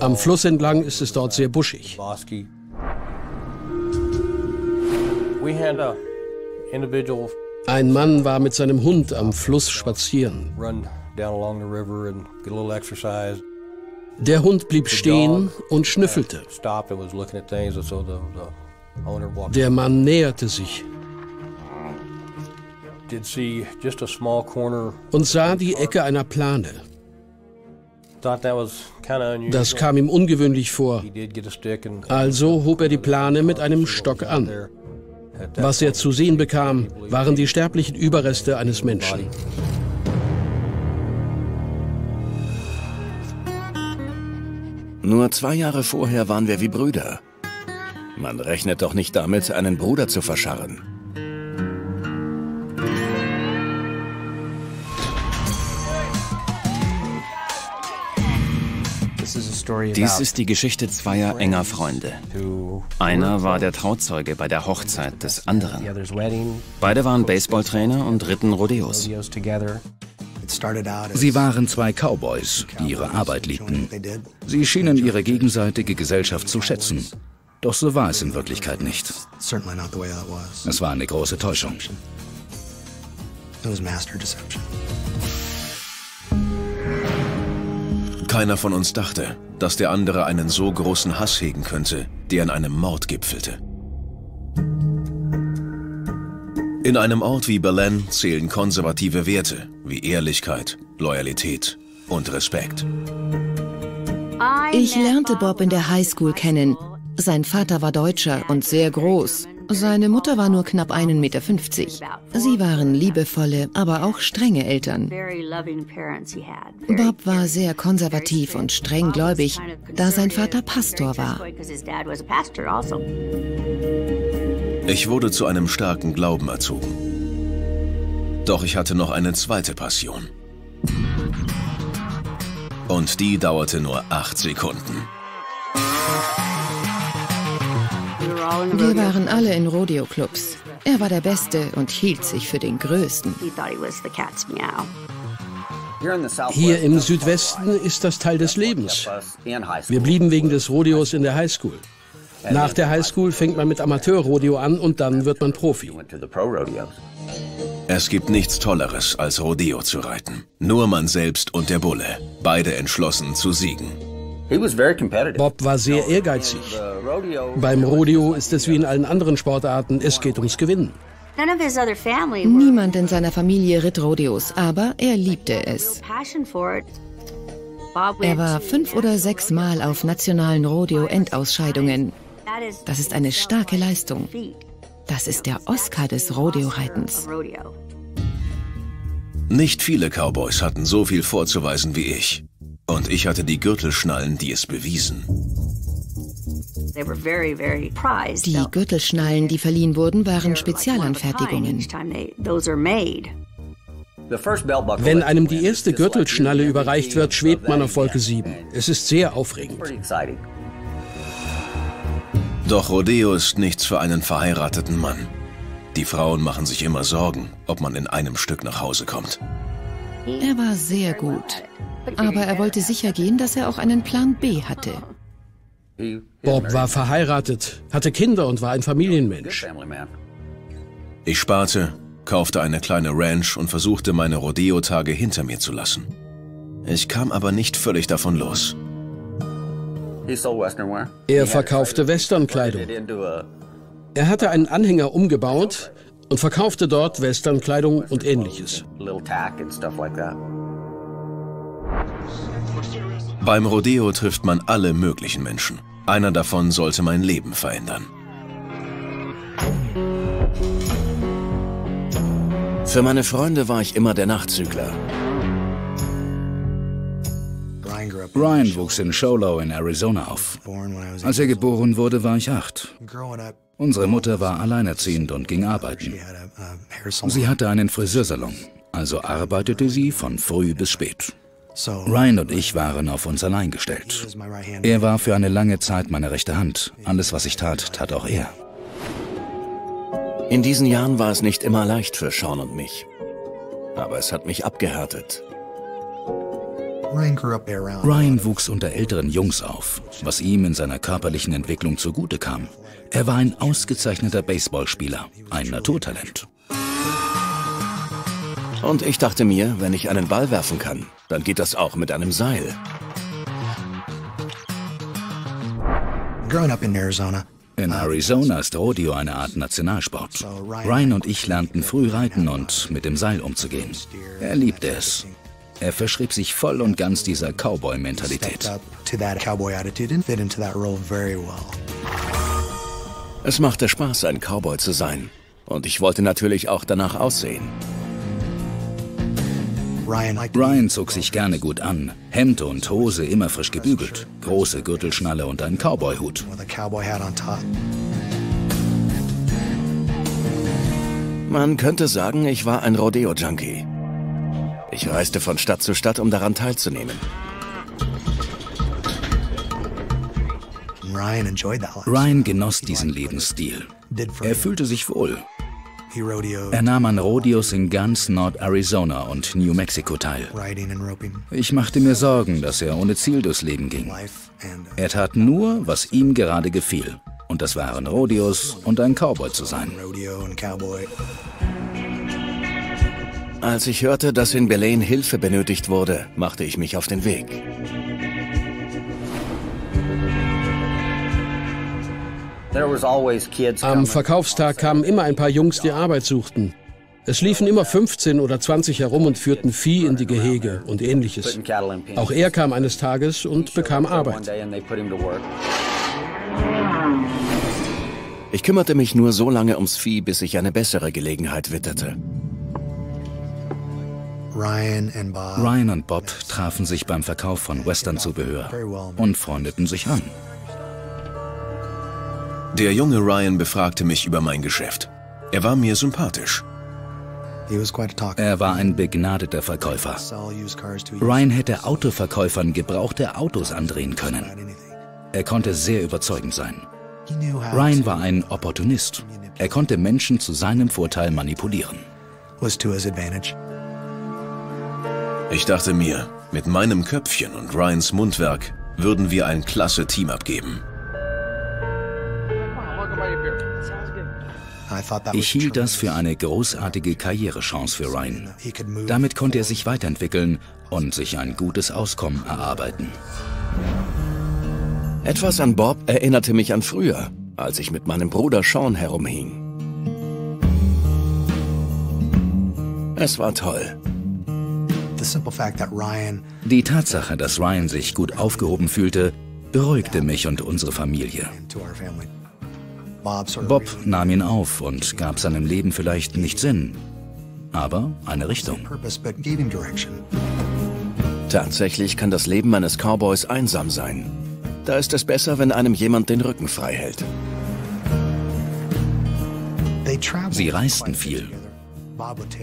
Am Fluss entlang ist es dort sehr buschig. Ein Mann war mit seinem Hund am Fluss spazieren. Der Hund blieb stehen und schnüffelte. Der Mann näherte sich und sah die Ecke einer Plane. Das kam ihm ungewöhnlich vor, also hob er die Plane mit einem Stock an. Was er zu sehen bekam, waren die sterblichen Überreste eines Menschen. Nur zwei Jahre vorher waren wir wie Brüder. Man rechnet doch nicht damit, einen Bruder zu verscharren. Dies ist die Geschichte zweier enger Freunde. Einer war der Trauzeuge bei der Hochzeit des anderen. Beide waren Baseballtrainer und ritten Rodeos. Sie waren zwei Cowboys, die ihre Arbeit liebten. Sie schienen ihre gegenseitige Gesellschaft zu schätzen. Doch so war es in Wirklichkeit nicht. Es war eine große Täuschung. Keiner von uns dachte, dass der andere einen so großen Hass hegen könnte, der in einem Mord gipfelte. In einem Ort wie Belen zählen konservative Werte wie Ehrlichkeit, Loyalität und Respekt. Ich lernte Bob in der Highschool kennen. Sein Vater war Deutscher und sehr groß. Seine Mutter war nur knapp einen Meter fünfzig. Sie waren liebevolle, aber auch strenge Eltern. Bob war sehr konservativ und strenggläubig, da sein Vater Pastor war. Ich wurde zu einem starken Glauben erzogen. Doch ich hatte noch eine zweite Passion. Und die dauerte nur acht Sekunden. Wir waren alle in Rodeo-Clubs. Er war der Beste und hielt sich für den Größten. Hier im Südwesten ist das Teil des Lebens. Wir blieben wegen des Rodeos in der Highschool. Nach der Highschool fängt man mit Amateur-Rodeo an und dann wird man Profi. Es gibt nichts Tolleres, als Rodeo zu reiten. Nur man selbst und der Bulle, beide entschlossen zu siegen. Bob war sehr ehrgeizig. Beim Rodeo ist es wie in allen anderen Sportarten, es geht ums Gewinnen. Niemand in seiner Familie ritt Rodeos, aber er liebte es. Er war fünf oder sechs Mal auf nationalen Rodeo-Endausscheidungen. Das ist eine starke Leistung. Das ist der Oscar des Rodeo-Reitens. Nicht viele Cowboys hatten so viel vorzuweisen wie ich. Und ich hatte die Gürtelschnallen, die es bewiesen. Die Gürtelschnallen, die verliehen wurden, waren Spezialanfertigungen. Wenn einem die erste Gürtelschnalle überreicht wird, schwebt man auf Wolke sieben. Es ist sehr aufregend. Doch Rodeo ist nichts für einen verheirateten Mann. Die Frauen machen sich immer Sorgen, ob man in einem Stück nach Hause kommt. Er war sehr gut. Aber er wollte sicher gehen, dass er auch einen Plan B hatte. Bob war verheiratet, hatte Kinder und war ein Familienmensch. Ich sparte, kaufte eine kleine Ranch und versuchte, meine Rodeo-Tage hinter mir zu lassen. Ich kam aber nicht völlig davon los. Er verkaufte Westernkleidung. Er hatte einen Anhänger umgebaut und verkaufte dort Westernkleidung und Ähnliches. Beim Rodeo trifft man alle möglichen Menschen. Einer davon sollte mein Leben verändern. Für meine Freunde war ich immer der Nachzügler. Brian wuchs in Sholo in Arizona auf. Als er geboren wurde, war ich acht. Unsere Mutter war alleinerziehend und ging arbeiten. Sie hatte einen Friseursalon, also arbeitete sie von früh bis spät. Ryan und ich waren auf uns allein gestellt. Er war für eine lange Zeit meine rechte Hand. Alles, was ich tat, tat auch er. In diesen Jahren war es nicht immer leicht für Sean und mich. Aber es hat mich abgehärtet. Ryan wuchs unter älteren Jungs auf, was ihm in seiner körperlichen Entwicklung zugute kam. Er war ein ausgezeichneter Baseballspieler, ein Naturtalent. Und ich dachte mir, wenn ich einen Ball werfen kann, dann geht das auch mit einem Seil. In Arizona ist Rodeo eine Art Nationalsport. Ryan und ich lernten früh reiten und mit dem Seil umzugehen. Er liebte es. Er verschrieb sich voll und ganz dieser Cowboy-Mentalität. Es machte Spaß, ein Cowboy zu sein. Und ich wollte natürlich auch danach aussehen. Ryan zog sich gerne gut an. Hemd und Hose immer frisch gebügelt. Große Gürtelschnalle und ein Cowboy-Hut. Man könnte sagen, ich war ein Rodeo-Junkie. Ich reiste von Stadt zu Stadt, um daran teilzunehmen. Ryan genoss diesen Lebensstil. Er fühlte sich wohl. Er nahm an Rodeos in ganz Nord-Arizona und New Mexico teil. Ich machte mir Sorgen, dass er ohne Ziel durchs Leben ging. Er tat nur, was ihm gerade gefiel. Und das waren Rodeos und ein Cowboy zu sein. Als ich hörte, dass in Belen Hilfe benötigt wurde, machte ich mich auf den Weg. Am Verkaufstag kamen immer ein paar Jungs, die Arbeit suchten. Es liefen immer fünfzehn oder zwanzig herum und führten Vieh in die Gehege und Ähnliches. Auch er kam eines Tages und bekam Arbeit. Ich kümmerte mich nur so lange ums Vieh, bis ich eine bessere Gelegenheit witterte. Ryan und Bob trafen sich beim Verkauf von Westernzubehör und freundeten sich an. Der junge Ryan befragte mich über mein Geschäft. Er war mir sympathisch. Er war ein begnadeter Verkäufer. Ryan hätte Autoverkäufern gebrauchte Autos andrehen können. Er konnte sehr überzeugend sein. Ryan war ein Opportunist. Er konnte Menschen zu seinem Vorteil manipulieren. Ich dachte mir, mit meinem Köpfchen und Ryans Mundwerk würden wir ein klasse Team abgeben. Ich hielt das für eine großartige Karrierechance für Ryan. Damit konnte er sich weiterentwickeln und sich ein gutes Auskommen erarbeiten. Etwas an Bob erinnerte mich an früher, als ich mit meinem Bruder Sean herumhing. Es war toll. Die Tatsache, dass Ryan sich gut aufgehoben fühlte, beruhigte mich und unsere Familie. Bob nahm ihn auf und gab seinem Leben vielleicht nicht Sinn, aber eine Richtung. Tatsächlich kann das Leben eines Cowboys einsam sein. Da ist es besser, wenn einem jemand den Rücken frei hält. Sie reisten viel.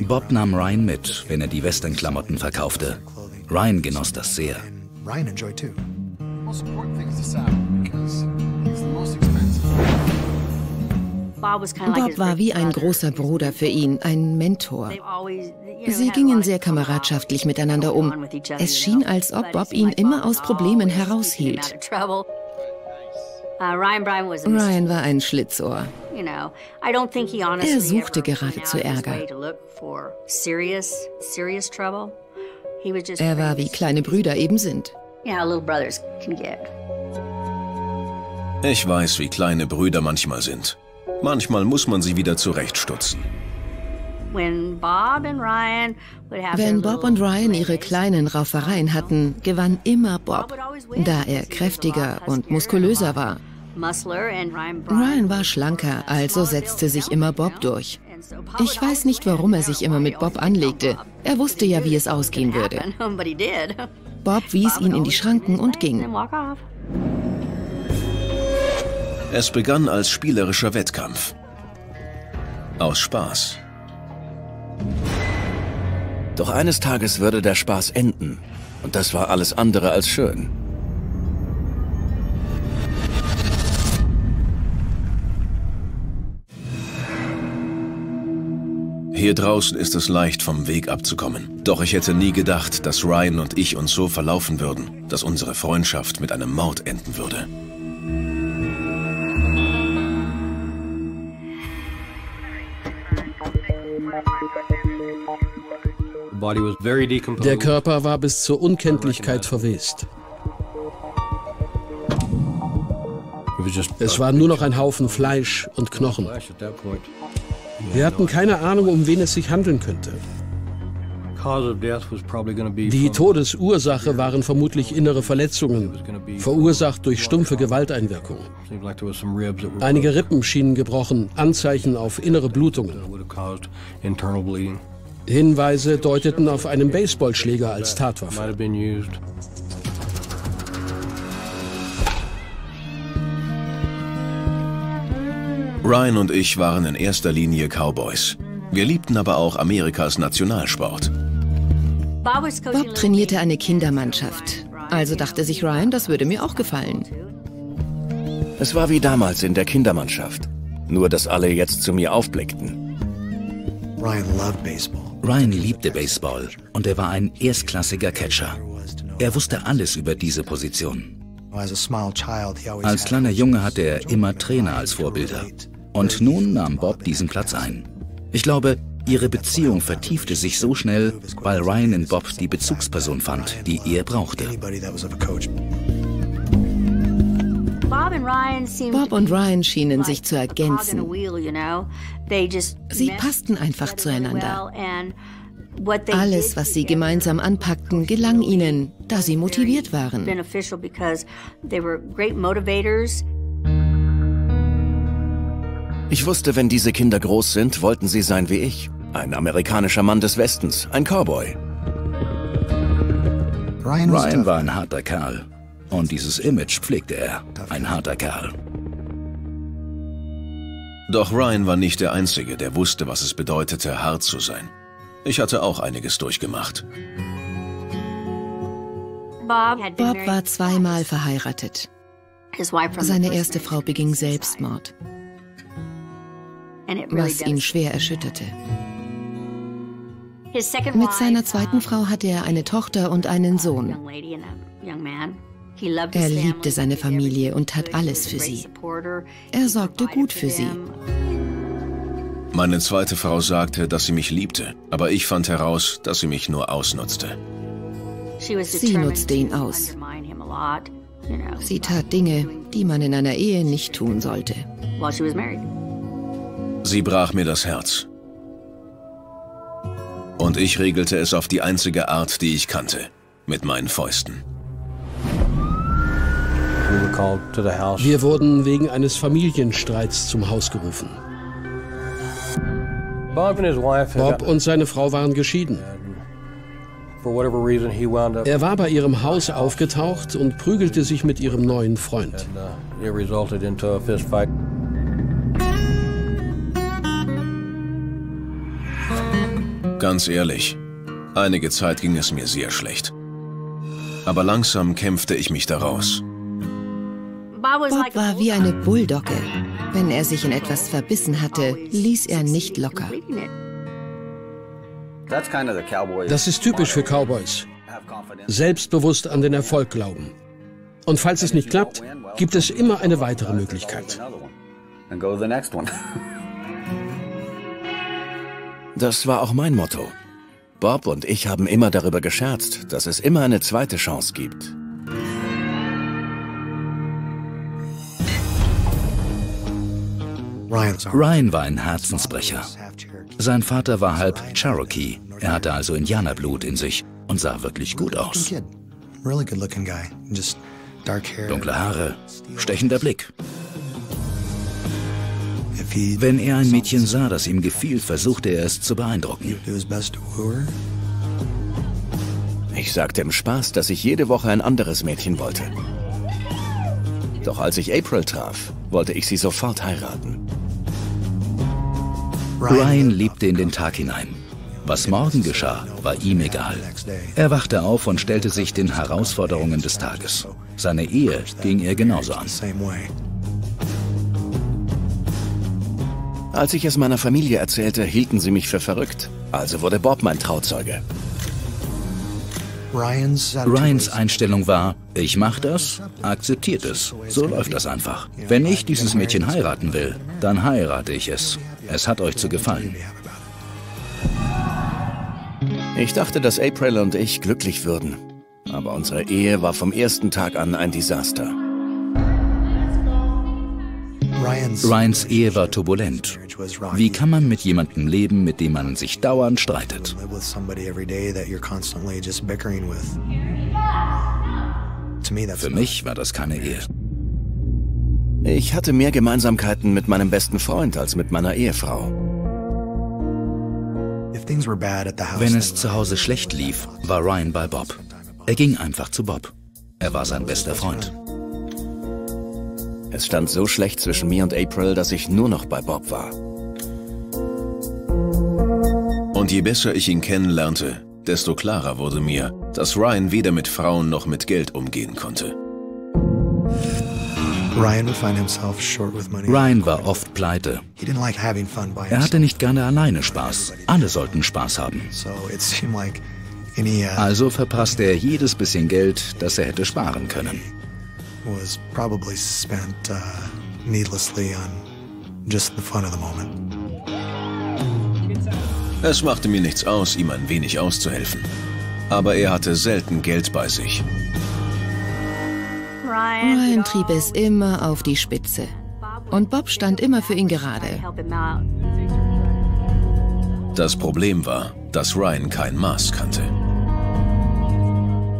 Bob nahm Ryan mit, wenn er die Westernklamotten verkaufte. Ryan genoss das sehr. Bob war wie ein großer Bruder für ihn, ein Mentor. Sie gingen sehr kameradschaftlich miteinander um. Es schien, als ob Bob ihn immer aus Problemen heraushielt. Ryan war ein Schlitzohr. Er suchte geradezu Ärger. Er war wie kleine Brüder eben sind. Ich weiß, wie kleine Brüder manchmal sind. Manchmal muss man sie wieder zurechtstutzen. Wenn Bob und Ryan ihre kleinen Raufereien hatten, gewann immer Bob, da er kräftiger und muskulöser war. Ryan war schlanker, also setzte sich immer Bob durch. Ich weiß nicht, warum er sich immer mit Bob anlegte. Er wusste ja, wie es ausgehen würde. Bob wies ihn in die Schranken und ging. Es begann als spielerischer Wettkampf. Aus Spaß. Doch eines Tages würde der Spaß enden. Und das war alles andere als schön. Hier draußen ist es leicht, vom Weg abzukommen. Doch ich hätte nie gedacht, dass Ryan und ich uns so verlaufen würden, dass unsere Freundschaft mit einem Mord enden würde. Der Körper war bis zur Unkenntlichkeit verwest. Es war nur noch ein Haufen Fleisch und Knochen. Wir hatten keine Ahnung, um wen es sich handeln könnte. Die Todesursache waren vermutlich innere Verletzungen, verursacht durch stumpfe Gewalteinwirkung. Einige Rippen schienen gebrochen, Anzeichen auf innere Blutungen. Hinweise deuteten auf einen Baseballschläger als Tatwaffe. Ryan und ich waren in erster Linie Cowboys. Wir liebten aber auch Amerikas Nationalsport. Bob trainierte eine Kindermannschaft. Also dachte sich Ryan, das würde mir auch gefallen. Es war wie damals in der Kindermannschaft. Nur, dass alle jetzt zu mir aufblickten. Ryan liebte Baseball und er war ein erstklassiger Catcher. Er wusste alles über diese Position. Als kleiner Junge hatte er immer Trainer als Vorbilder. Und nun nahm Bob diesen Platz ein. Ich glaube, ihre Beziehung vertiefte sich so schnell, weil Ryan in Bob die Bezugsperson fand, die er brauchte. Bob und Ryan schienen sich zu ergänzen. Sie passten einfach zueinander. Alles, was sie gemeinsam anpackten, gelang ihnen, da sie motiviert waren. Ich wusste, wenn diese Kinder groß sind, wollten sie sein wie ich. Ein amerikanischer Mann des Westens, ein Cowboy. Ryan war ein harter Kerl. Und dieses Image pflegte er, ein harter Kerl. Doch Ryan war nicht der Einzige, der wusste, was es bedeutete, hart zu sein. Ich hatte auch einiges durchgemacht. Bob war zweimal verheiratet. Seine erste Frau beging Selbstmord, was ihn schwer erschütterte. Mit seiner zweiten Frau hatte er eine Tochter und einen Sohn. Er liebte seine Familie und tat alles für sie. Er sorgte gut für sie. Meine zweite Frau sagte, dass sie mich liebte, aber ich fand heraus, dass sie mich nur ausnutzte. Sie nutzte ihn aus. Sie tat Dinge, die man in einer Ehe nicht tun sollte. Sie brach mir das Herz. Und ich regelte es auf die einzige Art, die ich kannte, mit meinen Fäusten. Wir wurden wegen eines Familienstreits zum Haus gerufen. Bob und seine Frau waren geschieden. Er war bei ihrem Haus aufgetaucht und prügelte sich mit ihrem neuen Freund. Ganz ehrlich, einige Zeit ging es mir sehr schlecht. Aber langsam kämpfte ich mich daraus. Bob war wie eine Bulldogge. Wenn er sich in etwas verbissen hatte, ließ er nicht locker. Das ist typisch für Cowboys. Selbstbewusst an den Erfolg glauben. Und falls es nicht klappt, gibt es immer eine weitere Möglichkeit. Das war auch mein Motto. Bob und ich haben immer darüber gescherzt, dass es immer eine zweite Chance gibt. Ryan war ein Herzensbrecher. Sein Vater war halb Cherokee, er hatte also Indianerblut in sich und sah wirklich gut aus. Dunkle Haare, stechender Blick. Wenn er ein Mädchen sah, das ihm gefiel, versuchte er es zu beeindrucken. Ich sagte im Spaß, dass ich jede Woche ein anderes Mädchen wollte. Doch als ich April traf, wollte ich sie sofort heiraten. Ryan lebte in den Tag hinein. Was morgen geschah, war ihm egal. Er wachte auf und stellte sich den Herausforderungen des Tages. Seine Ehe ging er genauso an. Als ich es meiner Familie erzählte, hielten sie mich für verrückt. Also wurde Bob mein Trauzeuge. Ryans Einstellung war, ich mach das, akzeptiert es. So läuft das einfach. Wenn ich dieses Mädchen heiraten will, dann heirate ich es. Es hat euch zu gefallen. Ich dachte, dass April und ich glücklich würden. Aber unsere Ehe war vom ersten Tag an ein Desaster. Ryans Ehe war turbulent. Wie kann man mit jemandem leben, mit dem man sich dauernd streitet? Für mich war das keine Ehe. Ich hatte mehr Gemeinsamkeiten mit meinem besten Freund als mit meiner Ehefrau. Wenn es zu Hause schlecht lief, war Ryan bei Bob. Er ging einfach zu Bob. Er war sein bester Freund. Es stand so schlecht zwischen mir und April, dass ich nur noch bei Bob war. Und je besser ich ihn kennenlernte, desto klarer wurde mir, dass Ryan weder mit Frauen noch mit Geld umgehen konnte. Ryan war oft pleite. Er hatte nicht gerne alleine Spaß. Alle sollten Spaß haben. Also verpasste er jedes bisschen Geld, das er hätte sparen können. Es machte mir nichts aus, ihm ein wenig auszuhelfen. Aber er hatte selten Geld bei sich. Ryan trieb es immer auf die Spitze. Und Bob stand immer für ihn gerade. Das Problem war, dass Ryan kein Maß kannte.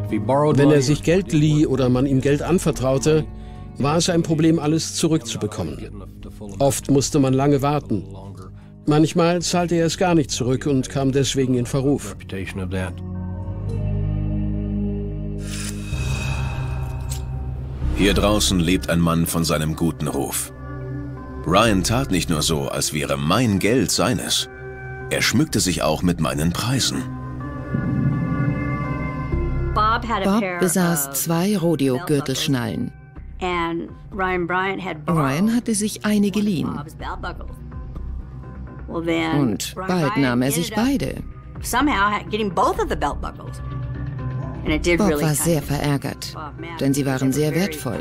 Wenn er sich Geld lieh oder man ihm Geld anvertraute, war es ein Problem, alles zurückzubekommen. Oft musste man lange warten. Manchmal zahlte er es gar nicht zurück und kam deswegen in Verruf. Hier draußen lebt ein Mann von seinem guten Ruf. Ryan tat nicht nur so, als wäre mein Geld seines. Er schmückte sich auch mit meinen Preisen. Bob besaß zwei Rodeo-Gürtelschnallen. Ryan hatte sich eine geliehen. Und bald nahm er sich beide. Bob war sehr verärgert, denn sie waren sehr wertvoll.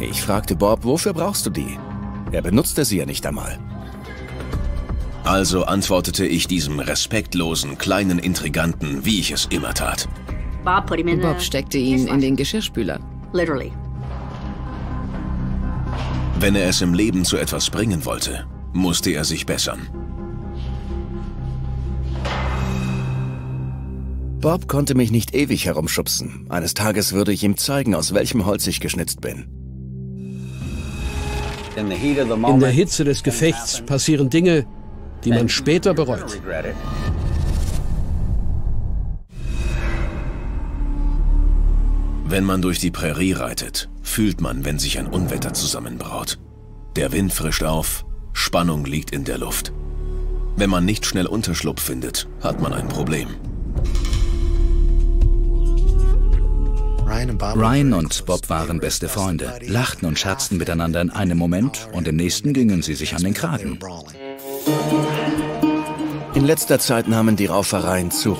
Ich fragte Bob, wofür brauchst du die? Er benutzte sie ja nicht einmal. Also antwortete ich diesem respektlosen, kleinen Intriganten, wie ich es immer tat. Bob steckte ihn in den Geschirrspüler. Wenn er es im Leben zu etwas bringen wollte, musste er sich bessern. Bob konnte mich nicht ewig herumschubsen. Eines Tages würde ich ihm zeigen, aus welchem Holz ich geschnitzt bin. In der Hitze des Gefechts passieren Dinge, die man später bereut. Wenn man durch die Prärie reitet, fühlt man, wenn sich ein Unwetter zusammenbraut. Der Wind frischt auf, Spannung liegt in der Luft. Wenn man nicht schnell Unterschlupf findet, hat man ein Problem. Ryan und Bob waren beste Freunde, lachten und scherzten miteinander in einem Moment und im nächsten gingen sie sich an den Kragen. In letzter Zeit nahmen die Raufereien zu.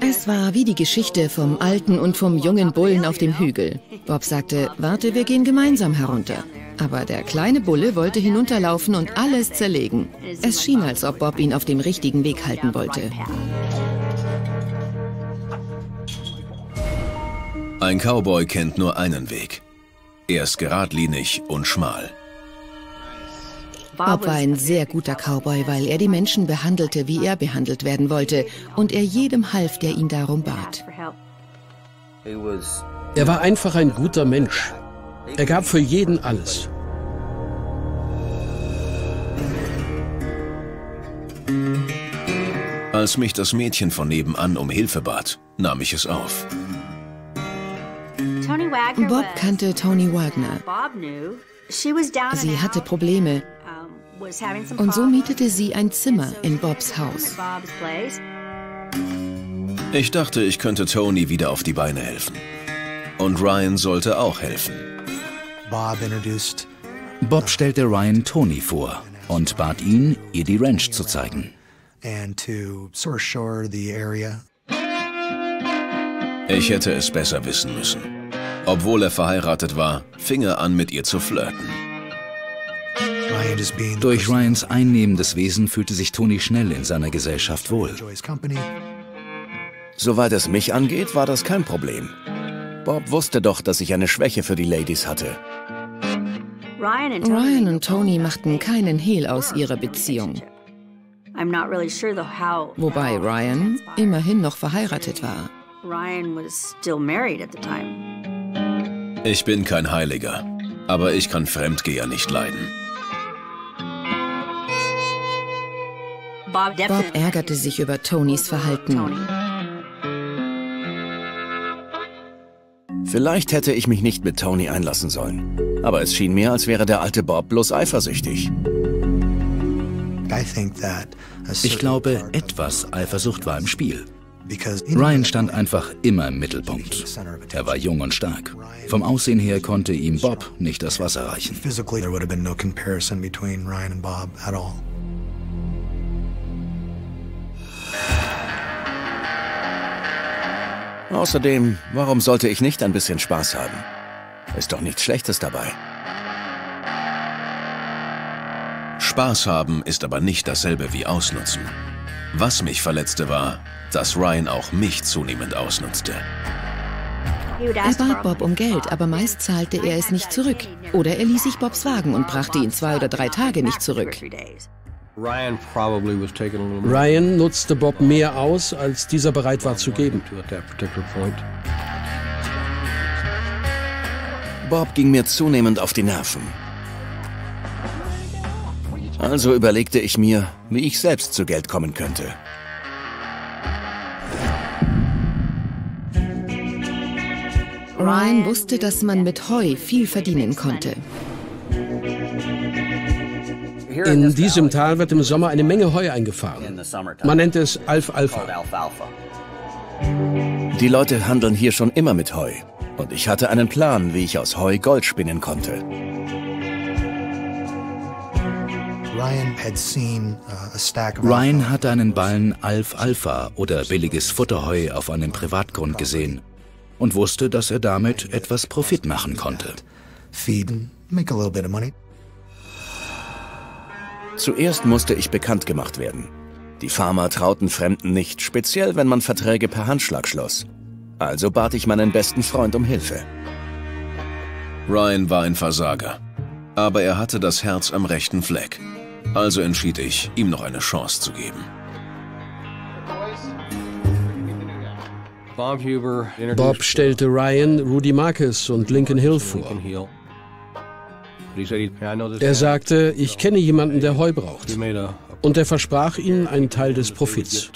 Es war wie die Geschichte vom alten und vom jungen Bullen auf dem Hügel. Bob sagte, warte, wir gehen gemeinsam herunter. Aber der kleine Bulle wollte hinunterlaufen und alles zerlegen. Es schien, als ob Bob ihn auf dem richtigen Weg halten wollte. Ein Cowboy kennt nur einen Weg. Er ist geradlinig und schmal. Bob war ein sehr guter Cowboy, weil er die Menschen behandelte, wie er behandelt werden wollte, und er jedem half, der ihn darum bat. Er war einfach ein guter Mensch. Er gab für jeden alles. Als mich das Mädchen von nebenan um Hilfe bat, nahm ich es auf. Bob kannte Tony Wagner. Sie hatte Probleme. Und so mietete sie ein Zimmer in Bobs Haus. Ich dachte, ich könnte Tony wieder auf die Beine helfen. Und Ryan sollte auch helfen. Bob stellte Ryan Tony vor und bat ihn, ihr die Ranch zu zeigen. Ich hätte es besser wissen müssen. Obwohl er verheiratet war, fing er an, mit ihr zu flirten. Durch Ryans einnehmendes Wesen fühlte sich Tony schnell in seiner Gesellschaft wohl. Soweit es mich angeht, war das kein Problem. Bob wusste doch, dass ich eine Schwäche für die Ladies hatte. Ryan und Tony machten keinen Hehl aus ihrer Beziehung. Wobei Ryan immerhin noch verheiratet war. Ich bin kein Heiliger, aber ich kann Fremdgeher nicht leiden. Bob ärgerte sich über Tonys Verhalten. Vielleicht hätte ich mich nicht mit Tony einlassen sollen. Aber es schien mir, als wäre der alte Bob bloß eifersüchtig. Ich glaube, etwas Eifersucht war im Spiel. Ryan stand einfach immer im Mittelpunkt. Er war jung und stark. Vom Aussehen her konnte ihm Bob nicht das Wasser reichen. Außerdem, warum sollte ich nicht ein bisschen Spaß haben? Ist doch nichts Schlechtes dabei. Spaß haben ist aber nicht dasselbe wie ausnutzen. Was mich verletzte war, dass Ryan auch mich zunehmend ausnutzte. Er bat Bob um Geld, aber meist zahlte er es nicht zurück. Oder er ließ sich Bobs Wagen und brachte ihn zwei oder drei Tage nicht zurück. Ryan nutzte Bob mehr aus, als dieser bereit war zu geben. Bob ging mir zunehmend auf die Nerven. Also überlegte ich mir, wie ich selbst zu Geld kommen könnte. Ryan wusste, dass man mit Heu viel verdienen konnte. In diesem Tal wird im Sommer eine Menge Heu eingefahren. Man nennt es Alfalfa. Die Leute handeln hier schon immer mit Heu. Und ich hatte einen Plan, wie ich aus Heu Gold spinnen konnte. Ryan hatte einen Ballen Alfalfa oder billiges Futterheu auf einem Privatgrund gesehen und wusste, dass er damit etwas Profit machen konnte. Zuerst musste ich bekannt gemacht werden. Die Farmer trauten Fremden nicht, speziell wenn man Verträge per Handschlag schloss. Also bat ich meinen besten Freund um Hilfe. Ryan war ein Versager, aber er hatte das Herz am rechten Fleck. Also entschied ich, ihm noch eine Chance zu geben. Bob stellte Ryan Rudy Marcus und Lincoln Hill vor. Er sagte, ich kenne jemanden, der Heu braucht. Und er versprach ihnen einen Teil des Profits.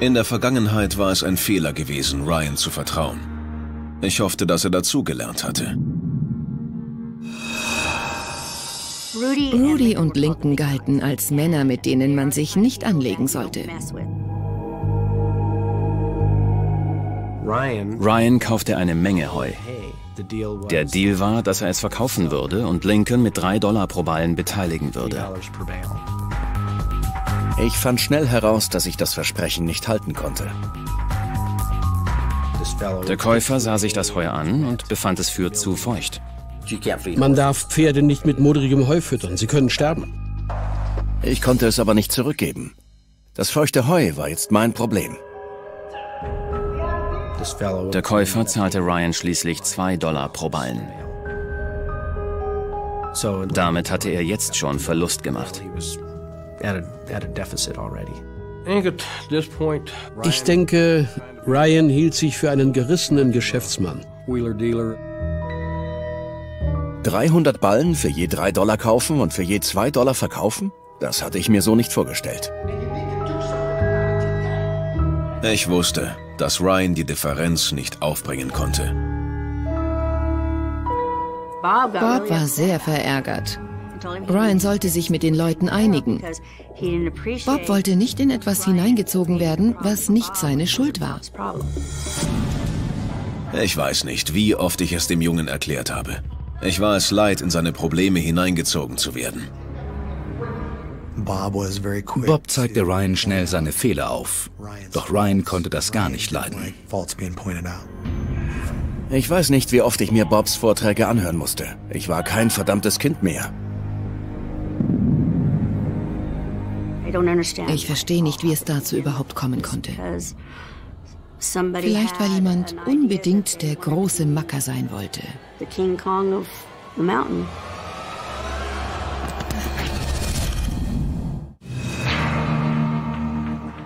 In der Vergangenheit war es ein Fehler gewesen, Ryan zu vertrauen. Ich hoffte, dass er dazugelernt hatte. Rudy und Lincoln galten als Männer, mit denen man sich nicht anlegen sollte. Ryan kaufte eine Menge Heu. Der Deal war, dass er es verkaufen würde und Lincoln mit drei Dollar pro Ballen beteiligen würde. Ich fand schnell heraus, dass ich das Versprechen nicht halten konnte. Der Käufer sah sich das Heu an und befand es für zu feucht. Man darf Pferde nicht mit modrigem Heu füttern, sie können sterben. Ich konnte es aber nicht zurückgeben. Das feuchte Heu war jetzt mein Problem. Der Käufer zahlte Ryan schließlich zwei Dollar pro Ballen. Damit hatte er jetzt schon Verlust gemacht. Ich denke, Ryan hielt sich für einen gerissenen Geschäftsmann. dreihundert Ballen für je drei Dollar kaufen und für je zwei Dollar verkaufen? Das hatte ich mir so nicht vorgestellt. Ich wusste, dass Ryan die Differenz nicht aufbringen konnte. Bob war sehr verärgert. Ryan sollte sich mit den Leuten einigen. Bob wollte nicht in etwas hineingezogen werden, was nicht seine Schuld war. Ich weiß nicht, wie oft ich es dem Jungen erklärt habe. Ich war es leid, in seine Probleme hineingezogen zu werden. Bob zeigte Ryan schnell seine Fehler auf. Doch Ryan konnte das gar nicht leiden. Ich weiß nicht, wie oft ich mir Bobs Vorträge anhören musste. Ich war kein verdammtes Kind mehr. Ich verstehe nicht, wie es dazu überhaupt kommen konnte. Vielleicht, weil jemand unbedingt der große Macker sein wollte.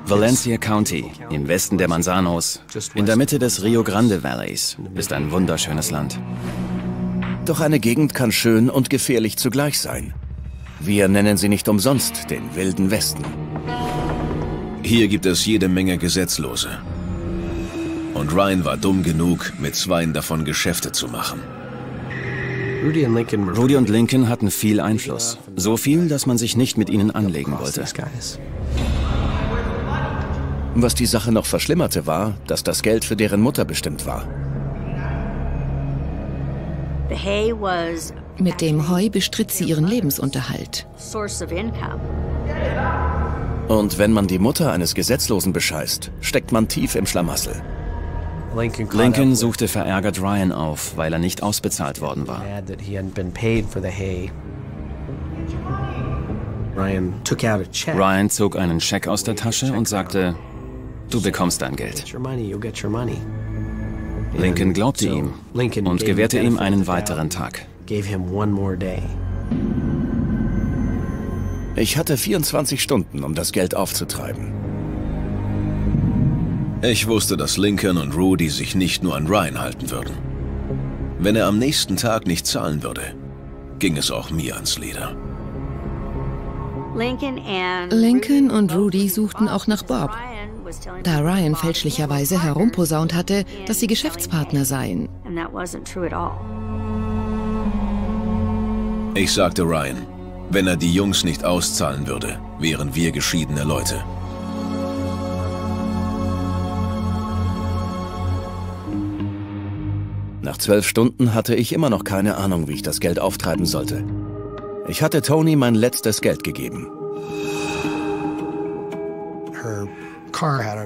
Valencia County, im Westen der Manzanos, in der Mitte des Rio Grande Valleys, ist ein wunderschönes Land. Doch eine Gegend kann schön und gefährlich zugleich sein. Wir nennen sie nicht umsonst den Wilden Westen. Hier gibt es jede Menge Gesetzlose. Und Ryan war dumm genug, mit zweien davon Geschäfte zu machen. Rudy und Lincoln, Rudy und Lincoln hatten viel Einfluss. So viel, dass man sich nicht mit ihnen anlegen wollte. Was die Sache noch verschlimmerte, war, dass das Geld für deren Mutter bestimmt war. Mit dem Heu bestritt sie ihren Lebensunterhalt. Und wenn man die Mutter eines Gesetzlosen bescheißt, steckt man tief im Schlamassel. Lincoln suchte verärgert Ryan auf, weil er nicht ausbezahlt worden war. Ryan zog einen Scheck aus der Tasche und sagte, du bekommst dein Geld. Lincoln glaubte ihm und gewährte ihm einen weiteren Tag. Ich hatte vierundzwanzig Stunden, um das Geld aufzutreiben. Ich wusste, dass Lincoln und Rudy sich nicht nur an Ryan halten würden. Wenn er am nächsten Tag nicht zahlen würde, ging es auch mir ans Leder. Lincoln und Rudy suchten auch nach Bob, da Ryan fälschlicherweise herumposaunt hatte, dass sie Geschäftspartner seien. Ich sagte Ryan, wenn er die Jungs nicht auszahlen würde, wären wir geschiedene Leute. Nach zwölf Stunden hatte ich immer noch keine Ahnung, wie ich das Geld auftreiben sollte. Ich hatte Tony mein letztes Geld gegeben.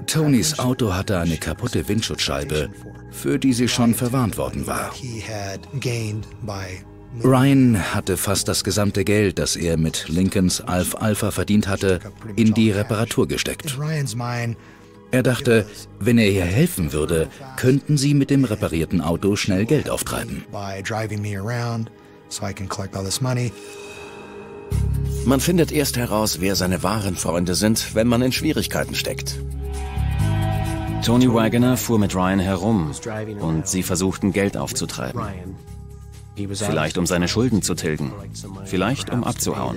Tonys Auto hatte eine kaputte Windschutzscheibe, für die sie schon verwarnt worden war. Ryan hatte fast das gesamte Geld, das er mit Lincolns Alf Alpha verdient hatte, in die Reparatur gesteckt. Er dachte, wenn er ihr helfen würde, könnten sie mit dem reparierten Auto schnell Geld auftreiben. Man findet erst heraus, wer seine wahren Freunde sind, wenn man in Schwierigkeiten steckt. Tony Wagner fuhr mit Ryan herum und sie versuchten, Geld aufzutreiben. Vielleicht um seine Schulden zu tilgen, vielleicht um abzuhauen.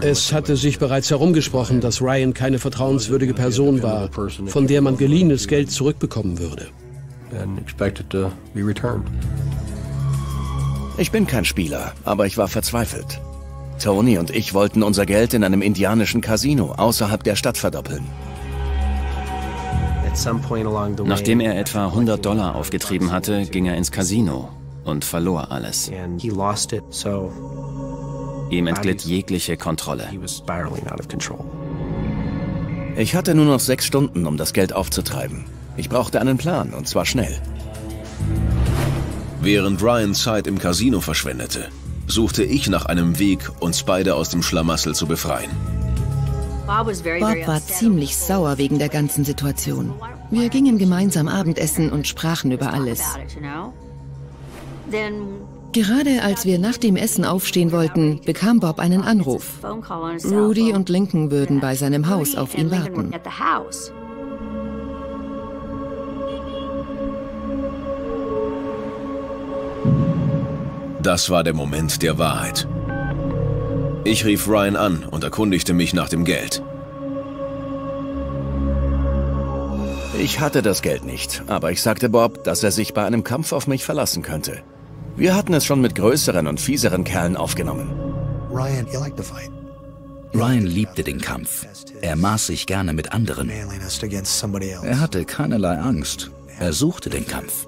Es hatte sich bereits herumgesprochen, dass Ryan keine vertrauenswürdige Person war, von der man geliehenes Geld zurückbekommen würde. Ich bin kein Spieler, aber ich war verzweifelt. Tony und ich wollten unser Geld in einem indianischen Casino außerhalb der Stadt verdoppeln. Nachdem er etwa hundert Dollar aufgetrieben hatte, ging er ins Casino und verlor alles. Ihm entglitt jegliche Kontrolle. Ich hatte nur noch sechs Stunden, um das Geld aufzutreiben. Ich brauchte einen Plan, und zwar schnell. Während Ryan Zeit im Casino verschwendete, suchte ich nach einem Weg, uns beide aus dem Schlamassel zu befreien. Bob war ziemlich sauer wegen der ganzen Situation. Wir gingen gemeinsam Abendessen und sprachen über alles. Gerade als wir nach dem Essen aufstehen wollten, bekam Bob einen Anruf. Rudy und Lincoln würden bei seinem Haus auf ihn warten. Das war der Moment der Wahrheit. Ich rief Ryan an und erkundigte mich nach dem Geld. Ich hatte das Geld nicht, aber ich sagte Bob, dass er sich bei einem Kampf auf mich verlassen könnte. Wir hatten es schon mit größeren und fieseren Kerlen aufgenommen. Ryan liebte den Kampf. Er maß sich gerne mit anderen. Er hatte keinerlei Angst. Er suchte den Kampf.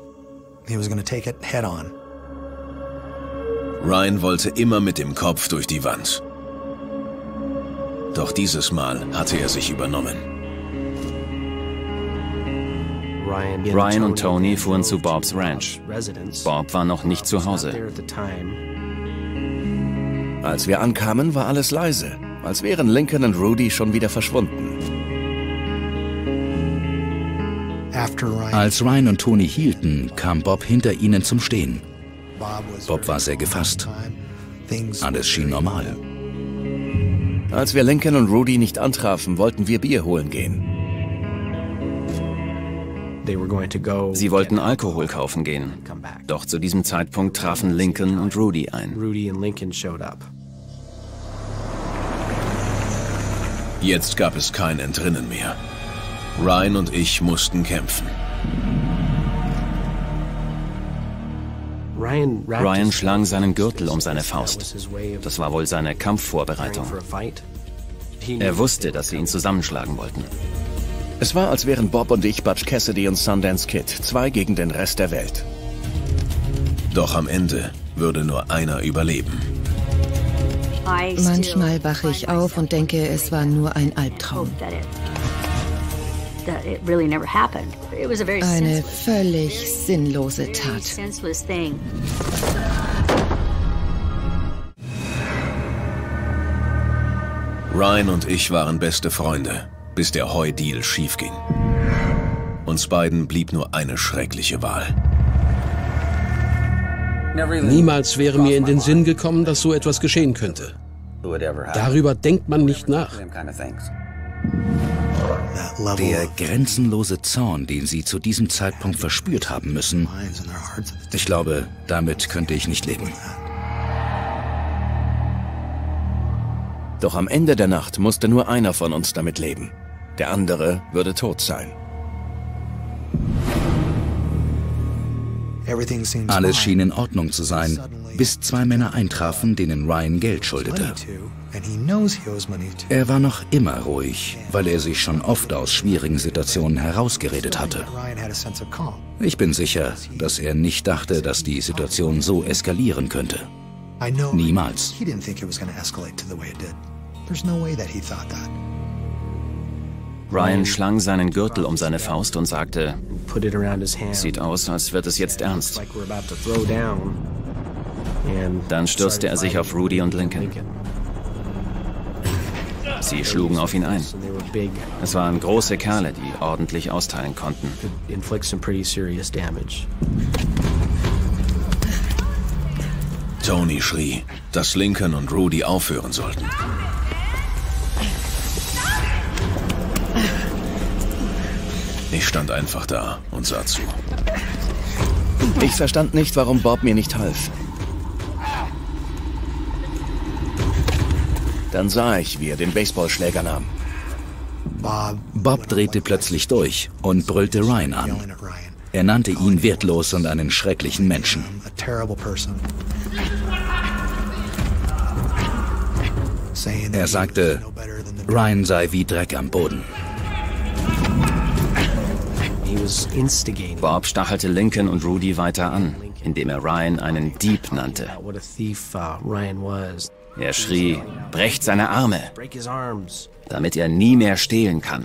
Ryan wollte immer mit dem Kopf durch die Wand. Doch dieses Mal hatte er sich übernommen. Ryan und Tony fuhren zu Bobs Ranch. Bob war noch nicht zu Hause. Als wir ankamen, war alles leise, als wären Lincoln und Rudy schon wieder verschwunden. Als Ryan und Tony hielten, kam Bob hinter ihnen zum Stehen. Bob war sehr gefasst. Alles schien normal. Als wir Lincoln und Rudy nicht antrafen, wollten wir Bier holen gehen. Sie wollten Alkohol kaufen gehen. Doch zu diesem Zeitpunkt trafen Lincoln und Rudy ein. Jetzt gab es kein Entrinnen mehr. Ryan und ich mussten kämpfen. Ryan schlang seinen Gürtel um seine Faust. Das war wohl seine Kampfvorbereitung. Er wusste, dass sie ihn zusammenschlagen wollten. Es war, als wären Bob und ich Butch Cassidy und Sundance Kid, zwei gegen den Rest der Welt. Doch am Ende würde nur einer überleben. Manchmal wache ich auf und denke, es war nur ein Albtraum. Eine völlig sinnlose Tat. Ryan und ich waren beste Freunde, bis der Heudeal schief ging. Uns beiden blieb nur eine schreckliche Wahl. Niemals wäre mir in den Sinn gekommen, dass so etwas geschehen könnte. Darüber denkt man nicht nach. Der grenzenlose Zorn, den sie zu diesem Zeitpunkt verspürt haben müssen, ich glaube, damit könnte ich nicht leben. Doch am Ende der Nacht musste nur einer von uns damit leben. Der andere würde tot sein. Alles schien in Ordnung zu sein, bis zwei Männer eintrafen, denen Ryan Geld schuldete. Er war noch immer ruhig, weil er sich schon oft aus schwierigen Situationen herausgeredet hatte. Ich bin sicher, dass er nicht dachte, dass die Situation so eskalieren könnte. Niemals. Ryan schlang seinen Gürtel um seine Faust und sagte, sieht aus, als wird es jetzt ernst. Dann stürzte er sich auf Rudy und Lincoln. Sie schlugen auf ihn ein. Es waren große Kerle, die ordentlich austeilen konnten. Tony schrie, dass Lincoln und Rudy aufhören sollten. Ich stand einfach da und sah zu. Ich verstand nicht, warum Bob mir nicht half. Dann sah ich, wie er den Baseballschläger nahm. Bob drehte plötzlich durch und brüllte Ryan an. Er nannte ihn wertlos und einen schrecklichen Menschen. Er sagte, Ryan sei wie Dreck am Boden. Bob stachelte Lincoln und Rudy weiter an, indem er Ryan einen Dieb nannte. Er schrie, brecht seine Arme, damit er nie mehr stehlen kann.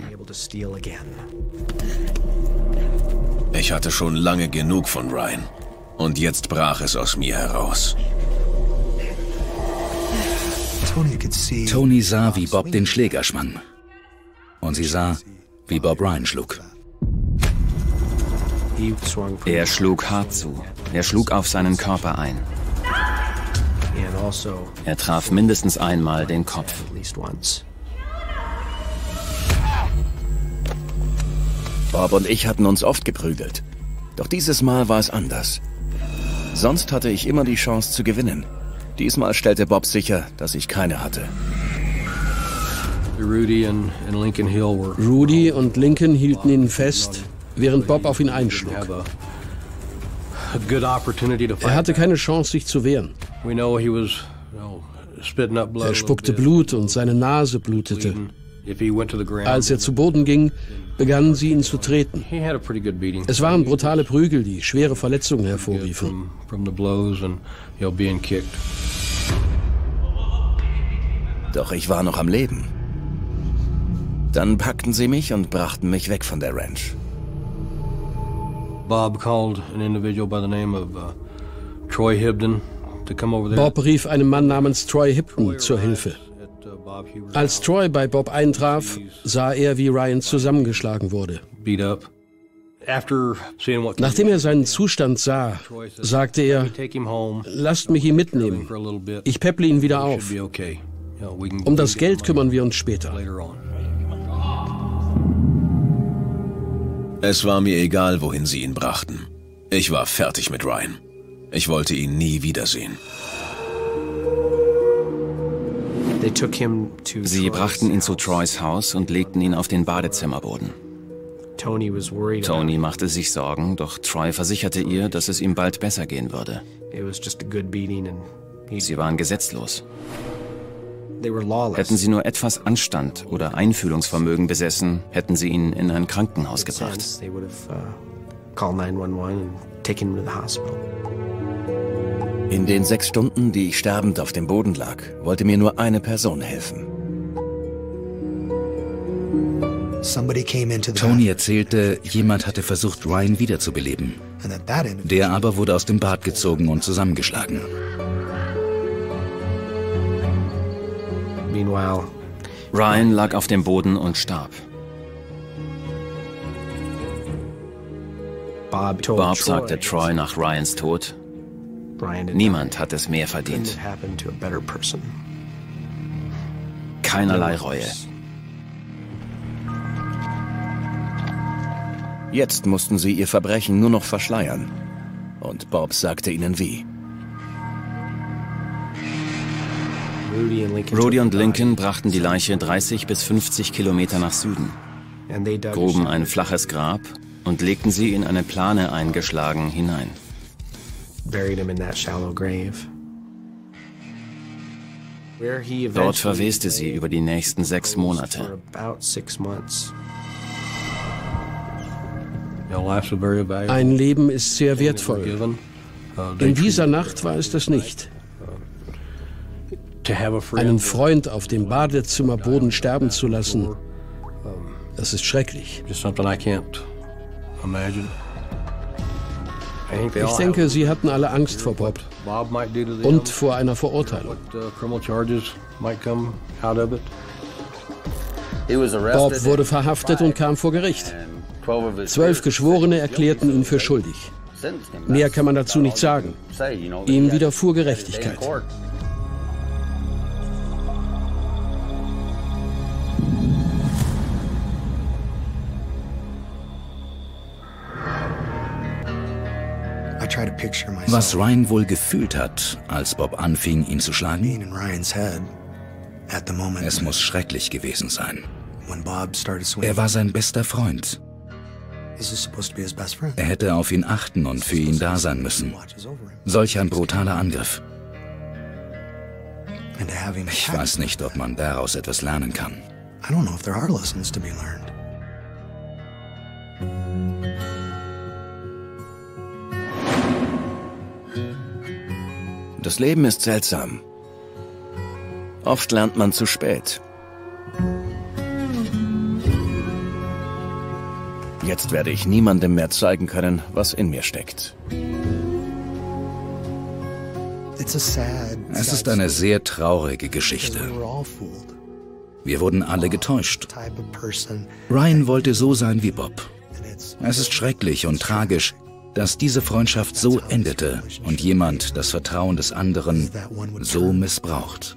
Ich hatte schon lange genug von Ryan und jetzt brach es aus mir heraus. Tony sah, wie Bob den Schläger schwang. Und sie sah, wie Bob Ryan schlug. Er schlug hart zu. Er schlug auf seinen Körper ein. Er traf mindestens einmal den Kopf. Bob und ich hatten uns oft geprügelt. Doch dieses Mal war es anders. Sonst hatte ich immer die Chance zu gewinnen. Diesmal stellte Bob sicher, dass ich keine hatte. Rudy und Lincoln hielten ihn fest, während Bob auf ihn einschlug. Er hatte keine Chance, sich zu wehren. Er spuckte Blut und seine Nase blutete. Als er zu Boden ging, begannen sie ihn zu treten. Es waren brutale Prügel, die schwere Verletzungen hervorriefen. Doch ich war noch am Leben. Dann packten sie mich und brachten mich weg von der Ranch. Bob called an individual by the name of uh, Troy Hibden Bob rief einem Mann namens Troy Hibden zur Hilfe. Als Troy bei Bob eintraf, sah er, wie Ryan zusammengeschlagen wurde. Nachdem er seinen Zustand sah, sagte er, lasst mich ihn mitnehmen. Ich pepple ihn wieder auf. Um das Geld kümmern wir uns später. Es war mir egal, wohin sie ihn brachten. Ich war fertig mit Ryan. Ich wollte ihn nie wiedersehen. Sie brachten ihn zu Troys Haus und legten ihn auf den Badezimmerboden. Tony machte sich Sorgen, doch Troy versicherte ihr, dass es ihm bald besser gehen würde. Sie waren gesetzlos. Hätten sie nur etwas Anstand oder Einfühlungsvermögen besessen, hätten sie ihn in ein Krankenhaus gebracht. In den sechs Stunden, die ich sterbend auf dem Boden lag, wollte mir nur eine Person helfen. Tony erzählte, jemand hatte versucht, Ryan wiederzubeleben. Der aber wurde aus dem Bad gezogen und zusammengeschlagen. Ryan lag auf dem Boden und starb. Bob sagte Troy nach Ryans Tod, niemand hat es mehr verdient. Keinerlei Reue. Jetzt mussten sie ihr Verbrechen nur noch verschleiern. Und Bob sagte ihnen wie. Rudy und Lincoln brachten die Leiche dreißig bis fünfzig Kilometer nach Süden, gruben ein flaches Grab und legten sie in eine Plane eingeschlagen hinein. Dort verweste sie über die nächsten sechs Monate. Ein Leben ist sehr wertvoll. In dieser Nacht war es das nicht. Einen Freund auf dem Badezimmerboden sterben zu lassen, das ist schrecklich. Ich denke, sie hatten alle Angst vor Bob und vor einer Verurteilung. Bob wurde verhaftet und kam vor Gericht. Zwölf Geschworene erklärten ihn für schuldig. Mehr kann man dazu nicht sagen. Ihm widerfuhr Gerechtigkeit. Was Ryan wohl gefühlt hat, als Bob anfing, ihn zu schlagen? Es muss schrecklich gewesen sein. Er war sein bester Freund. Er hätte auf ihn achten und für ihn da sein müssen. Solch ein brutaler Angriff. Ich weiß nicht, ob man daraus etwas lernen kann. Das Leben ist seltsam. Oft lernt man zu spät. Jetzt werde ich niemandem mehr zeigen können, was in mir steckt. Es ist eine sehr traurige Geschichte. Wir wurden alle getäuscht. Ryan wollte so sein wie Bob. Es ist schrecklich und tragisch, dass diese Freundschaft so endete und jemand das Vertrauen des anderen so missbraucht.